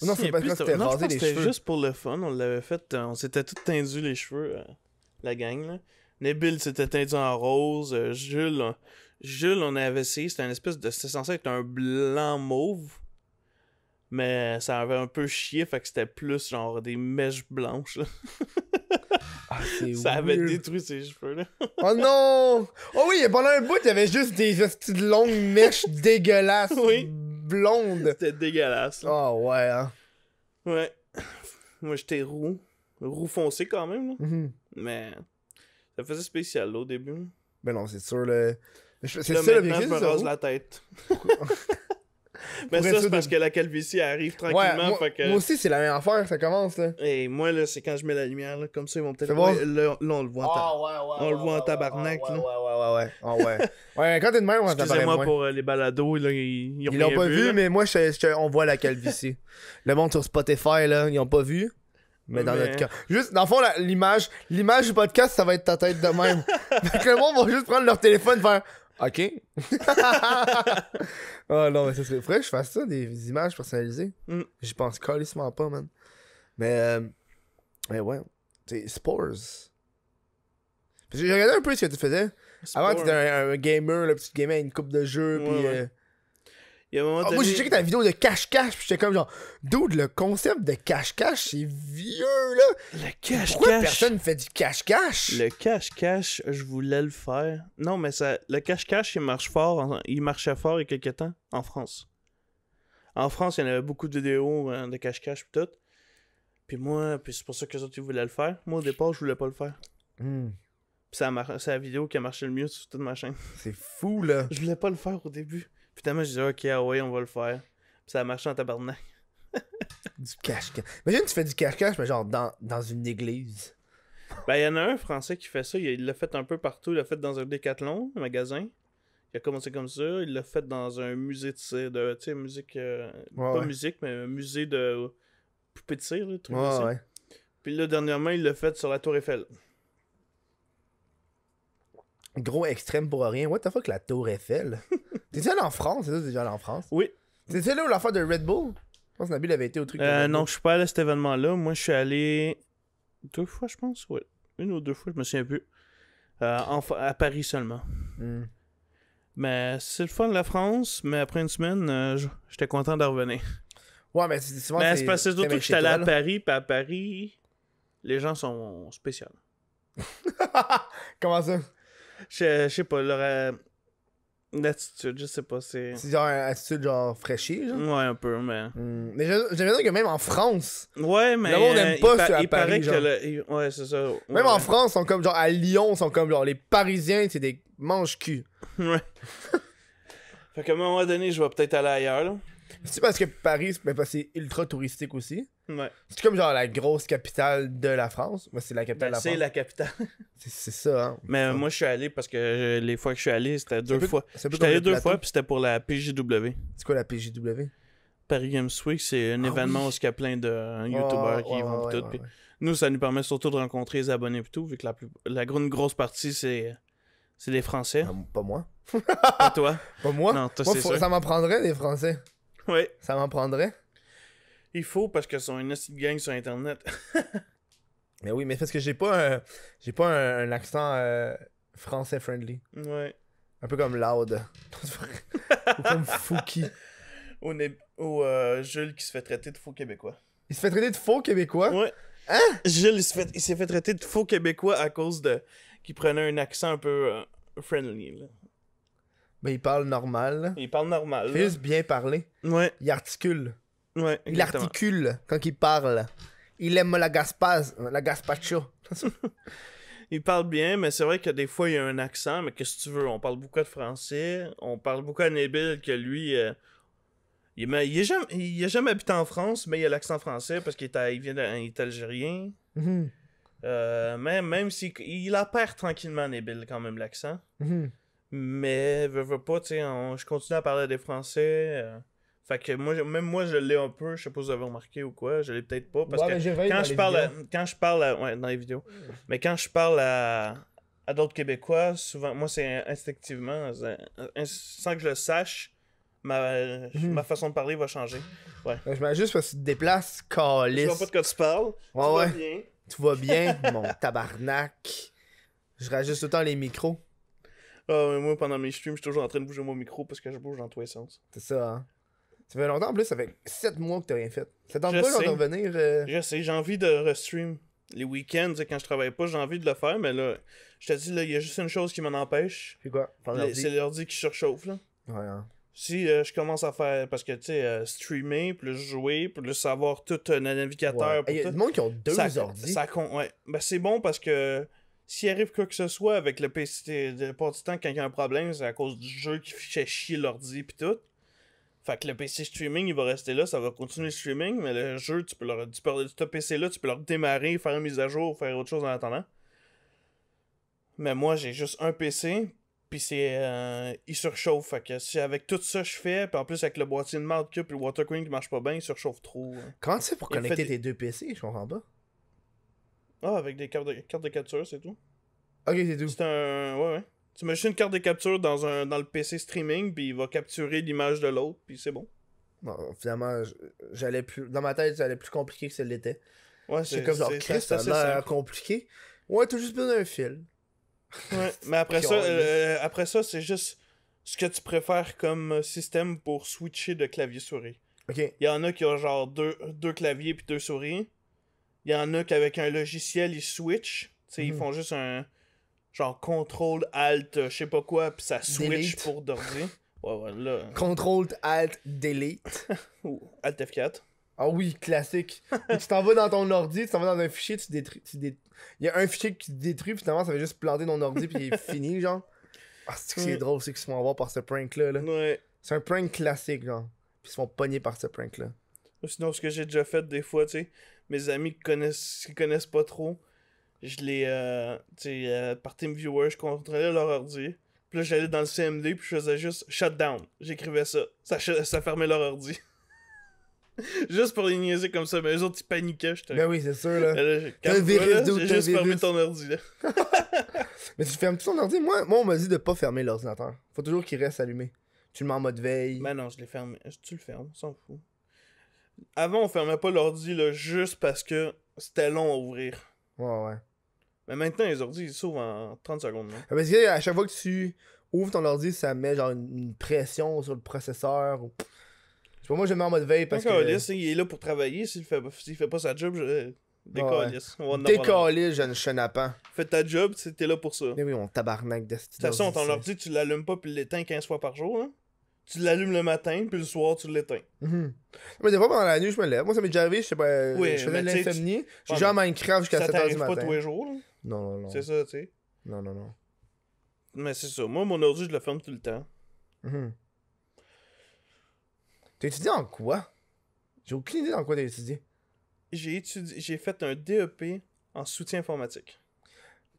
Non, si, c'est pas parce que t'as rasé les cheveux. C'était juste pour le fun, on l'avait fait, on s'était tous tendus les cheveux, euh, la gang, là. Nabil s'était tendu en rose, euh, Jules, on, Jules, on avait essayé, c'était une espèce de, c'était censé être un blanc mauve, mais ça avait un peu chié, fait que c'était plus genre des mèches blanches, là. Ah, ça avait weird. Détruit ses cheveux, là. Oh non! Oh oui, pendant un bout, il y avait juste des petites longues mèches dégueulasses. Oui. Blonde. C'était dégueulasse. Ah oh, ouais, hein. Ouais. Moi, j'étais roux. Roux foncé quand même, là. Mm-hmm. Mais ça faisait spécial, là, au début. Mais non, c'est sûr, le... C'est ça, le maintenant, je me rase la tête. Mais ça, c'est parce de... que la calvitie arrive tranquillement. Ouais, moi, que... moi aussi, c'est la même affaire, ça commence, là. Et moi, là, c'est quand je mets la lumière, là, comme ça, ils vont peut-être... Bon? Ouais, là, là, on le voit en tabarnak. Oh, ouais, ouais, on ouais, le voit ouais, en tabarnak, ouais, ouais, là. Ouais, ouais, ouais, oh, ouais. Ouais, quand t'es de même, on t'apparaît moins. Excusez-moi pour euh, les balados, là, ils, ils ont ils l'ont pas vu, vu mais moi, je, je, on voit la calvitie. Le monde sur Spotify, là, ils ont pas vu, mais dans mais... notre cas... Juste, dans le fond, l'image l'image du podcast, ça va être ta tête de même. Donc, le monde va juste prendre leur téléphone faire... Ok. Oh non, mais ça serait vrai que je fasse ça, des images personnalisées. Mm. J'y pense calissement pas, man. Mais, euh, mais ouais, c'est Spores. J'ai regardé un peu ce que tu faisais. Spores. Avant, tu étais un, un gamer, le petit gamer, une coupe de jeux. Ouais, pis, ouais. Euh... Il y a un moment donné... oh, moi, j'ai checké ta vidéo de cache-cache, puis j'étais comme genre, dude, le concept de cache-cache, c'est vieux, là. Le cache-cache. Pourquoi personne fait du cache-cache? Le cache-cache, je voulais le faire. Non, mais ça, le cache-cache, il marche fort, en... il marchait fort il y a quelques temps, en France. En France, il y en avait beaucoup de vidéos hein, de cache-cache, puis tout. Puis moi, puis c'est pour ça que les autres, ils voulaient le faire. Moi, au départ, je voulais pas le faire. Mm. Puis ça a c'est la vidéo qui a marché le mieux sur toute ma chaîne. C'est fou, là. Je voulais pas le faire au début. Finalement, je disais, ok, ah ouais, on va le faire. Puis ça a marché en tabarnak. Du cache-cache. Imagine, tu fais du cache-cache, mais genre dans, dans une église. Ben, il y en a un Français qui fait ça. Il l'a fait un peu partout. Il l'a fait dans un Décathlon, un magasin. Il a commencé comme ça. Il l'a fait dans un musée de cire. Tu sais, musique. Euh, ouais, pas ouais. musique, mais un musée de poupées de cire. Là, truc ouais, de cire. Ouais. Puis là, dernièrement, il l'a fait sur la Tour Eiffel. Gros extrême pour rien. What the fuck, la Tour Eiffel? T'es-tu allé en France? C'est ça, t'es déjà allé en France? Oui. T'es-tu allé où l'affaire de Red Bull? Je pense que Nabil avait été au truc. Euh, de Red non, Bull. Je suis pas allé à cet événement-là. Moi, je suis allé deux fois, je pense. Ouais. Une ou deux fois, je me souviens plus. Euh, en... À Paris seulement. Mm. Mais c'est le fun de la France, mais après une semaine, euh, j'étais content d'en revenir. Ouais, mais c'est souvent Mais c'est parce que c'est surtout que j'étais allé à Paris, puis à Paris, les gens sont spéciaux. Comment ça? Je sais pas, leur attitude, je sais pas, c'est... C'est genre une attitude genre fraîchie, genre? Ouais, un peu, mais... Mm. Mais j'aimerais dire que même en France... Ouais, mais... Là, on n'aime pas ça à Paris, genre. Le... Ouais, c'est ça. Ouais. Même en France, sont comme genre à Lyon, sont comme genre les Parisiens, c'est des mange-cul. Ouais. Fait qu'à un moment donné, je vais peut-être aller ailleurs, là. C'est parce que Paris, c'est ultra touristique aussi. Ouais. C'est comme genre la grosse capitale de la France. Moi, c'est la capitale ben, de la France. C'est la capitale. C'est ça, hein. Mais moi, je suis allé parce que je, les fois que je suis allé, c'était deux peu, fois. J'étais allé deux fois, puis c'était pour la P J W. C'est quoi la P J W? Paris Games Week, c'est un ah, événement oui. où il y a plein de euh, youtubeurs oh, qui oh, y vont. Ouais, tout, ouais, ouais. Nous, ça nous permet surtout de rencontrer les abonnés et tout, vu que la, plus, la grosse, grosse partie, c'est... C'est les Français. Non, pas moi. Pas toi. Pas moi. Non, toi, moi faut, ça m'en prendrait, des Français. Oui. Ça m'en prendrait. Il faut parce que sont une petite gang sur Internet. Mais oui, mais parce que j'ai pas un, j'ai pas un, un accent euh, français friendly. Ouais. Un peu comme Loud. Ou comme Fouki. Ou, ou euh, Jules qui se fait traiter de faux québécois. Il se fait traiter de faux québécois? Ouais. Hein? Jules, il s'est fait, il s'est fait traiter de faux québécois à cause de... Qui prenait un accent un peu euh, friendly. Là. Mais il parle normal. Là. Il parle normal. Il fait juste bien parler. Ouais. Il articule. Ouais, il articule quand il parle. Il aime la gaspaz, la gaspacho. Il parle bien, mais c'est vrai que des fois, il y a un accent. Mais qu'est-ce que tu veux? On parle beaucoup de français. On parle beaucoup à Nabil que lui... Euh, il n'a il jamais, jamais habité en France, mais il a l'accent français parce qu'il est, il vient de, il est algérien. Mm-hmm. Euh, même même s'il il en perd tranquillement, Nabil, quand même, l'accent. Mm-hmm. Mais veux, veux pas, tu sais, je continue à parler des Français. Euh, fait que moi, même moi, je l'ai un peu. Je sais pas si vous avez remarqué ou quoi. Je l'ai peut-être pas. Parce ouais, que quand je, parle à, quand je parle à, ouais, dans les vidéos. Mm. Mais quand je parle à, à d'autres Québécois, souvent, moi, c'est instinctivement, sans que je le sache, ma, mm. ma façon de parler va changer. Ouais. Je m'ajuste juste parce que tu te déplaces, calisse. Je vois pas de quoi tu parles. Ouais, tu ouais. vas bien. Tout va bien, mon tabarnak. Je rajuste tout le temps les micros. Euh, moi, pendant mes streams, je suis toujours en train de bouger mon micro parce que je bouge dans tous les sens. C'est ça, hein? Ça fait longtemps, en plus, ça fait sept mois que t'as rien fait. Ça tente pas de revenir. Euh... Je sais, j'ai envie de restream. Les week-ends, quand je travaille pas, j'ai envie de le faire, mais là, je te dis, là, il y a juste une chose qui m'en empêche. C'est quoi? C'est l'ordi qui surchauffe, là. Ouais, hein. Si euh, je commence à faire, parce que tu sais, euh, streamer, plus jouer, plus savoir tout un euh, navigateur. Il y a des gens qui ont deux ordi. Ça compte, ouais. Ben, c'est bon parce que s'il arrive quoi que ce soit avec le P C, de part du temps, quand il y a un problème, c'est à cause du jeu qui fait chier l'ordi pis tout. Fait que le P C streaming, il va rester là, ça va continuer le streaming, mais le jeu, tu peux leur. Tu peux, ce P C-là, tu peux leur démarrer, faire une mise à jour, faire autre chose en attendant. Mais moi, j'ai juste un P C. Puis c'est. Euh, il surchauffe. Fait que si avec tout ça je fais, puis en plus avec le boîtier de marde qu'il y a, puis le water cooling qui marche pas bien, il surchauffe trop. Hein. Comment tu fais pour il connecter des... tes deux P C, je comprends pas? Ah, avec des cartes de, cartes de capture, c'est tout. Ok, c'est tout. C'est un. Ouais, ouais. Tu mets juste une carte de capture dans, un... dans le P C streaming, puis il va capturer l'image de l'autre, puis c'est bon. Non, finalement, j'allais plus. Dans ma tête, ça allait plus compliqué que ça l'était. Ouais, c'est comme genre Christ, ça a l'air compliqué. Ouais, t'as juste besoin d'un fil. Ouais, mais après ça, euh, après ça, c'est juste ce que tu préfères comme système pour switcher de clavier-souris. Okay. Il y en a qui ont genre deux, deux claviers puis deux souris. Il y en a qui avec un logiciel, ils switchent. Mm. Ils font juste un genre contrôle alt je sais pas quoi, puis ça switch delete. Pour d'ordi. Ouais, voilà. contrôle alt delete Alt F quatre. Ah oui, classique. Tu t'en vas dans ton ordi, tu t'en vas dans un fichier, tu détruis. Dé... Il y a un fichier qui te détruit, finalement, ça va juste planter ton ordi, puis il est fini, genre. Ah, c'est que c'est drôle, c'est qu'ils se font avoir par ce prank-là. Là. Ouais. C'est un prank classique, genre. Puis ils se font pogner par ce prank-là. Sinon, ce que j'ai déjà fait des fois, tu sais, mes amis qui connaissent, qui connaissent pas trop, je les. Euh, tu sais, euh, par TeamViewer, je contrôlais leur ordi. Puis là, j'allais dans le C M D, puis je faisais juste shutdown. J'écrivais ça. Ça, ça fermait leur ordi. Juste pour les niaiser comme ça, mais les autres ils paniquaient, je te... Ben oui, c'est sûr là. T'as un virus d'où t'as juste fermé ton ordi là. Mais tu fermes tout ton ordi? Moi, moi on m'a dit de pas fermer l'ordinateur. Faut toujours qu'il reste allumé. Tu le mets en mode veille. Ben non, je l'ai fermé. Tu le fermes, on s'en fout. Avant on fermait pas l'ordi là juste parce que c'était long à ouvrir. Ouais ouais. Mais maintenant les ordis ils s'ouvrent en trente secondes. Hein. Parce que à chaque fois que tu ouvres ton ordi, ça met genre une pression sur le processeur ou... Moi, je le mets en mode veille parce Décalisse, que... Décalisse, il est là pour travailler. S'il fait, s'il fait pas sa job, je... Décalisse. Ouais. Décalisse, jeune chenapan. Fais ta job, t'es là pour ça. Mais oui, on tabarnak de cette... De toute façon, ton ordi, tu l'allumes pas puis l'éteins quinze fois par jour. Hein? Tu l'allumes le matin, puis le soir, tu l'éteins. Mm-hmm. Mais des fois, pendant la nuit, je me lève. Moi, ça m'est déjà arrivé, je sais pas... Oui, je faisais de l'insomnie. Je suis genre Minecraft jusqu'à sept heures du matin. Ça t'arrive pas tous les jours, là? Non, non, non. C'est ça, tu sais. Non, non, non. Mais c'est ça. Moi, mon ordi, je le ferme tout le temps. Mm-hmm. T'as étudié en quoi? J'ai aucune idée dans quoi t'as étudié. J'ai étudié, j'ai fait un D E P en soutien informatique.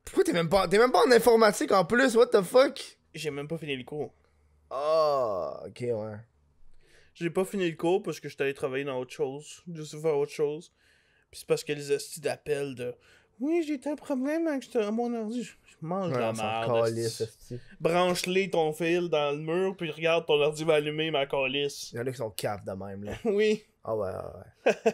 Pourquoi t'es même pas, t'es même pas en informatique en plus? What the fuck? J'ai même pas fini le cours. Ah, oh, ok, ouais. J'ai pas fini le cours parce que j'étais allé travailler dans autre chose. Juste faire autre chose. Puis c'est parce que les hosties d'appel de... Oui, j'ai un problème avec mon ordi. Je mange ouais, la merde. Branche-les ton fil dans le mur, puis regarde, ton ordi va allumer ma calisse. Il y en a qui sont caves de même, là. Oui. Ah ouais, ouais, ouais.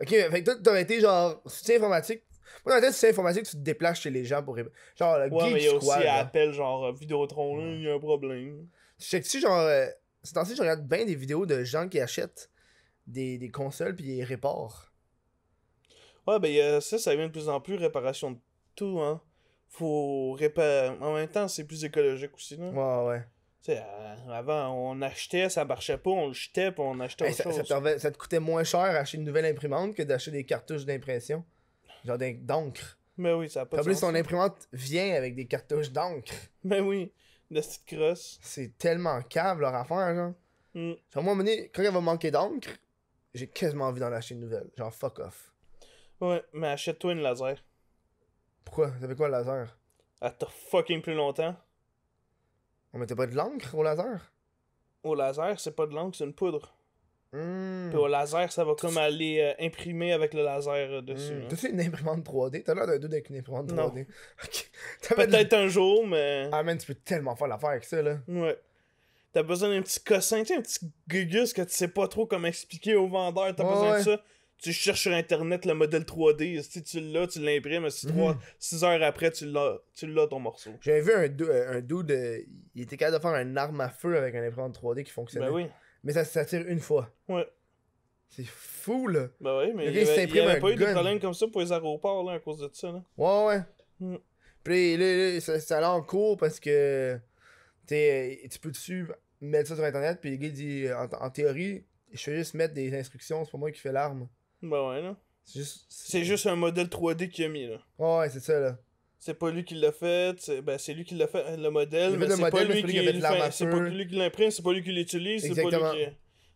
Ok, fait que toi, t'aurais été genre soutien informatique. Moi, dans la tête, soutien informatique, tu te déplaces chez les gens pour. Genre, le ouais, mais il y a squad, aussi appel, genre, Vidéotron, il ouais. y a un problème. Je sais que tu, genre, euh, ces temps-ci, je regarde bien des vidéos de gens qui achètent des, des consoles, puis ils réparent. Ouais, ben euh, ça, ça vient de plus en plus, réparation de tout, hein. Faut réparer... En même temps, c'est plus écologique aussi, là. Ouais, ouais. Tu sais, euh, avant, on achetait, ça marchait pas, on le jetait, puis on achetait hey, autre ça, chose. Ça, ça te coûtait moins cher acheter une nouvelle imprimante que d'acheter des cartouches d'impression. Genre d'encre. Mais oui, ça a pas de sens. En plus, ton imprimante vient avec des cartouches d'encre. Mais oui, de cette crosse. C'est tellement cave, leur affaire, genre. Mm. Genre, moi, à un moment donné, quand elle va manquer d'encre, j'ai quasiment envie d'en acheter une nouvelle. Genre, fuck off. Ouais, mais achète-toi une laser. Pourquoi? Ça fait quoi le laser? Elle t'a fucking plus longtemps. On mettait pas de l'encre au laser? Au laser, c'est pas de l'encre, c'est une poudre. Mmh. Puis au laser, ça va comme aller euh, imprimer avec le laser euh, dessus. Mmh. T'as-tu une imprimante trois D? T'as l'air d'un dude avec une imprimante trois D? Non. Okay. Peut-être de... un jour, mais... Ah man, tu peux tellement faire l'affaire avec ça, là. Ouais. T'as besoin d'un petit cossin, tu sais, un petit gugus que tu sais pas trop comment expliquer au vendeur. T'as ouais, besoin ouais. de ça. Tu cherches sur internet le modèle trois D, si tu l'as, tu l'imprimes, si six heures après, tu l'as, tu l'as ton morceau. J'avais vu un, do un dude, euh, il était capable de faire une arme à feu avec un imprimante trois D qui fonctionnait. Ben oui. Mais ça, ça tire une fois. Ouais. C'est fou, là. Ben oui, mais il y avait, il y avait pas eu de problème comme ça pour les aéroports, là, à cause de ça, là. Ouais, ouais. Mm. Puis là, là ça, ça allait en cours parce que, t'sais, tu peux dessus mettre ça sur internet, puis le gars dit, en, en théorie, je vais juste mettre des instructions, c'est pas moi qui fais l'arme. Ben ouais, là. C'est juste... juste un modèle trois D qu'il a mis, là. Oh, ouais, c'est ça, là. C'est pas lui qui l'a fait, c'est ben, lui qui l'a fait, le modèle, mais c'est pas, pas lui qui l'imprime, c'est pas lui qui l'utilise, c'est pas lui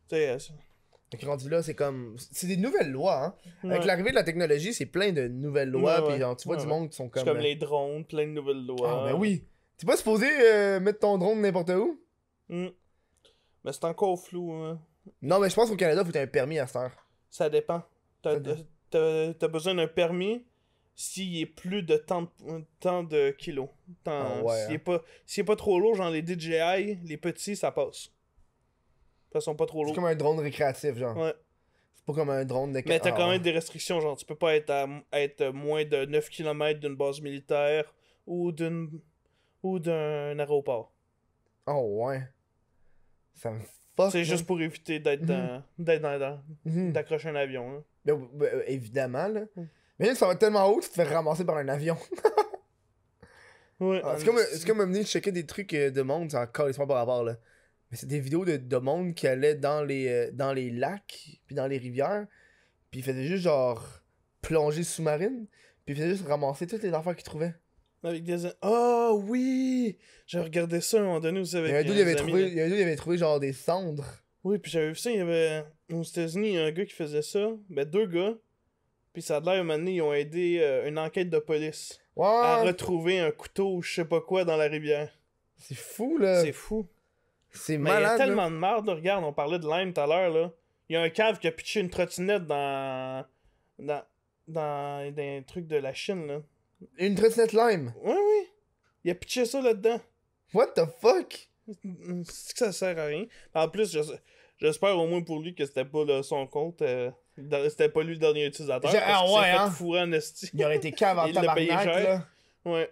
qui... Donc, rendu là, c'est comme... C'est des nouvelles lois, hein. Ouais. Avec l'arrivée de la technologie, c'est plein de nouvelles lois, puis genre, tu vois ouais, du ouais. monde qui sont comme... C'est comme les drones, plein de nouvelles lois. Ah, ben oui. T'es pas supposé euh, mettre ton drone n'importe où? Mm. Mais c'est encore flou, hein. Non, mais je pense qu'au Canada, faut que t'aies un permis à cette heure. Ça dépend. T'as besoin d'un permis s'il est plus de tant de, tant de kilos. Tant, oh ouais, s'il, hein. est pas, s'il est pas trop lourd, genre les D J I, les petits, ça passe. Ils sont pas trop lourds. C'est comme un drone récréatif, genre. Ouais. C'est pas comme un drone de... Mais t'as ah, quand ouais. même des restrictions, genre tu peux pas être, à, être moins de neuf kilomètres d'une base militaire ou d'une ou d'un aéroport. Oh ouais. Ça me... C'est juste pour éviter d'être dans, mmh. dans, dans, mmh. d'accrocher un avion. Là. Bien, bien, évidemment, là. Mmh. Mais là, ça va tellement haut que tu te fais ramasser par un avion. Ouais, ah, c'est comme, comme venir checker des trucs de monde, c'est encore les par rapport, là. Mais c'est des vidéos de, de monde qui allait dans les, dans les lacs, puis dans les rivières, puis ils faisaient juste genre plongée sous-marine, puis ils faisaient juste ramasser toutes les affaires qu'ils trouvaient. Avec des... Ah oh, oui! J'avais regardé ça à un moment donné, vous savez. Il y a un dos, il avait trouvé, il avait trouvé genre des cendres. Oui, puis j'avais vu ça, il y avait... Aux États-Unis, il y a un gars qui faisait ça. Ben, deux gars. Puis ça a l'air, un moment donné, ils ont aidé euh, une enquête de police What? à retrouver un couteau ou je sais pas quoi dans la rivière. C'est fou, là. C'est fou. C'est malade. Il y a tellement là. de merde, regarde, on parlait de Lime tout à l'heure, là. Il y a un cave qui a pitché une trottinette dans... dans... dans... dans un truc de la Chine, là. Une trottinette Lime? Oui, oui. Il a pitché ça là-dedans. What the fuck? C'est que ça sert à rien. En plus, je... j'espère au moins pour lui que c'était pas le, son compte, euh, c'était pas lui le dernier utilisateur. Ah ouais, hein? Il aurait été cave en tabarnak, là. Ouais.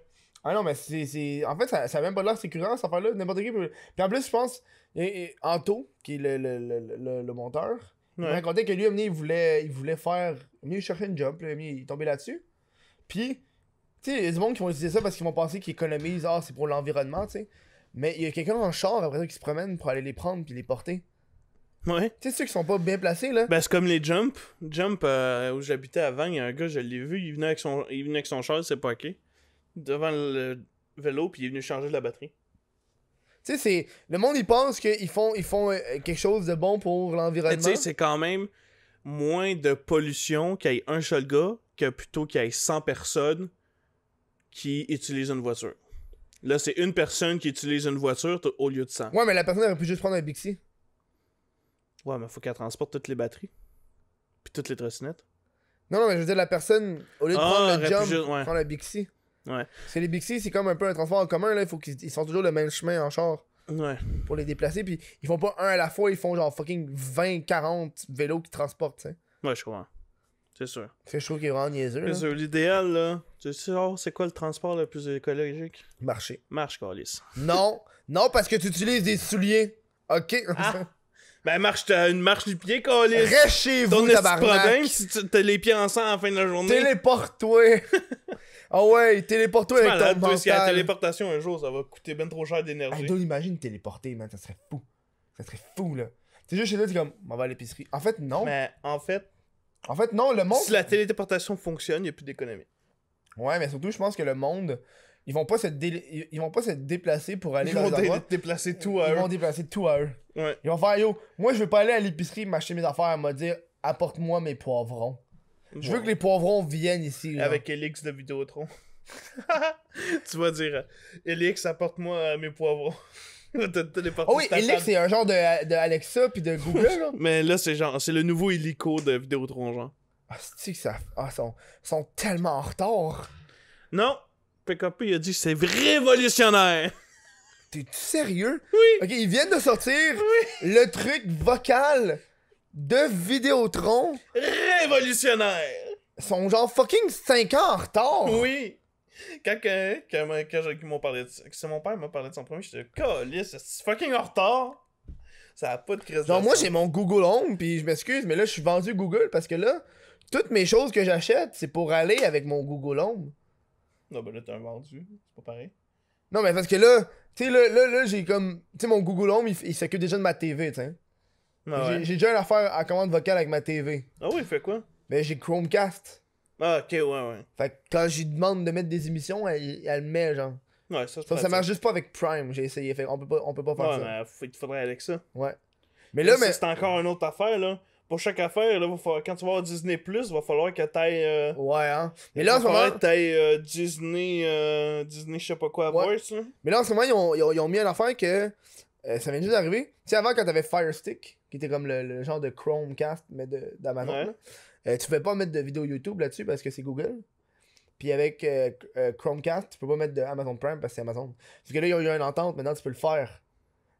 Ah non, mais c'est... En fait, ça, ça a même pas l'air sécurant, cette affaire-là. N'importe qui peut... Puis en plus, je pense, Anto, qui est le, le, le, le, le monteur, ouais. il me racontait que lui, il voulait, il voulait faire... Il cherchait une jump, là, il est tombé là-dessus. Puis, tu sais, il y a du monde qui vont utiliser ça parce qu'ils vont penser qu'ils économisent, ah, c'est pour l'environnement, tu sais. Mais il y a quelqu'un en char, après ça, qui se promène pour aller les prendre puis les porter. Ouais. Tu sais, ceux qui sont pas bien placés, là. Ben, c'est comme les Jump. Jump, euh, où j'habitais avant, il y a un gars, je l'ai vu, il venait avec son, il venait avec son char, c'est pas ok. Devant le vélo, puis il est venu changer de la batterie. Tu sais, c'est. Le monde, il pense qu'ils font, ils font euh, quelque chose de bon pour l'environnement. Tu sais, c'est quand même moins de pollution qu'il y ait un seul gars que plutôt qu'il y ait cent personnes qui utilisent une voiture. Là, c'est une personne qui utilise une voiture au lieu de cent. Ouais, mais la personne aurait pu juste prendre un Bixi. Ouais, mais faut qu'elle transporte toutes les batteries. Puis toutes les trottinettes. Non, non, mais je veux dire, la personne, au lieu de ah, prendre le Jump, juste, ouais. prend la Bixi. Ouais. Parce que les Bixi, c'est comme un peu un transport en commun, là. Il faut qu'ils font toujours le même chemin en char. Ouais. Pour les déplacer. Puis ils font pas un à la fois, ils font genre fucking vingt, quarante vélos qu'ils transportent, tu sais. Ouais, je crois. C'est sûr. C'est chaud qu'il est vraiment niaiseux. C'est sûr. L'idéal, là, tu sais, oh, c'est quoi le transport le plus écologique? Marcher. Marche, câlisse. Non, non, parce que tu utilises des souliers. Ok. Ah. Ben, marche, t'as une marche du pied, câlisse. Reste chez vous, tabarnak. Ton problème, si t'as les pieds ensemble à la fin de la journée. Téléporte-toi. Ah oh ouais, téléporte-toi avec malade, ton mental. Parce que la téléportation, un jour, ça va coûter ben trop cher d'énergie. Hey, donc, imagine téléporter, man, ça serait fou. Ça serait fou, là. T'es juste chez toi, t'es comme, on va à l'épicerie. En fait, non. Mais en fait... En fait, non, le monde... Si la téléportation fonctionne, il n'y a plus d'économie. Ouais, mais surtout, je pense que le monde... Ils vont pas se dé... ils vont pas se déplacer pour aller ils dans les endroits. Dé déplacer tout à ils eux. Ils vont déplacer tout à eux. Ouais. Ils vont faire yo, moi je veux pas aller à l'épicerie m'acheter mes affaires, me dire apporte-moi mes poivrons. Ouais. Je veux que les poivrons viennent ici. Genre. Avec Elix de Vidéotron. Tu vas dire Elix, apporte-moi mes poivrons. Oh oui, Elix c'est un genre de, de Alexa puis de Google. Genre. Mais là c'est genre c'est le nouveau hélico de Vidéotron genre. Ah c'est que ça, ah sont sont tellement en retard. Non. P K P, il a dit c'est révolutionnaire. T'es-tu sérieux? Oui. Ok, ils viennent de sortir oui. le truc vocal de Vidéotron. Révolutionnaire. Ils sont genre fucking cinq ans en retard. Oui. Quand, quand, quand, quand, quand m'ont parlé de ça, c'est mon père qui m'a parlé de son premier, j'étais caliste, c'est fucking en retard. Ça a pas de crise. Donc moi j'ai mon Google Home, puis je m'excuse, mais là je suis vendu Google parce que là, toutes mes choses que j'achète, c'est pour aller avec mon Google Home. Non, ben là, t'es un vendu, c'est pas pareil. Non, mais parce que là, tu sais, là, là, là j'ai comme. Tu sais, mon Google Home, il, il s'occupe déjà de ma T V, tu sais. Ah ouais. J'ai déjà une affaire à commande vocale avec ma T V. Ah oui, il fait quoi? Ben, j'ai Chromecast. Ah, ok, ouais, ouais. Fait que quand j'y demande de mettre des émissions, elle, elle met, genre. Ouais, ça, ça, ça marche juste pas avec Prime, j'ai essayé. Fait on peut pas, on peut pas faire ouais, ça. Ouais, mais il faudrait avec ça. Ouais. Mais là, mais. C'est encore une autre affaire, là. Pour chaque affaire, là, va falloir, quand tu vas avoir Disney plus, il va falloir que t'ailles... Euh, ouais, hein. Mais là, en ce moment... t'ailles euh, Disney... Euh, Disney je sais pas quoi à ouais. Boys, là. Mais là, en ce moment, ils ont, ils ont, ils ont mis une affaire que... Euh, ça vient juste d'arriver. Tu sais, avant, quand t'avais Fire Stick, qui était comme le, le genre de Chromecast, mais d'Amazon, ouais. euh, tu pouvais pas mettre de vidéo YouTube là-dessus, parce que c'est Google. Puis avec euh, euh, Chromecast, tu peux pas mettre de Amazon Prime, parce que c'est Amazon. Parce que là, ils ont eu une entente, maintenant, tu peux le faire.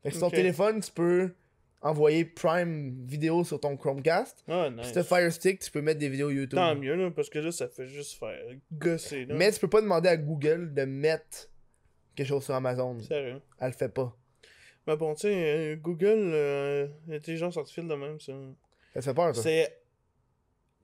Fait que sur okay. ton téléphone, tu peux... envoyer Prime Video sur ton Chromecast. Ah, nice. Si t'as Fire Stick, tu peux mettre des vidéos YouTube. Tant mieux, là, parce que là, ça fait juste faire gosser. Là. Mais tu peux pas demander à Google de mettre quelque chose sur Amazon. Sérieux? Elle le fait pas. Mais bon, tu sais, Google, euh, intelligence artificielle de même, ça. Ça te fait peur, ça? C'est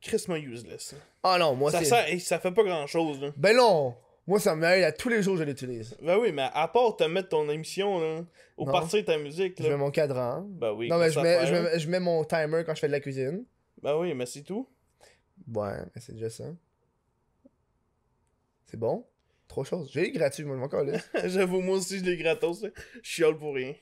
crissement useless. Ah non, moi, c'est... Ça, ça fait pas grand-chose, là. Ben non! Moi, ça m'aide à tous les jours, je l'utilise. Ben oui, mais à part te mettre ton émission, là, ou non. partir de ta musique. Là. Je mets mon cadran. Ben oui. Non, mais je mets, je, mets, je mets mon timer quand je fais de la cuisine. Ben oui, mais c'est tout. Ouais, mais c'est déjà ça. C'est bon. Trois choses. J'ai les gratuits, moi, encore là. J'avoue, moi aussi, je l'ai gratos. Je chiale pour rien.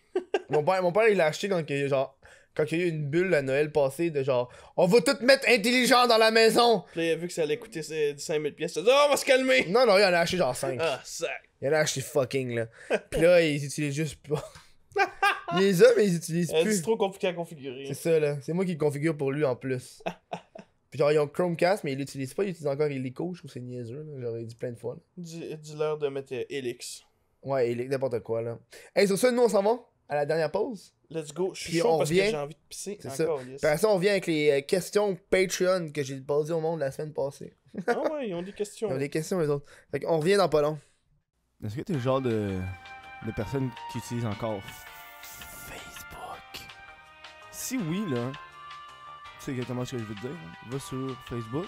mon, père, mon père, il l'a acheté quand il, genre, quand il y a eu une bulle à Noël passée de genre « On va tout mettre intelligent dans la maison! » Puis là, il a vu que ça allait coûter cinq mille pièces. Il a dit « On va se calmer! » Non, non, il en a acheté genre cinq. Ah, sac! Il en a acheté fucking, là. Puis là, ils utilisent juste pas. Il les a, mais ils utilisent euh, plus. C'est trop compliqué à configurer. C'est ça, là. C'est moi qui le configure pour lui en plus. Puis genre, ils ont Chromecast, mais ils l'utilisent pas, ils utilisent encore Helico, je trouve que c'est niaiseux, là. J'aurais dit plein de fois. Dis-leur de mettre Helix. Ouais, Helix, n'importe quoi, là. Hey, sur ça, nous, on s'en va à la dernière pause. Let's go, je suis chaud parce que j'ai envie de pisser encore. Yes. Par la suite, on vient avec les questions Patreon que j'ai posées au monde la semaine passée. Ah ouais, ils ont des questions. Ils ont des questions, les autres. Fait qu'on revient dans pas long. Est-ce que t'es le genre de, de personne qui utilise encore Facebook? Si oui, là... C'est exactement ce que je veux te dire. Va sur Facebook,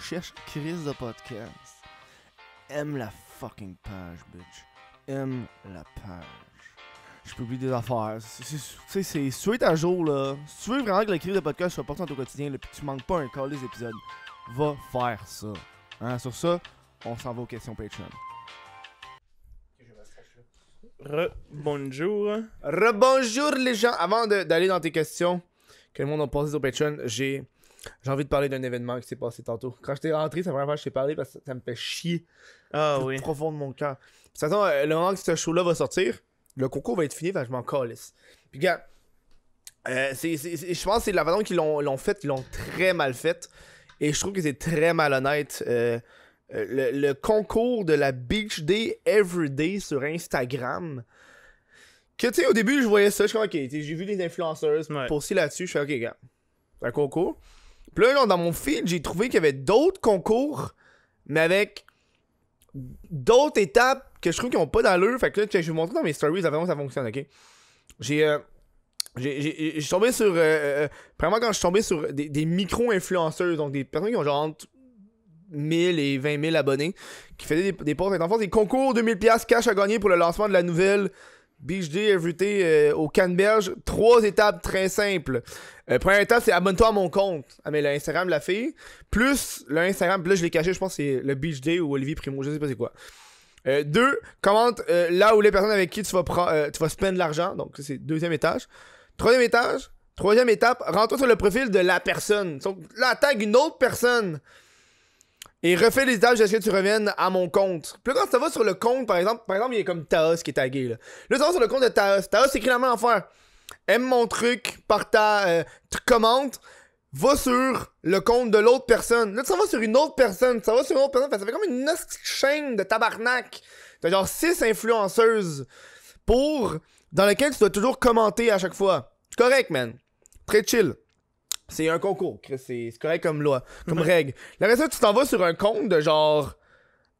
cherche Chris de Podcast. Aime la fucking page, bitch. Aime la page. Je publie des affaires. Tu sais, c'est suite à jour, là. Si tu veux vraiment que le Chris de Podcast soit important dans ton quotidien, là, pis tu manques pas un call des épisodes, va faire ça. Hein, sur ça, on s'en va aux questions Patreon. Re-bonjour. Re-bonjour, les gens. Avant d'aller dans tes questions... que le monde a passé au Patreon, j'ai envie de parler d'un événement qui s'est passé tantôt. Quand j'étais rentré, c'est la première fois que je t'ai parlé parce que ça me fait chier. Ah oui. Profond de mon cœur. Puis de toute façon, le moment que ce show-là va sortir, le concours va être fini, ben je m'en calisse. Puis gars, euh, je pense que c'est la façon qu'ils l'ont fait, qu'ils l'ont très mal faite. Et je trouve que c'est très malhonnête. Euh, le, le concours de la Beach Day Everyday sur Instagram. Que tu sais, au début, je voyais ça, je suis comme, ok, j'ai vu des influenceuses ouais. poster là-dessus, je suis ok, regarde, c'est un concours. Puis là, genre, dans mon feed, j'ai trouvé qu'il y avait d'autres concours, mais avec d'autres étapes que je trouve qu'ils n'ont pas d'allure. Fait que là, je vais vous montrer dans mes stories, avant que ça fonctionne, ok? J'ai. Euh, j'ai. J'ai tombé sur. Euh, euh, premièrement, quand je suis tombé sur des, des micro-influenceuses, donc des personnes qui ont genre entre mille et vingt mille abonnés, qui faisaient des posts. En fait, des concours, deux mille dollars cash à gagner pour le lancement de la nouvelle. Beach Day Everyday euh, au Canneberge. Trois étapes très simples. Euh, première étape, c'est abonne-toi à mon compte. Ah, mais l'Instagram de la fille. Plus l'Instagram, là je l'ai caché, je pense que c'est le Beach Day ou Olivier Primo, je sais pas c'est quoi. Euh, deux, commente euh, là où les personnes avec qui tu vas, euh, tu vas spend l'argent. Donc, c'est deuxième étage. Troisième étage. Troisième étape, rentre-toi sur le profil de la personne. Donc, là, tag une autre personne. Et refais les étapes jusqu'à ce que tu reviennes à mon compte. Puis là, quand ça va sur le compte, par exemple, par exemple, il y a comme Taos qui est tagué, là. Là, ça va sur le compte de Taos. Taos, écrit la même affaire. Aime mon truc, partage, euh, commente, va sur le compte de l'autre personne. Là, ça va sur une autre personne, ça va sur une autre personne. Fait, ça fait comme une chaîne de tabarnak. T'as genre six influenceuses pour, dans lesquelles tu dois toujours commenter à chaque fois. C'est correct, man. Très chill. C'est un concours, c'est correct comme loi, comme règle. La reste, tu t'en vas sur un compte de genre...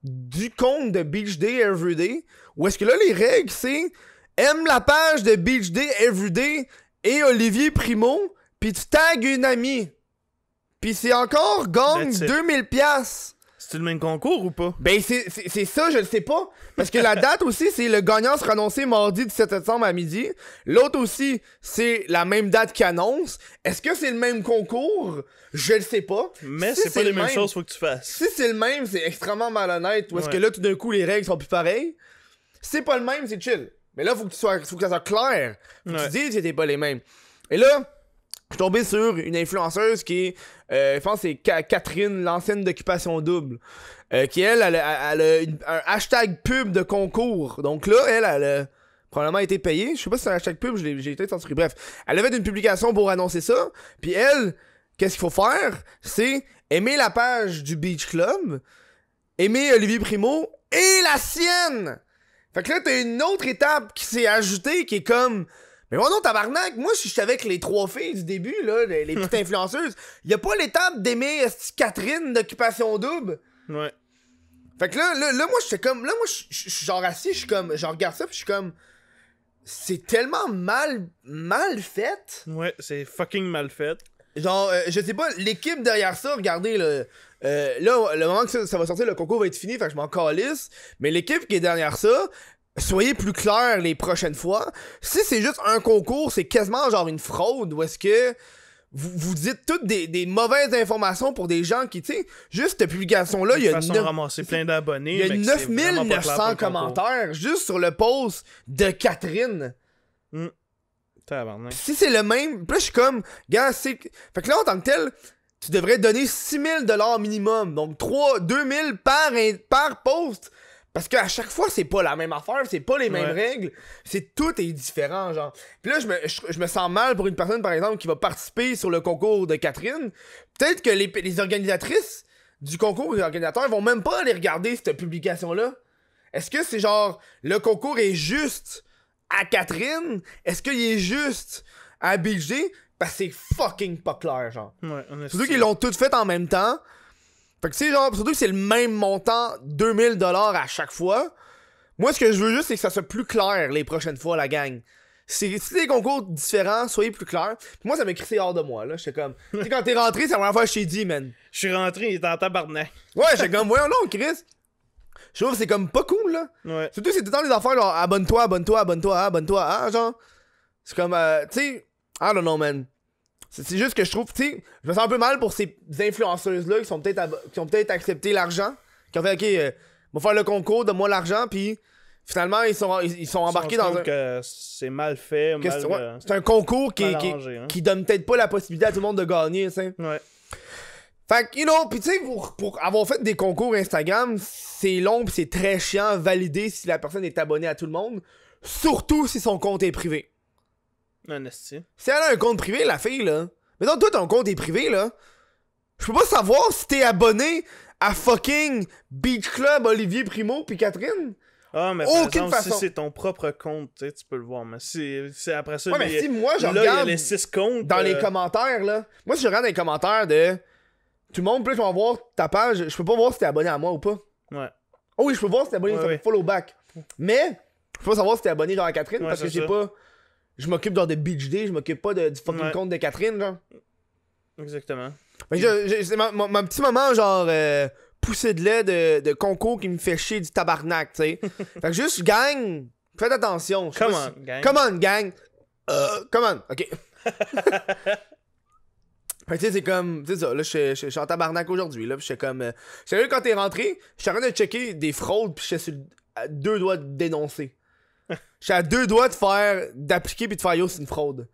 Du compte de Beach Day Everyday. Où est-ce que là, les règles, c'est... Aime la page de Beach Day Everyday et Olivier Primo, puis tu tagues une amie. Puis c'est encore gagne deux mille dollars. C'est le même concours ou pas? Ben, c'est ça, je le sais pas. Parce que la date aussi, c'est le gagnant sera annoncé mardi dix-sept septembre à midi. L'autre aussi, c'est la même date qu'il annonce. Est-ce que c'est le même concours? Je le sais pas. Mais si c'est pas les mêmes choses, faut que tu fasses. Si c'est le même, c'est extrêmement malhonnête. Ou est-ce ouais. que là, tout d'un coup, les règles sont plus pareilles? Si c'est pas le même, c'est chill. Mais là, faut que, tu sois, faut que ça soit clair. Faut ouais. que tu dises que c'était pas les mêmes. Et là... Je suis tombé sur une influenceuse qui est, euh, je pense que c'est Catherine, l'ancienne d'Occupation Double, euh, qui elle, elle, elle, elle a une, un hashtag pub de concours. Donc là, elle, elle a probablement été payée. Je sais pas si c'est un hashtag pub, j'ai peut-être censuré. Bref, elle avait une publication pour annoncer ça. Puis elle, qu'est-ce qu'il faut faire? C'est aimer la page du Beach Club, aimer Olivier Primo et la sienne! Fait que là, t'as une autre étape qui s'est ajoutée qui est comme... Mais bon, non, tabarnak, moi, je suis avec les trois filles du début, là, les, les petites influenceuses. Y'a pas l'étape d'aimer Catherine d'Occupation Double. Ouais. Fait que là, là, là moi, j'étais comme. Là, moi, je suis genre assis, je suis comme. Je regarde ça, pis je suis comme. C'est tellement mal. Mal fait. Ouais, c'est fucking mal fait. Genre, euh, je sais pas, l'équipe derrière ça, regardez, là. Euh, là, le moment que ça, ça va sortir, le concours va être fini, fait que je m'en calisse. Mais l'équipe qui est derrière ça, soyez plus clairs les prochaines fois. Si c'est juste un concours, c'est quasiment genre une fraude où est-ce que vous, vous dites toutes des, des mauvaises informations pour des gens qui, tu sais, juste cette publication-là, il y a neuf mille neuf cents commentaires juste sur le post de Catherine. Mm. Si c'est le même, plus je suis comme, gars, c'est. Fait que là, en tant que tel, tu devrais donner six mille dollars minimum, donc trois, deux mille par, in... par post. Parce qu'à chaque fois, c'est pas la même affaire, c'est pas les mêmes ouais. règles, c'est tout est différent, genre. Puis là, je me, je, je me sens mal pour une personne, par exemple, qui va participer sur le concours de Catherine. Peut-être que les, les organisatrices du concours, les organisateurs, vont même pas aller regarder cette publication-là. Est-ce que c'est genre, le concours est juste à Catherine? Est-ce qu'il est juste à B G? Parce que c'est fucking pas clair, genre. Ouais, surtout qu'ils l'ont toutes fait en même temps. Fait que, tu sais, genre, surtout que c'est le même montant, deux mille dollars à chaque fois. Moi, ce que je veux juste, c'est que ça soit plus clair les prochaines fois, la gang. Si c'est des concours différents, soyez plus clairs. Moi, ça m'a crissé hors de moi, là. J'étais comme. Tu sais, quand t'es rentré, c'est la première fois que je t'ai dit, man. Je suis rentré, il était en tabarnak. Ouais, j'étais comme, voyons, non, Chris. Je trouve que c'est comme pas cool, là. Ouais. Surtout, c'est tout le temps les affaires, genre, abonne-toi, abonne-toi, abonne-toi, abonne-toi, hein, genre. C'est comme, euh, tu sais, I don't know, man. C'est juste que je trouve, tu sais, je me sens un peu mal pour ces influenceuses-là qui sont peut-être peut accepté l'argent. Qui ont fait, ok, euh, on va faire le concours, donne-moi l'argent, puis finalement, ils sont, ils, ils sont embarqués ils sont dans un. Que c'est mal fait, mal. C'est ouais, un concours qui, qui, arrangé, hein. qui donne peut-être pas la possibilité à tout le monde de gagner, tu sais. Ouais. Fait que, you know, pis tu sais, pour, pour avoir fait des concours Instagram, c'est long pis c'est très chiant valider si la personne est abonnée à tout le monde, surtout si son compte est privé. Honestie. Si elle a un compte privé, la fille, là, mais donc toi, ton compte est privé, là, je peux pas savoir si t'es abonné à fucking Beach Club, Olivier Primo pis Catherine. Ah, mais par exemple, si c'est ton propre compte, tu sais, tu peux le voir, mais si, si après ça, ouais, mais si moi, je regarde, il y a les six comptes, dans euh... les commentaires, là, moi, si je regarde dans les commentaires de... Tout le monde, plus je vais voir ta page, je peux pas voir si t'es abonné à moi ou pas. Ouais. Oh oui, je peux voir si t'es abonné, ouais, ça oui. follow back. Mais, je peux pas savoir si t'es abonné genre à Catherine, ouais, parce que j'ai pas... Je m'occupe genre de Beach Day, je m'occupe pas de, du fucking ouais. compte de Catherine, genre. Exactement. Mais c'est mon petit moment, genre, euh, poussé de lait de, de concours qui me fait chier du tabarnak, tu sais. Fait que juste, gang, faites attention. Come on, si... gang. Come on, gang. Uh, come on, ok. Fait tu sais, c'est comme, tu sais ça, là, je suis en tabarnak aujourd'hui, là, pis j'étais comme, euh, sérieux, quand t'es rentré, j'étais en train de checker des fraudes pis j'étais à deux doigts de dénoncer. J'étais à deux doigts de faire, d'appliquer pis de faire, yo, c'est une fraude.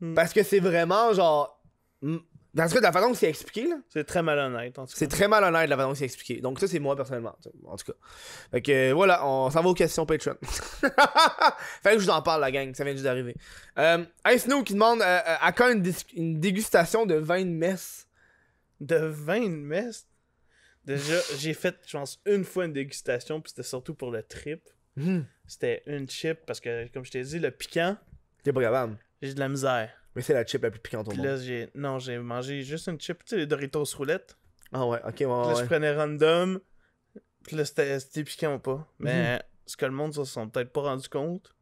Mm. Parce que c'est vraiment, genre, dans ce cas, de la façon que c'est expliqué, là. C'est très malhonnête, en tout cas. C'est très malhonnête, la façon que c'est expliqué. Donc ça, c'est moi, personnellement, en tout cas. Fait que, euh, voilà, on s'en va aux questions Patreon. Fait que je vous en parle, la gang, ça vient juste d'arriver. Euh, un Snow qui demande, euh, à quand une, une dégustation de vin de messe? De vin de messe? Déjà, j'ai fait, je pense, une fois une dégustation, puis c'était surtout pour le trip. Mm. C'était une chip, parce que, comme je t'ai dit, le piquant... T'es pas capable. J'ai de la misère. Mais c'est la chip la plus piquante au monde. Là, j'ai... Non, j'ai mangé juste une chip, tu sais, les Doritos roulette. Ah ouais, ok, ouais, ouais. Puis là, je prenais random. Puis là, c'était piquant ou pas. Mais mm-hmm. ce que le monde se sont peut-être pas rendu compte,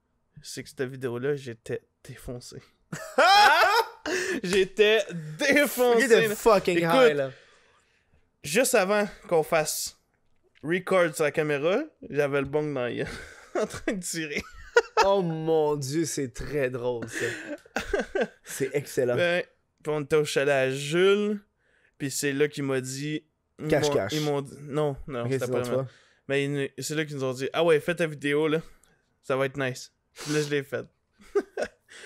c'est que cette vidéo-là, j'étais défoncé. J'étais défoncé. J'étais fucking Écoute, high, là. Juste avant qu'on fasse record sur la caméra, j'avais le bong dans l'œil en train de tirer. Oh mon dieu, c'est très drôle ça. C'est excellent. Ben, puis on était au chalet à Jules, puis c'est là qu'il m'a dit... Cache-cache. Ils m'ont dit... Non, non, okay, c'était pas vraiment. Mais c'est là qu'ils nous ont dit, ah ouais, fais ta vidéo là, ça va être nice. Puis là, je l'ai faite.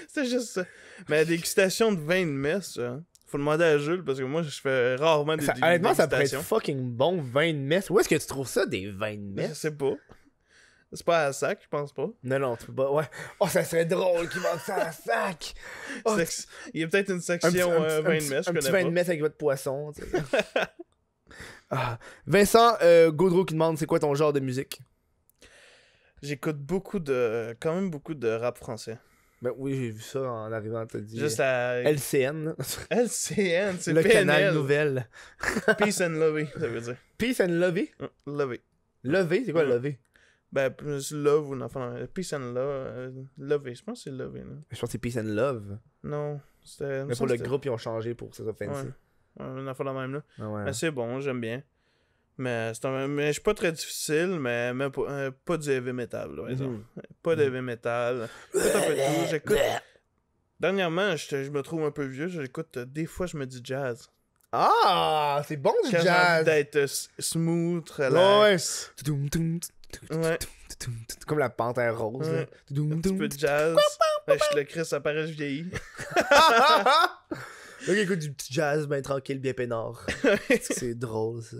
C'était juste ça. Mais la dégustation de vin de messe, ça, faut demander à Jules, parce que moi, je fais rarement des ça, dégustations. Honnêtement, ça pourrait être fucking bon, vin de messe. Où est-ce que tu trouves ça, des vins de messe? Je sais pas. C'est pas à sac, je pense pas. Non, non, tu peux pas. Ouais. Oh, ça serait drôle qu'ils vendent ça à sac. Oh, Sex... Il y a peut-être une section un petit, euh, un vin de messe, je connais pas. Un petit vin de messe avec votre poisson. Ah. Vincent euh, Gaudreau qui demande, c'est quoi ton genre de musique? J'écoute beaucoup de. Quand même beaucoup de rap français. Ben oui, j'ai vu ça en arrivant, t'as dit. Juste à. L C N. Là. L C N, c'est le P N L. Canal Nouvelle. Peace and Love, ça veut dire. Peace and Love? Love. Love, c'est quoi mm. love? Ben, love ou non, enfin, peace and love, love, je pense que c'est love. Je pense que c'est peace and love. Non, c'était... Mais pour le groupe, ils ont changé pour que ça soit fancy. Ouais. une affaire de même là. Ah ouais. Mais c'est bon, j'aime bien. Mais c'est un... mais je suis pas très difficile, mais même pas, euh, pas du heavy metal, là, par exemple. Mm-hmm. Pas de heavy metal. Tout un peu tout, j'écoute. Dernièrement, je, je me trouve un peu vieux, j'écoute des fois je me dis jazz. Ah, c'est bon du jazz. J'ai d'être euh, smooth, relax. Ouais. Ouais. Comme la panthère rose. Ouais. Là. Un petit peu de jazz. Ouais, je le crisse, ça paraît je vieillis. Donc écoute du petit jazz bien tranquille, bien peinard. C'est drôle ça.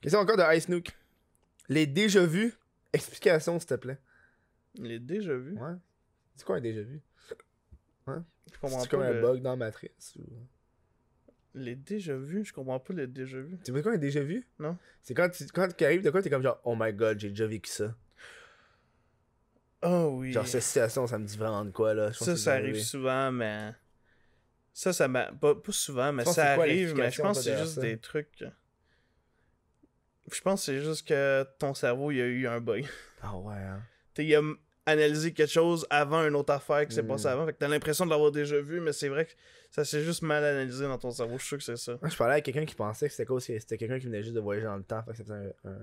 Question encore de Ice Nook. Les déjà vus, explication s'il te plaît. Les déjà vus? Ouais. C'est quoi un déjà vu? Hein? C'est comme un le... bug dans Matrice ou... Les déjà vus, je comprends pas les déjà vus. Tu vois quoi un déjà vu? Non. C'est quand tu quand tu arrives de quoi t'es comme genre oh my god, j'ai déjà vécu ça. Oh oui. Genre cette situation, ça me dit vraiment de quoi là. Je ça, pense ça, ça arrive souvent, mais. Ça, ça m'a. Pas, pas souvent, mais ça arrive, mais je pense que c'est juste ça. Des trucs. Je pense que c'est juste que ton cerveau, il a eu un bug. Ah ouais, hein. T'sais, il a analysé quelque chose avant une autre affaire qui s'est mm. passée avant. Fait que t'as l'impression de l'avoir déjà vu, mais c'est vrai que ça s'est juste mal analysé dans ton cerveau. Je suis sûr que c'est ça. Moi, je parlais à quelqu'un qui pensait que c'était quoi? C'était quelqu'un qui venait juste de voyager dans le temps. Fait que c'était un. un...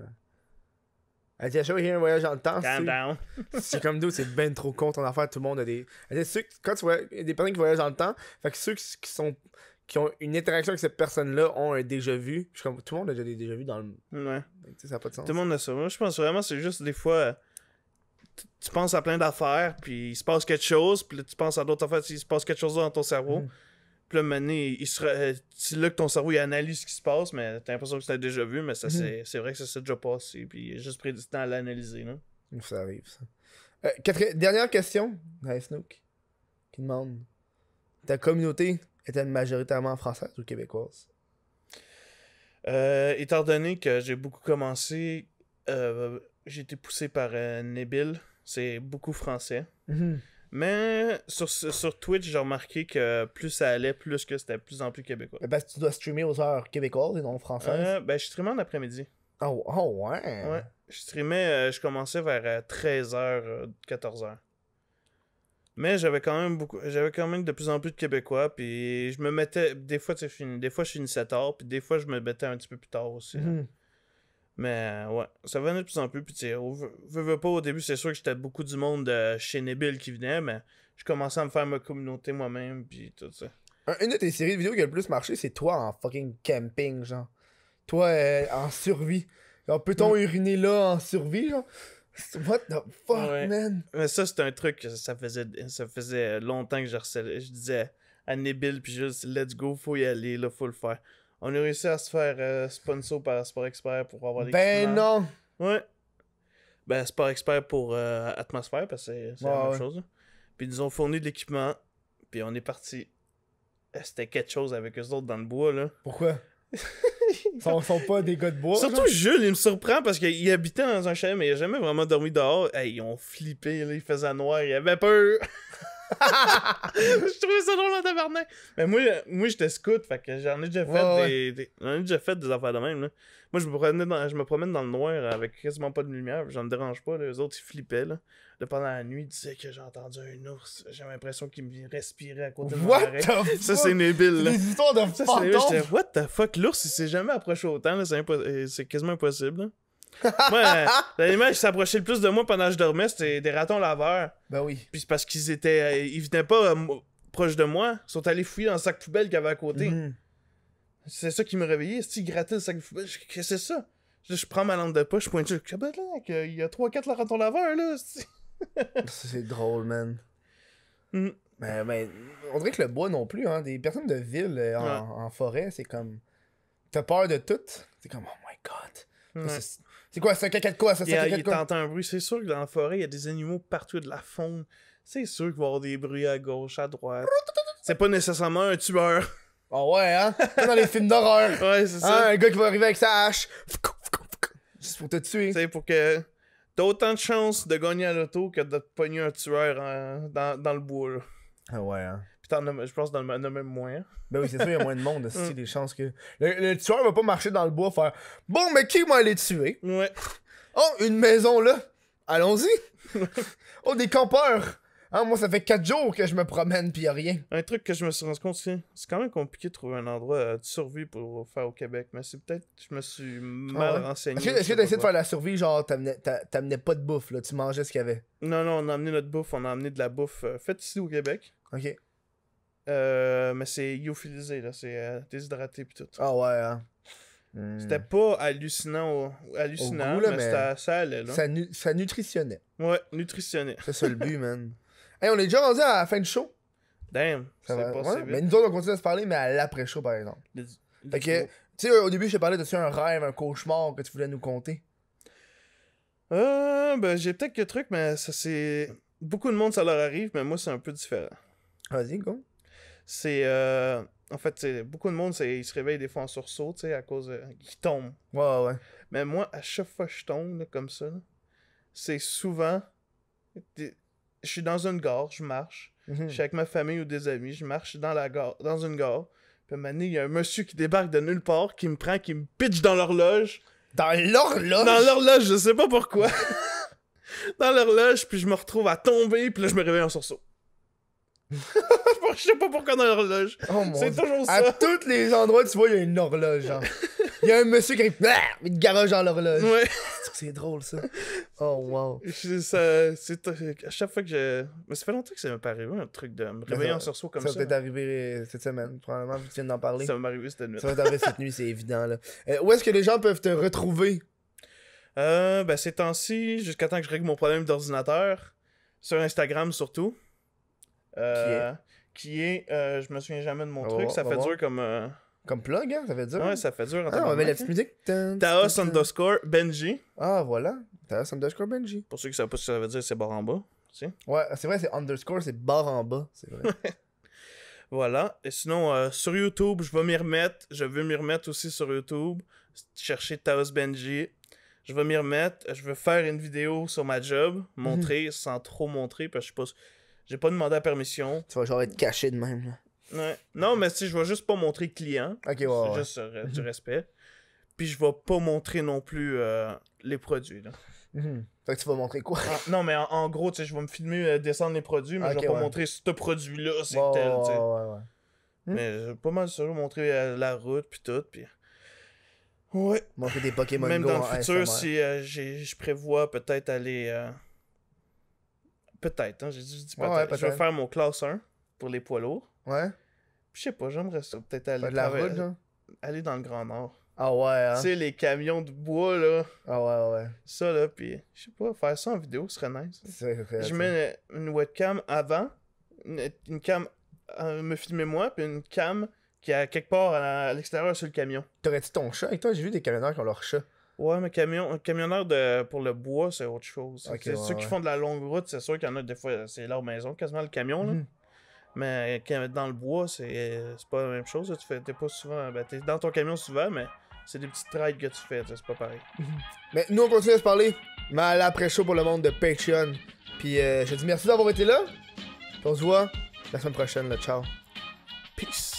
Elle dit, à chaque fois qu'il y a un voyage dans le temps, c'est c'est comme d'où, c'est ben trop con ton affaire, tout le monde a des... Elle dit, ceux, quand tu vois des personnes qui voyagent dans le temps, fait que ceux qui, sont, qui ont une interaction avec cette personne-là ont un déjà-vu. Je suis comme, tout le monde a déjà des déjà-vus dans le... Ouais. Tu sais, ça n'a pas de sens. Tout le monde a ça. Moi, je pense vraiment, c'est juste des fois, tu penses à plein d'affaires, puis il se passe quelque chose, puis tu penses à d'autres affaires, il se passe quelque chose dans ton cerveau. Mmh. Puis là, maintenant, il sera... c'est là que ton cerveau il analyse ce qui se passe, mais t'as l'impression que tu l'as déjà vu, mais ça mm-hmm. c'est... c'est vrai que ça s'est déjà passé. Puis il est juste pris du temps à l'analyser. Là. Ça arrive, ça. Euh, quatre... Dernière question, Nice Snook, qui demande ta communauté est-elle majoritairement française ou québécoise? Euh, étant donné que j'ai beaucoup commencé, euh, j'ai été poussé par euh, Nabil, c'est beaucoup français. Mm-hmm. Mais sur, sur Twitch, j'ai remarqué que plus ça allait, plus que c'était de plus en plus québécois. Mais parce que tu dois streamer aux heures québécoises et non françaises. Euh, ben, je streamais en après-midi. Oh, oh ouais. Ouais. Je streamais, euh, je commençais vers treize heures, quatorze heures. Mais j'avais quand même beaucoup, j'avais quand même de plus en plus de Québécois. Puis je me mettais, des fois, tu sais, des fois je finissais tard, puis des fois je me mettais un petit peu plus tard aussi. Mm. Mais ouais, ça venait de plus en plus. Puis tu sais, veux, veux pas au début, c'est sûr que j'étais beaucoup du monde de chez Nabil qui venait, mais je commençais à me faire ma communauté moi-même, puis tout ça. Une de tes séries de vidéos qui a le plus marché, c'est toi en fucking camping, genre. Toi euh, en survie. Alors, peut-on mm. uriner là en survie, genre? What the fuck, ouais. Man? Mais ça, c'est un truc, ça faisait, ça faisait longtemps que je, recelais, je disais à Nabil, puis juste, let's go, faut y aller, là, faut le faire. On a réussi à se faire euh, sponsor par Sport Expert pour avoir des Ben non! Ouais. Ben Sport Expert pour euh, Atmosphère, parce que c'est, c'est ouais, la même ouais. chose. Là. Puis ils nous ont fourni de l'équipement, puis on est parti. C'était quelque chose avec eux autres dans le bois, là. Pourquoi? Ils sont, sont pas des gars de bois. Surtout genre? Jules, il me surprend parce qu'il habitait dans un chalet, mais il a jamais vraiment dormi dehors. Hey, ils ont flippé, là, il faisait noir, il avait peur! Je trouvais ça drôle en tabarnak. Mais moi, moi j'étais scout, fait que j'en ai déjà fait ouais, des, des. J'en ai déjà fait des affaires de même. Là. Moi je me promène dans, je me promène dans le noir avec quasiment pas de lumière. J'en me dérange pas. Là. Les autres ils flippaient là. Là, pendant la nuit, ils disaient que j'ai entendu un ours. J'ai l'impression qu'il me respirait à côté de moi. Ça c'est Nabil là. Les histoires de ça, c'est what the fuck? L'ours il s'est jamais approché autant, là. C'est, impo... c'est quasiment impossible. Là. Moi, l'animal qui s'approchait le plus de moi pendant que je dormais, c'était des ratons laveurs. Ben oui. Puis c'est parce qu'ils étaient. Ils venaient pas euh, proche de moi. Ils sont allés fouiller dans le sac poubelle qu'il y avait à côté. Mm-hmm. C'est ça qui me réveillait. Si ils grattaient le sac poubelle, qu'est-ce que c'est ça? Je, je prends ma lampe de poche, je pointe. Je il y a trois quatre ratons laveurs, là. C'est drôle, man. Mm-hmm. Mais, mais on dirait que le bois non plus, hein. Des personnes de ville euh, en, ouais. en forêt, c'est comme. T'as peur de tout. C'est comme, oh my god. Ouais. C'est... C'est quoi, c'est un caca de quoi, ça? Il t'entend un bruit. C'est sûr que dans la forêt, il y a des animaux partout, de la faune. C'est sûr qu'il va y avoir des bruits à gauche, à droite. C'est pas nécessairement un tueur. Oh ouais, hein? Dans les films d'horreur. Ouais, c'est hein, ça. Un gars qui va arriver avec sa hache. Juste pour te tuer. C'est pour que t'as autant de chances de gagner à l'auto que de te pogner un tueur hein, dans, dans le bois, là. Ah ouais, hein? Je pense dans le même moyen. Ben oui, c'est sûr, il y a moins de monde. C'est des chances que. Le, le tueur va pas marcher dans le bois, faire bon, mais qui va aller tuer? Ouais. Oh, une maison là. Allons-y. Oh, des campeurs. Hein, moi, ça fait quatre jours que je me promène pis y'a rien. Un truc que je me suis rendu compte, c'est quand même compliqué de trouver un endroit de survie pour faire au Québec. Mais c'est peut-être que je me suis mal ah ouais. renseigné. Est-ce que t'as essayé de faire la survie, genre t'amenais pas de bouffe, là, tu mangeais ce qu'il y avait? Non, non, on a amené notre bouffe, on a amené de la bouffe euh, faite ici au Québec. Ok. Euh, mais c'est lyophilisé, là, c'est euh, déshydraté pis tout. Ah ouais, hein. Hmm. C'était pas hallucinant, hallucinant au goût, là, mais, mais ça allait. Là. Ça, nu ça nutritionnait. Ouais, nutritionnait. C'est ça le but, man. Hey, on est déjà rendu à la fin du show. Damn, c'est va... passé ouais. vite. Mais nous autres, on continue à se parler, mais à l'après-show, par exemple. Les... Fait que, tu sais, au début, je t'ai parlé de un rêve, un cauchemar que tu voulais nous conter. Euh, ben, j'ai peut-être que truc, mais ça c'est... Beaucoup de monde, ça leur arrive, mais moi, c'est un peu différent. Vas-y, go. C'est... Euh... En fait, beaucoup de monde, ils se réveillent des fois en sursaut, tu sais, à cause... De... Ils tombent. Ouais, ouais. Mais moi, à chaque fois que je tombe, là, comme ça, c'est souvent... Je suis dans une gare, je marche. Mm-hmm. Je suis avec ma famille ou des amis, je marche dans la gare, dans une gare. Puis à un moment donné, il y a un monsieur qui débarque de nulle part, qui me prend, qui me pitche dans l'horloge. Dans l'horloge? Dans l'horloge, je sais pas pourquoi. Dans l'horloge, puis je me retrouve à tomber, puis là, je me réveille en sursaut. Je sais pas pourquoi dans l'horloge. Oh, c'est toujours ça. À tous les endroits, tu vois, il y a une horloge. Genre. Il y a un monsieur qui arrive, il te garage dans l'horloge. Ouais. C'est drôle, ça. Oh, wow. Ça, à chaque fois que je. Mais ça fait longtemps que ça m'est pas arrivé, un truc de me réveiller ça, en sursaut comme ça. Ça va peut-être arriver cette semaine, probablement, vu que tu viens d'en parler. Ça va m'arriver cette nuit. Ça va t'arriver cette nuit, c'est évident. Là. Euh, où est-ce que les gens peuvent te retrouver? Euh, ben, ces temps-ci, jusqu'à temps que je règle mon problème d'ordinateur, sur Instagram surtout. Euh, qui est, qui est euh, je me souviens jamais de mon truc, voir, ça fait voir. dur comme... Euh... Comme plug, hein, ça fait dur. Ouais, ça fait dur. Ah, on va mettre la petite musique. Taos underscore Benji. Ah, voilà, Taos underscore Benji. Pour ceux qui savent pas ce que ça veut dire, c'est barre en bas, tu sais. Ouais, c'est vrai, c'est underscore, c'est barre en bas, c'est vrai. Voilà, et sinon, euh, sur YouTube, je vais m'y remettre, je vais m'y remettre aussi sur YouTube, chercher Taos Benji. Je vais m'y remettre, je vais faire une vidéo sur ma job, montrer, mm-hmm. sans trop montrer, parce que je sais pas... J'ai pas demandé la permission. Tu vas genre être caché de même. Ouais. Non, mais si je vais juste pas montrer client. Ok, ouais. C'est ouais. juste euh, du respect. Puis je vais pas montrer non plus euh, les produits. Là. Mm-hmm. Fait que tu vas montrer quoi? Ah, non, mais en, en gros, tu sais, je vais me filmer euh, descendre les produits, mais okay, je vais pas ouais. montrer ce produit-là, c'est wow, tel. T'sais. Ouais, ouais, ouais. Mais mm-hmm. j'ai pas mal sûr, montrer euh, la route, puis tout. Puis... Ouais. Montrer des Pokémon Même Go dans le futur, S M R. Si euh, je prévois peut-être aller. Euh... Peut-être, hein, j'ai dit peut-être. Ouais, ouais, peut je vais faire mon classe un pour les poids lourds. Ouais. Je sais pas, j'aimerais ça peut-être aller de la route, genre. Aller dans le Grand Nord. Ah ouais, hein. Tu sais, les camions de bois, là. Ah ouais, ouais. Ça, là, pis je sais pas, faire ça en vidéo serait nice. Vrai, je mets une, une webcam avant, une, une cam, euh, me filmer moi, puis une cam qui est quelque part à, à l'extérieur sur le camion. T'aurais-tu ton chat avec toi? J'ai vu des camionneurs qui ont leur chat. Ouais, mais camion, camionneur de, pour le bois, c'est autre chose. Okay, ouais, ceux ouais. qui font de la longue route, c'est sûr qu'il y en a des fois, c'est leur maison, quasiment le camion. Là. Mm. Mais dans le bois, c'est pas la même chose. Là. Tu fais, t'es pas souvent, ben, t'es dans ton camion souvent, mais c'est des petites rides que tu fais, c'est pas pareil. Mais nous, on continue à se parler, mais à l'après-show pour le monde de Patreon. Puis euh, je te dis merci d'avoir été là. Puis on se voit la semaine prochaine. Là. Ciao. Peace.